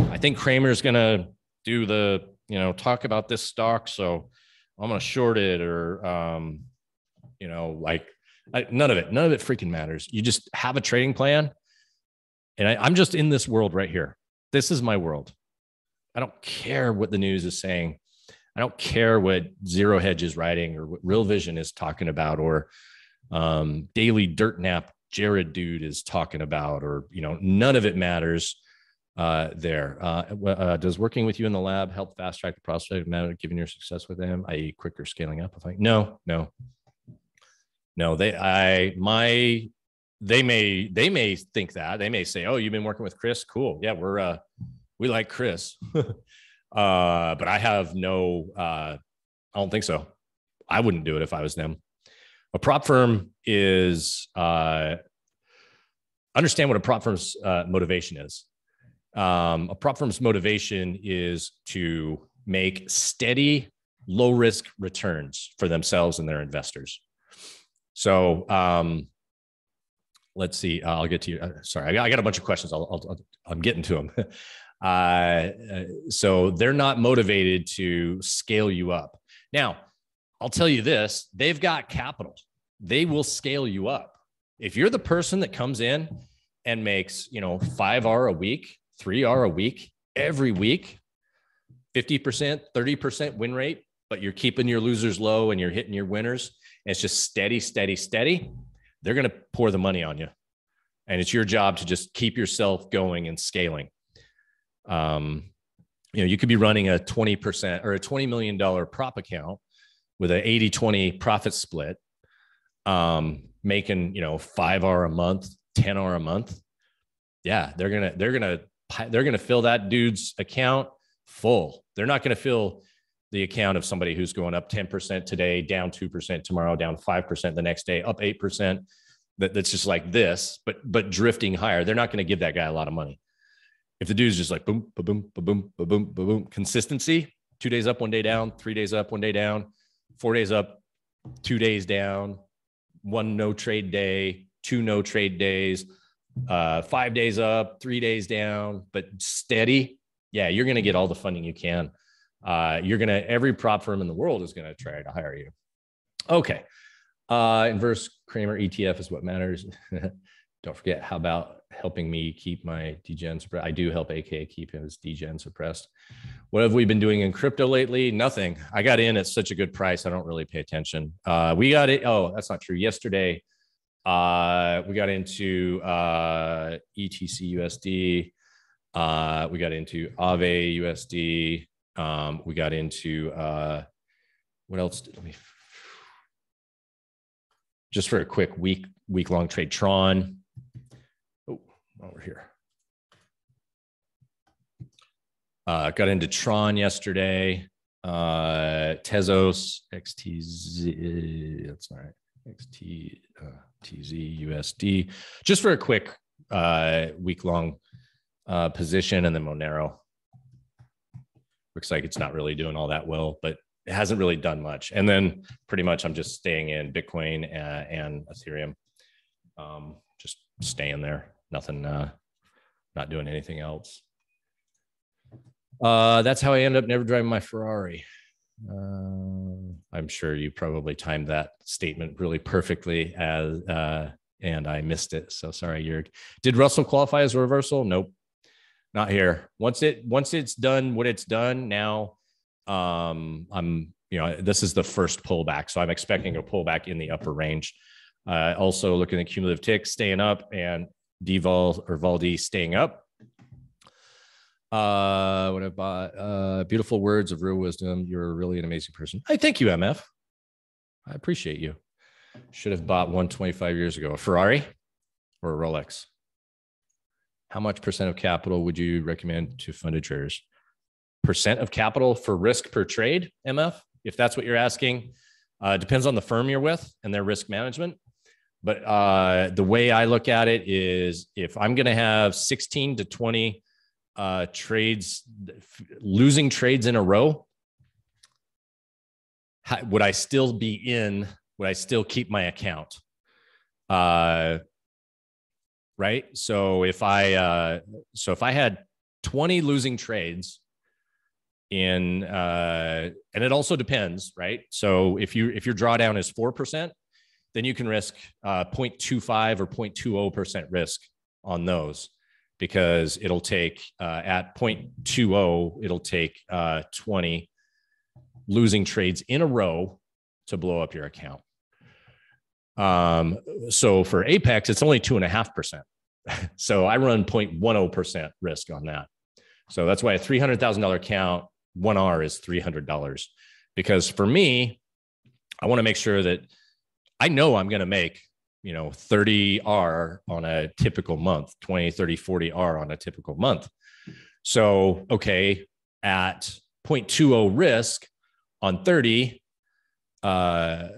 I think Cramer's going to do the, you know, talk about this stock. So I'm going to short it or, um, you know, like I, none of it, none of it freaking matters. You just have a trading plan. And I, I'm just in this world right here. This is my world. I don't care what the news is saying. I don't care what Zero Hedge is writing or what Real Vision is talking about or um, Daily Dirt Nap Jared Dude is talking about, or, you know, none of it matters uh, there. Uh, uh, does working with you in the lab help fast track the prospect matter given your success with them, that is quicker scaling up? If I, no, no, no, they, I, my, they may, they may think that they may say, oh, you've been working with Chris. Cool. Yeah. We're, uh, we like Chris. Uh, but I have no, uh, I don't think so. I wouldn't do it if I was them. A prop firm is, uh, understand what a prop firm's uh, motivation is. Um, a prop firm's motivation is to make steady, low risk returns for themselves and their investors. So, um, let's see, uh, I'll get to you. Uh, sorry, I got, I got a bunch of questions. I'll, I'll, I'll, I'm getting to them. Uh, so they're not motivated to scale you up. Now, I'll tell you this, they've got capital. They will scale you up. If you're the person that comes in and makes, you know, five R a week, three R a week, every week, fifty percent, thirty percent win rate, but you're keeping your losers low and you're hitting your winners, and it's just steady, steady, steady, they're going to pour the money on you. And it's your job to just keep yourself going and scaling. Um, you know, you could be running a twenty percent or a twenty million dollar prop account with an eighty twenty profit split, um, making, you know, five R a month, ten R a month. Yeah. They're going to, they're going to they're going to fill that dude's account full. They're not going to fill the account of somebody who's going up ten percent today, down two percent tomorrow, down five percent the next day, up eight percent. That, that's just like this, but, but drifting higher. They're not going to give that guy a lot of money. If the dude's just like boom, ba boom, ba boom, ba boom, ba boom, consistency, two days up, one day down, three days up, one day down, four days up, two days down, one no trade day, two no trade days, uh, five days up, three days down, but steady. Yeah, you're going to get all the funding you can. Uh, you're going to, every prop firm in the world is going to try to hire you. Okay. Uh, inverse Cramer E T F is what matters. Don't forget, how about helping me keep my degen suppressed? I do help A K keep his degen suppressed. What have we been doing in crypto lately? Nothing. I got in at such a good price. I don't really pay attention. Uh, we got it. Oh, that's not true. Yesterday, uh, we got into uh, E T C U S D. Uh, we got into Aave U S D. Um, we got into, uh, what else? Did, let me, just for a quick week, week long trade, Tron. Oh, over here. Uh, got into Tron yesterday. Uh, Tezos, X T Z, that's not right. X T T Z U S D, just for a quick, uh, week long, uh, position. And then Monero. Looks like it's not really doing all that well, but it hasn't really done much. And then pretty much I'm just staying in Bitcoin and, and Ethereum, um, just staying there. Nothing, uh, not doing anything else. Uh, that's how I end up never driving my Ferrari. Uh, I'm sure you probably timed that statement really perfectly, as uh, and I missed it. So sorry, Yurg. Did Russell qualify as a reversal? Nope. Not here. Once it once it's done what it's done now, um, I'm you know this is the first pullback, so I'm expecting a pullback in the upper range. Uh, also looking at cumulative ticks staying up and Devol or Valdi staying up. Uh, what I bought? Uh, beautiful words of real wisdom. You're really an amazing person. I thank you, M F. I appreciate you. Should have bought one twenty-five years ago. A Ferrari or a Rolex. How much percent of capital would you recommend to funded traders? Percent of capital for risk per trade, M F, if that's what you're asking. Uh, depends on the firm you're with and their risk management. But uh, the way I look at it is, if I'm going to have sixteen to twenty uh, trades, losing trades in a row, how, would I still be in, would I still keep my account? Uh, Right. So if I uh, so if I had twenty losing trades in uh, and it also depends. Right. So if you if your drawdown is four percent, then you can risk uh, zero point two five or zero point two zero percent risk on those, because it'll take uh, at zero point two zero, it'll take uh, twenty losing trades in a row to blow up your account. Um, so for Apex, it's only two and a half percent. So I run zero point one zero percent risk on that. So that's why a three hundred thousand dollar account, one R is three hundred dollars, because for me, I want to make sure that I know I'm going to make, you know, thirty R on a typical month, twenty, thirty, forty R on a typical month. So, okay, at zero point two zero risk on thirty, uh, zero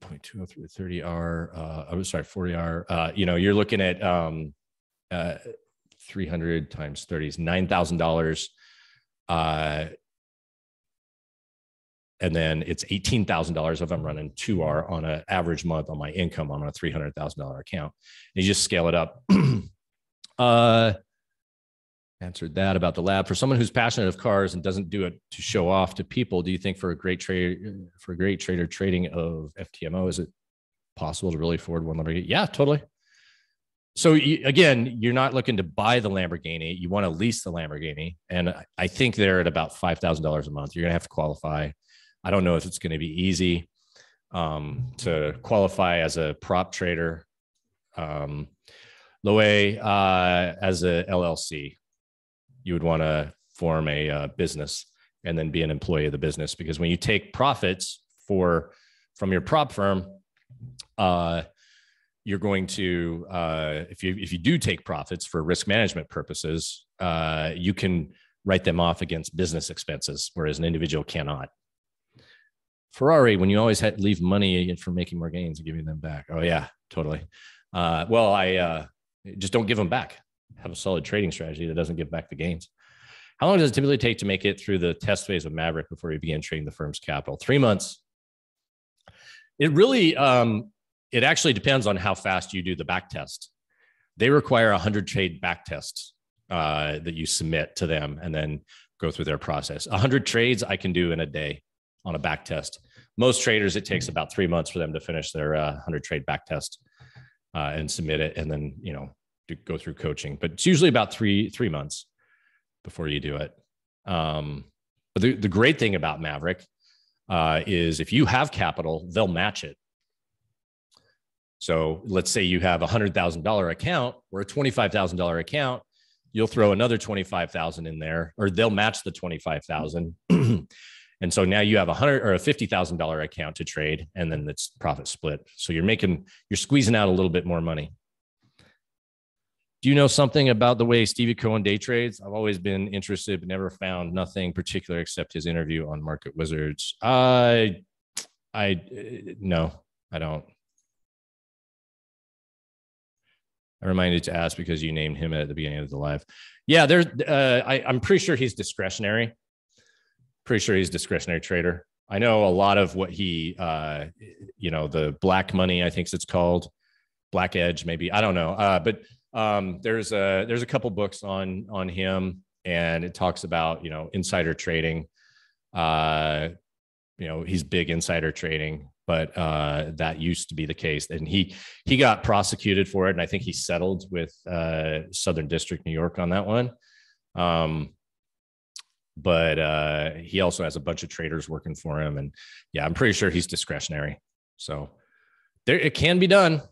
point two zero, thirty R, uh, I'm sorry, forty R, uh, you know, you're looking at um, uh, three hundred times thirty is nine thousand dollars. Uh, and then it's eighteen thousand dollars if I'm running two R on an average month on my income on a three hundred thousand dollar account. And you just scale it up. uh, answered that about the lab. For someone who's passionate of cars and doesn't do it to show off to people, do you think for a great trade, for a great trader trading of F T M O, is it possible to really afford one Lamborghini? Yeah, totally. So you, again, you're not looking to buy the Lamborghini. You want to lease the Lamborghini. And I think they're at about five thousand dollars a month. You're going to have to qualify. I don't know if it's going to be easy um, to qualify as a prop trader. Um, Loe, uh, as a L L C. You would want to form a uh, business and then be an employee of the business, because when you take profits for from your prop firm, uh, you're going to, uh, if you if you do take profits for risk management purposes, uh, you can write them off against business expenses, whereas an individual cannot. Ferrari, when you always had to leave money for making more gains and giving them back. Oh yeah, totally. Uh, well, I uh, just don't give them back. Have a solid trading strategy that doesn't give back the gains. How long does it typically take to make it through the test phase of Maverick before you begin trading the firm's capital? Three months. It really, um, it actually depends on how fast you do the back test. They require one hundred trade back tests uh, that you submit to them and then go through their process. one hundred trades I can do in a day on a back test. Most traders, it takes about three months for them to finish their uh, one hundred trade back test uh, and submit it, and then, you know, to go through coaching. But it's usually about three three months before you do it. Um, but the, the great thing about Maverick uh, is if you have capital, they'll match it. So let's say you have a one hundred thousand dollar account or a twenty-five thousand dollar account, you'll throw another twenty-five thousand dollars in there, or they'll match the twenty-five thousand dollars. And so now you have a hundred or a fifty thousand dollar account to trade, and then it's profit split. So you're making, you're squeezing out a little bit more money. Do you know something about the way Stevie Cohen day trades? I've always been interested, but never found nothing particular except his interview on Market Wizards. I, uh, I, no, I don't. I reminded to ask because you named him at the beginning of the live. Yeah, there's. Uh, I, I'm pretty sure he's discretionary. Pretty sure he's a discretionary trader. I know a lot of what he, uh, you know, the black money, I think it's called, black edge, maybe. I don't know, uh, but. Um, there's a, there's a couple books on, on him, and it talks about, you know, insider trading. Uh, you know, he's big insider trading, but, uh, that used to be the case. And he, he got prosecuted for it. And I think he settled with, uh, Southern District, New York on that one. Um, but, uh, he also has a bunch of traders working for him, and yeah, I'm pretty sure he's discretionary. So there, it can be done,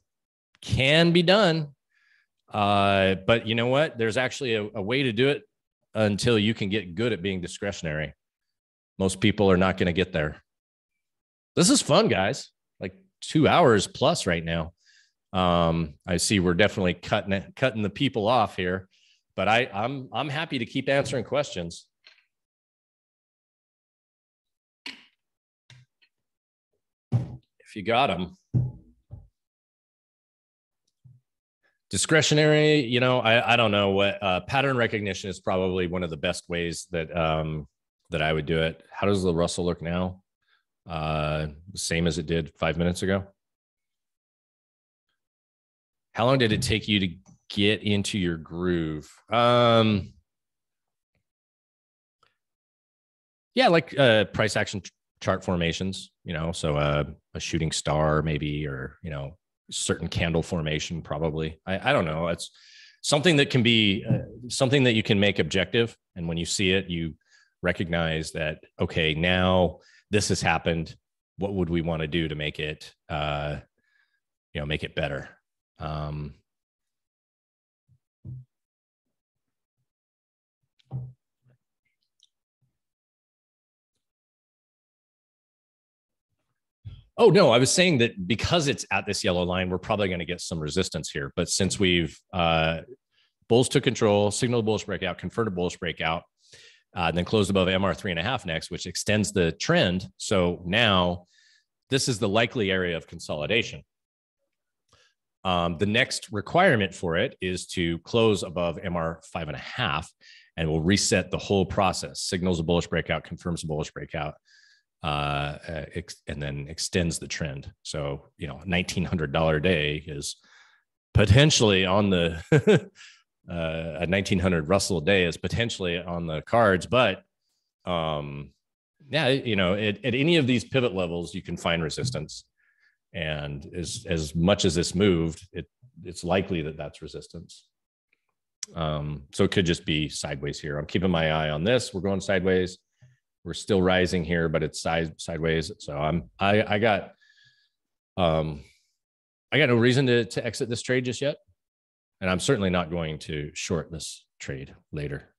can be done. Uh, but you know what? There's actually a, a way to do it until you can get good at being discretionary. Most people are not going to get there. This is fun, guys, like two hours plus right now. Um, I see we're definitely cutting it, cutting the people off here, but I, I'm, I'm happy to keep answering questions. If you got them. Discretionary, you know, I, I don't know what uh, pattern recognition is probably one of the best ways that um, that I would do it. How does the Russell look now? Uh, same as it did five minutes ago. How long did it take you to get into your groove? Um, yeah, like uh, price action chart formations, you know, so uh, a shooting star maybe, or, you know, certain candle formation, probably. I, I don't know. It's something that can be uh, something that you can make objective. And when you see it, you recognize that, okay, now this has happened. What would we want to do to make it, uh, you know, make it better? Um, Oh, no, I was saying that because it's at this yellow line, we're probably going to get some resistance here. But since we've uh, bulls took control, signal bullish breakout, confirmed bullish breakout, uh, and then closed above M R three and a half next, which extends the trend. So now this is the likely area of consolidation. Um, the next requirement for it is to close above M R five and a half, and we'll reset the whole process. Signals a bullish breakout, confirms a bullish breakout. Uh, and then extends the trend. So, you know, nineteen hundred dollar day is potentially on the, uh, a nineteen hundred Russell day is potentially on the cards, but, um, yeah, you know, it, at any of these pivot levels, you can find resistance, and as, as much as this moved, it it's likely that that's resistance. Um, so it could just be sideways here. I'm keeping my eye on this. We're going sideways. We're still rising here, but it's side, sideways. So I'm, I, I got, um, I got no reason to, to exit this trade just yet. And I'm certainly not going to short this trade later.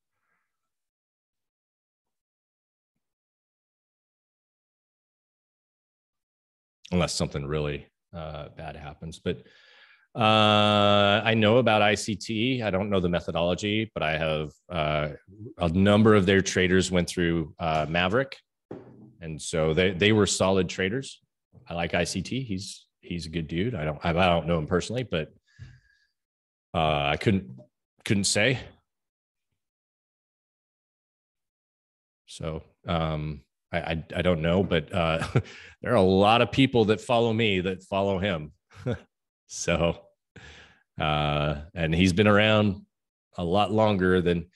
Unless something really uh, bad happens. But Uh, I know about I C T. I don't know the methodology, but I have uh, a number of their traders went through uh, Maverick. And so they, they were solid traders. I like I C T. He's, he's a good dude. I don't, I don't know him personally, but uh, I couldn't, couldn't say. So um, I, I, I don't know, but uh, there are a lot of people that follow me that follow him. So, uh, and he's been around a lot longer than,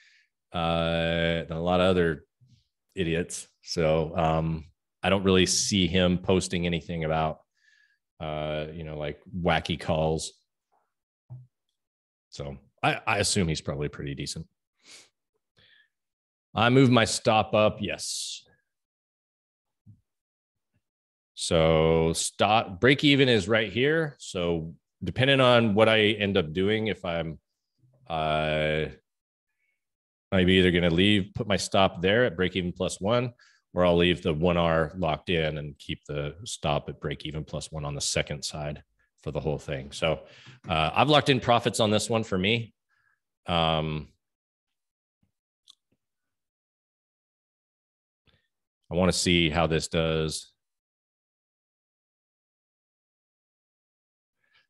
uh, than a lot of other idiots. So um, I don't really see him posting anything about, uh, you know, like wacky calls. So I, I assume he's probably pretty decent. I moved my stop up. Yes. So stop break even is right here. So depending on what I end up doing, if I'm, uh, I'm either going to leave, put my stop there at break even plus one, or I'll leave the one hour locked in and keep the stop at break even plus one on the second side for the whole thing. So uh, I've locked in profits on this one for me. Um, I want to see how this does.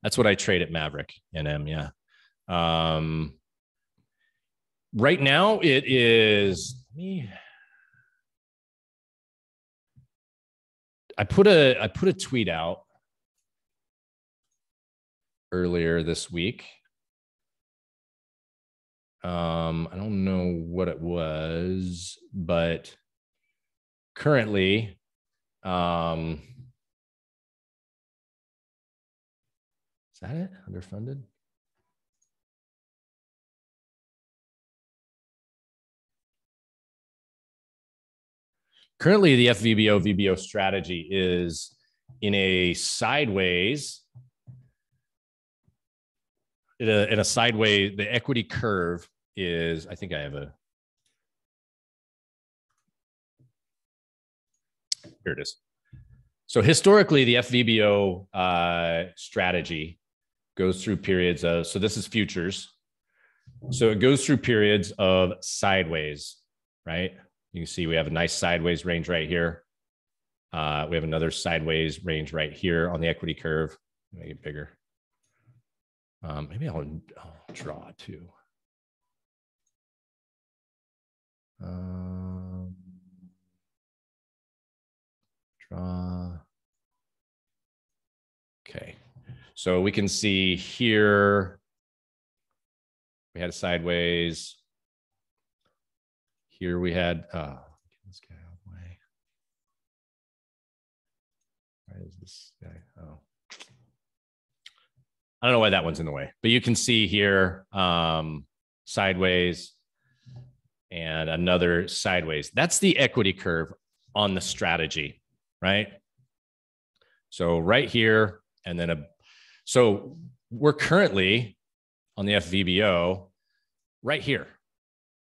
That's what I trade at Maverick N M, yeah. Um, right now it is, let me, I put a, I put a tweet out earlier this week. Um, I don't know what it was, but currently, um, is that it? Underfunded? Currently, the F V B O V B O strategy is in a sideways, in a, in a sideways, the equity curve is, I think I have a, here it is. So historically, the F V B O uh, strategy goes through periods of, so this is futures. So it goes through periods of sideways, right? You can see we have a nice sideways range right here. Uh, we have another sideways range right here on the equity curve. Make it bigger. Um, maybe I'll, I'll draw too. Um, Uh, okay, so we can see here, we had a sideways. Here we had, uh, get this guy out of the way. Why is this guy? Oh, I don't know why that one's in the way, but you can see here, um, sideways and another sideways. That's the equity curve on the strategy. Right? So right here, and then a, so we're currently on the F V B O right here,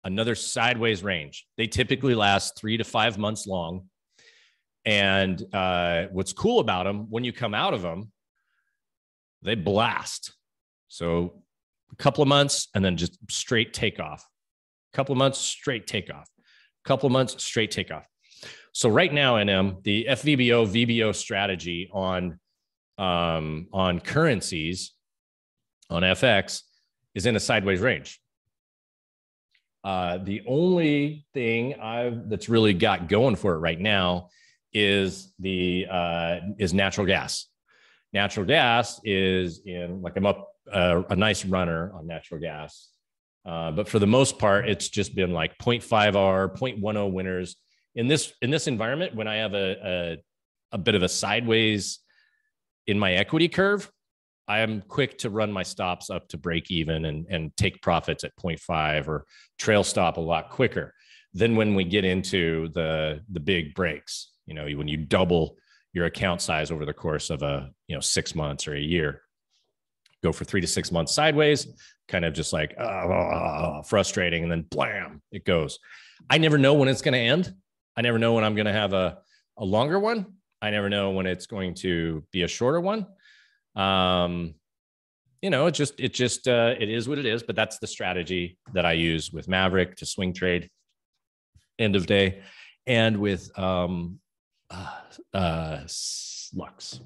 another sideways range. They typically last three to five months long. And uh, what's cool about them, when you come out of them, they blast. So a couple of months and then just straight takeoff, a couple of months, straight takeoff, a couple of months, straight takeoff. So right now, N M, the F V B O V B O strategy on um, on currencies, on F X, is in a sideways range. Uh, the only thing I've that's really got going for it right now is the uh, is natural gas. Natural gas is in like I'm up uh, a nice runner on natural gas, uh, but for the most part, it's just been like zero point five R, zero point one zero winners. In this in this environment, when I have a, a, a bit of a sideways in my equity curve, I am quick to run my stops up to break even and, and take profits at zero point five or trail stop a lot quicker than when we get into the, the big breaks, you know, when you double your account size over the course of a, you know, six months or a year. Go for three to six months sideways, kind of just like oh, frustrating, and then blam, it goes. I never know when it's going to end. I never know when I'm going to have a, a longer one. I never know when it's going to be a shorter one. Um, you know, it just, it just, uh, it is what it is, but that's the strategy that I use with Maverick to swing trade end of day and with, um, uh, uh, Lux.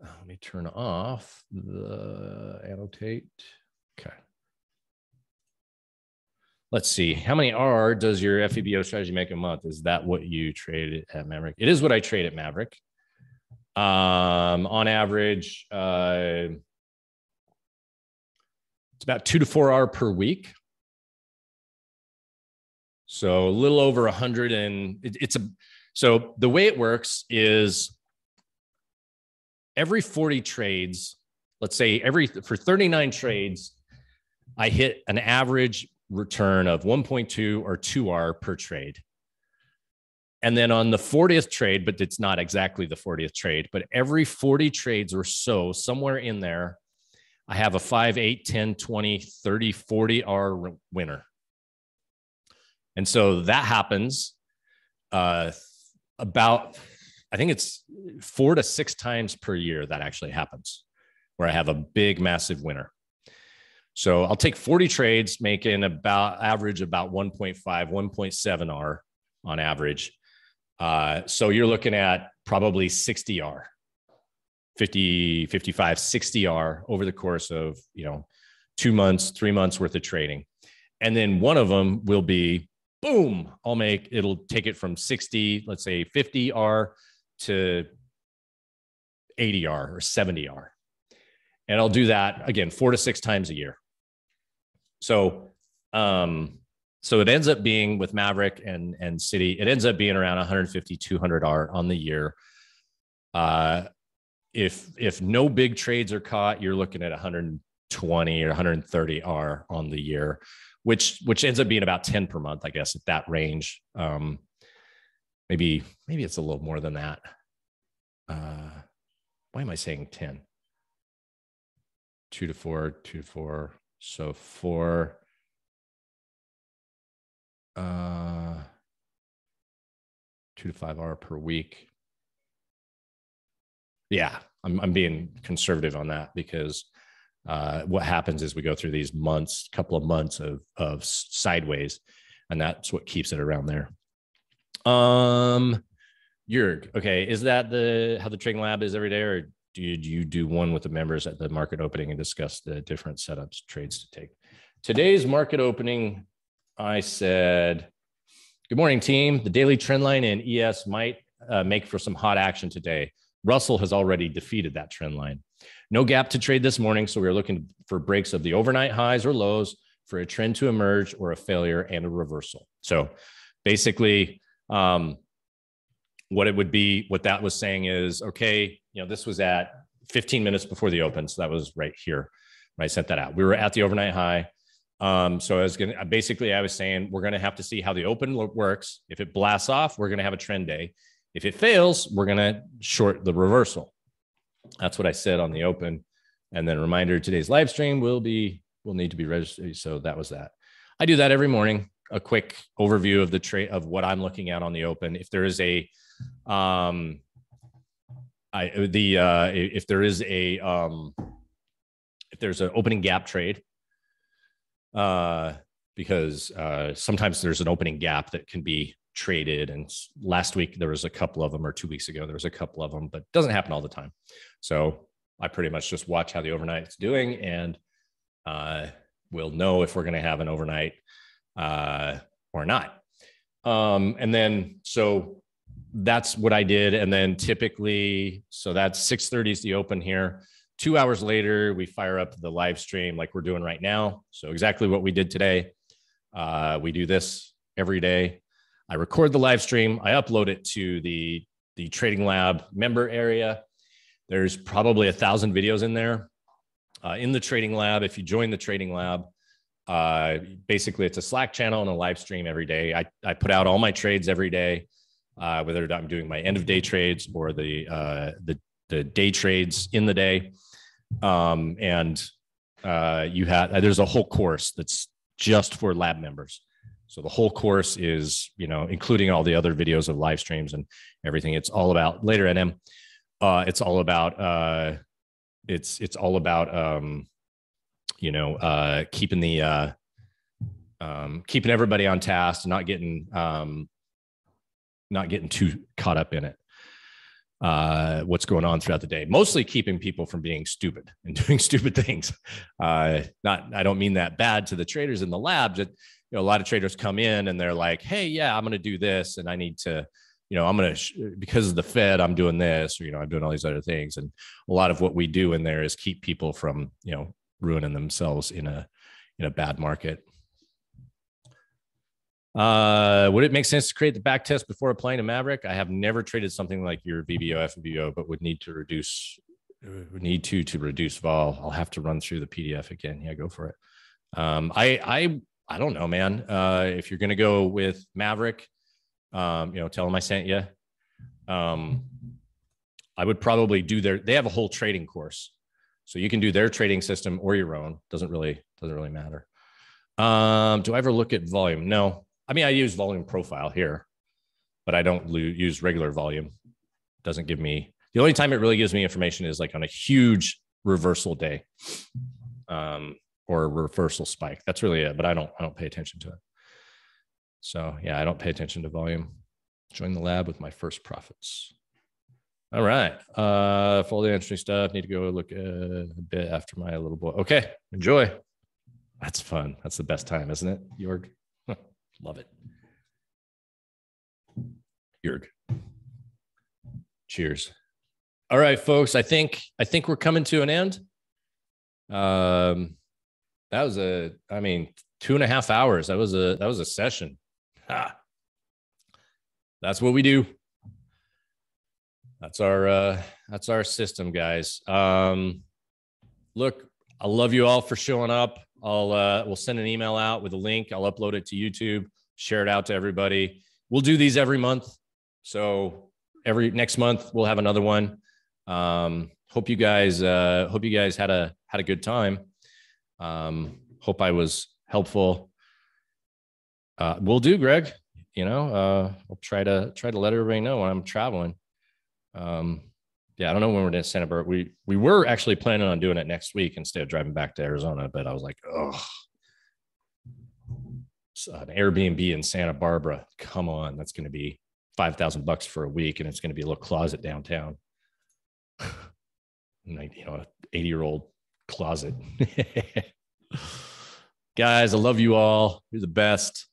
Let me turn off the annotate. Okay. Let's see. How many R does your F E B O strategy make a month? Is that what you trade at Maverick? It is what I trade at Maverick. Um, on average, uh, it's about two to four R per week. So a little over a hundred and it, it's a, so the way it works is every forty trades, let's say every, for thirty-nine trades, I hit an average return of one point two or two R per trade. And then on the fortieth trade, but it's not exactly the fortieth trade, but every forty trades or so, somewhere in there, I have a five, eight, ten, twenty, thirty, forty R winner. And so that happens uh, about, I think it's four to six times per year that actually happens, where I have a big, massive winner. So I'll take forty trades, making about average about one point five, one point seven R on average. Uh, so you're looking at probably sixty R, fifty, fifty-five, sixty R over the course of, you know, two months, three months worth of trading. And then one of them will be, boom, I'll make, it'll take it from sixty, let's say fifty R to eighty R or seventy R. And I'll do that again, four to six times a year. So, um, so it ends up being with Maverick and, and City, it ends up being around one fifty, two hundred R on the year. Uh, if, if no big trades are caught, you're looking at one twenty or one thirty R on the year, which, which ends up being about ten per month, I guess, at that range. Um, maybe, maybe it's a little more than that. Uh, why am I saying ten? Two to four, two to four. So four. Uh, two to five R per week. Yeah, I'm I'm being conservative on that because uh, what happens is we go through these months, couple of months of of sideways, and that's what keeps it around there. Um, Jurg, okay, is that the how the trading lab is every day, or did you do one with the members at the market opening and discuss the different setups, trades to take? Today's market opening, I said, good morning, team. The daily trend line in E S might uh, make for some hot action today. Russell has already defeated that trend line. No gap to trade this morning, so we're looking for breaks of the overnight highs or lows for a trend to emerge or a failure and a reversal. So basically, um, what it would be, what that was saying is, okay, you know, this was at fifteen minutes before the open. So that was right here when I sent that out. We were at the overnight high. Um, so I was going to, basically I was saying, we're going to have to see how the open works. If it blasts off, we're going to have a trend day. If it fails, we're going to short the reversal. That's what I said on the open. And then reminder, today's live stream will be, will need to be registered. So that was that. I do that every morning, a quick overview of the trade of what I'm looking at on the open. If there is a, um, I, the, uh, if there is a, um, if there's an opening gap trade, uh, because, uh, sometimes there's an opening gap that can be traded. And last week there was a couple of them, or two weeks ago, there was a couple of them, but it doesn't happen all the time. So I pretty much just watch how the overnight's doing, and, uh, we'll know if we're going to have an overnight, uh, or not. Um, and then, so that's what I did. And then typically, so that's six thirty is the open here. Two hours later, we fire up the live stream like we're doing right now. So exactly what we did today. Uh, we do this every day. I record the live stream. I upload it to the, the Trading Lab member area. There's probably a thousand videos in there. Uh, in the Trading Lab, if you join the Trading Lab, uh, basically it's a Slack channel and a live stream every day. I, I put out all my trades every day. Uh, whether I'm doing my end of day trades or the, uh, the, the day trades in the day. Um, and uh, you have, there's a whole course that's just for lab members. So the whole course is, you know, including all the other videos of live streams and everything. It's all about later N M. Uh, it's all about uh, it's it's all about um, you know uh, keeping the uh, um, keeping everybody on task, not getting um, not getting too caught up in it. Uh, what's going on throughout the day, mostly keeping people from being stupid and doing stupid things. Uh, not, I don't mean that bad to the traders in the lab. That, you know, a lot of traders come in and they're like, hey, yeah, I'm going to do this. And I need to, you know, I'm going to, because of the Fed, I'm doing this, or, you know, I'm doing all these other things. And a lot of what we do in there is keep people from, you know, ruining themselves in a, in a bad market. Uh, would it make sense to create the back test before applying to Maverick? I have never traded something like your V B O F V B O, but would need to reduce, would need to, to reduce vol. I'll have to run through the P D F again. Yeah, go for it. Um, I, I, I don't know, man. Uh, if you're going to go with Maverick, um, you know, tell them I sent you. Um, I would probably do their, they have a whole trading course, so you can do their trading system or your own. Doesn't really, doesn't really matter. Um, do I ever look at volume? No. I mean, I use volume profile here, but I don't use regular volume. Doesn't give me, the only time it really gives me information is like on a huge reversal day, um, or a reversal spike. That's really it. But I don't, I don't pay attention to it. So yeah, I don't pay attention to volume. Join the lab with my first profits. All right. Uh, for all the interesting stuff, need to go look a bit after my little boy. Okay. Enjoy. That's fun. That's the best time, isn't it, Jorg? Love it. Jurg. Cheers. All right, folks. I think I think we're coming to an end. Um, that was a, I mean, two and a half hours. That was a that was a session. Ha. That's what we do. That's our uh, that's our system, guys. Um, look, I love you all for showing up. I'll uh, we'll send an email out with a link. I'll upload it to YouTube, share it out to everybody. We'll do these every month. So every next month we'll have another one. Um, hope you guys uh, hope you guys had a had a good time. Um, hope I was helpful. Uh, we'll do, Greg. You know, uh, I'll try to try to let everybody know when I'm traveling. Um, Yeah, I don't know when we're in Santa Barbara. We we were actually planning on doing it next week instead of driving back to Arizona, but I was like, oh, an Airbnb in Santa Barbara. Come on, that's going to be five thousand bucks for a week, and it's going to be a little closet downtown. Like, you know, an eighty-year-old closet. Guys, I love you all. You're the best.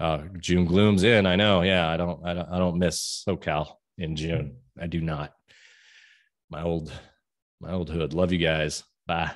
Uh, June gloom's in. I know. Yeah, I don't, I don't, I don't miss SoCal in June. I do not. My old, my old hood. Love you guys. Bye.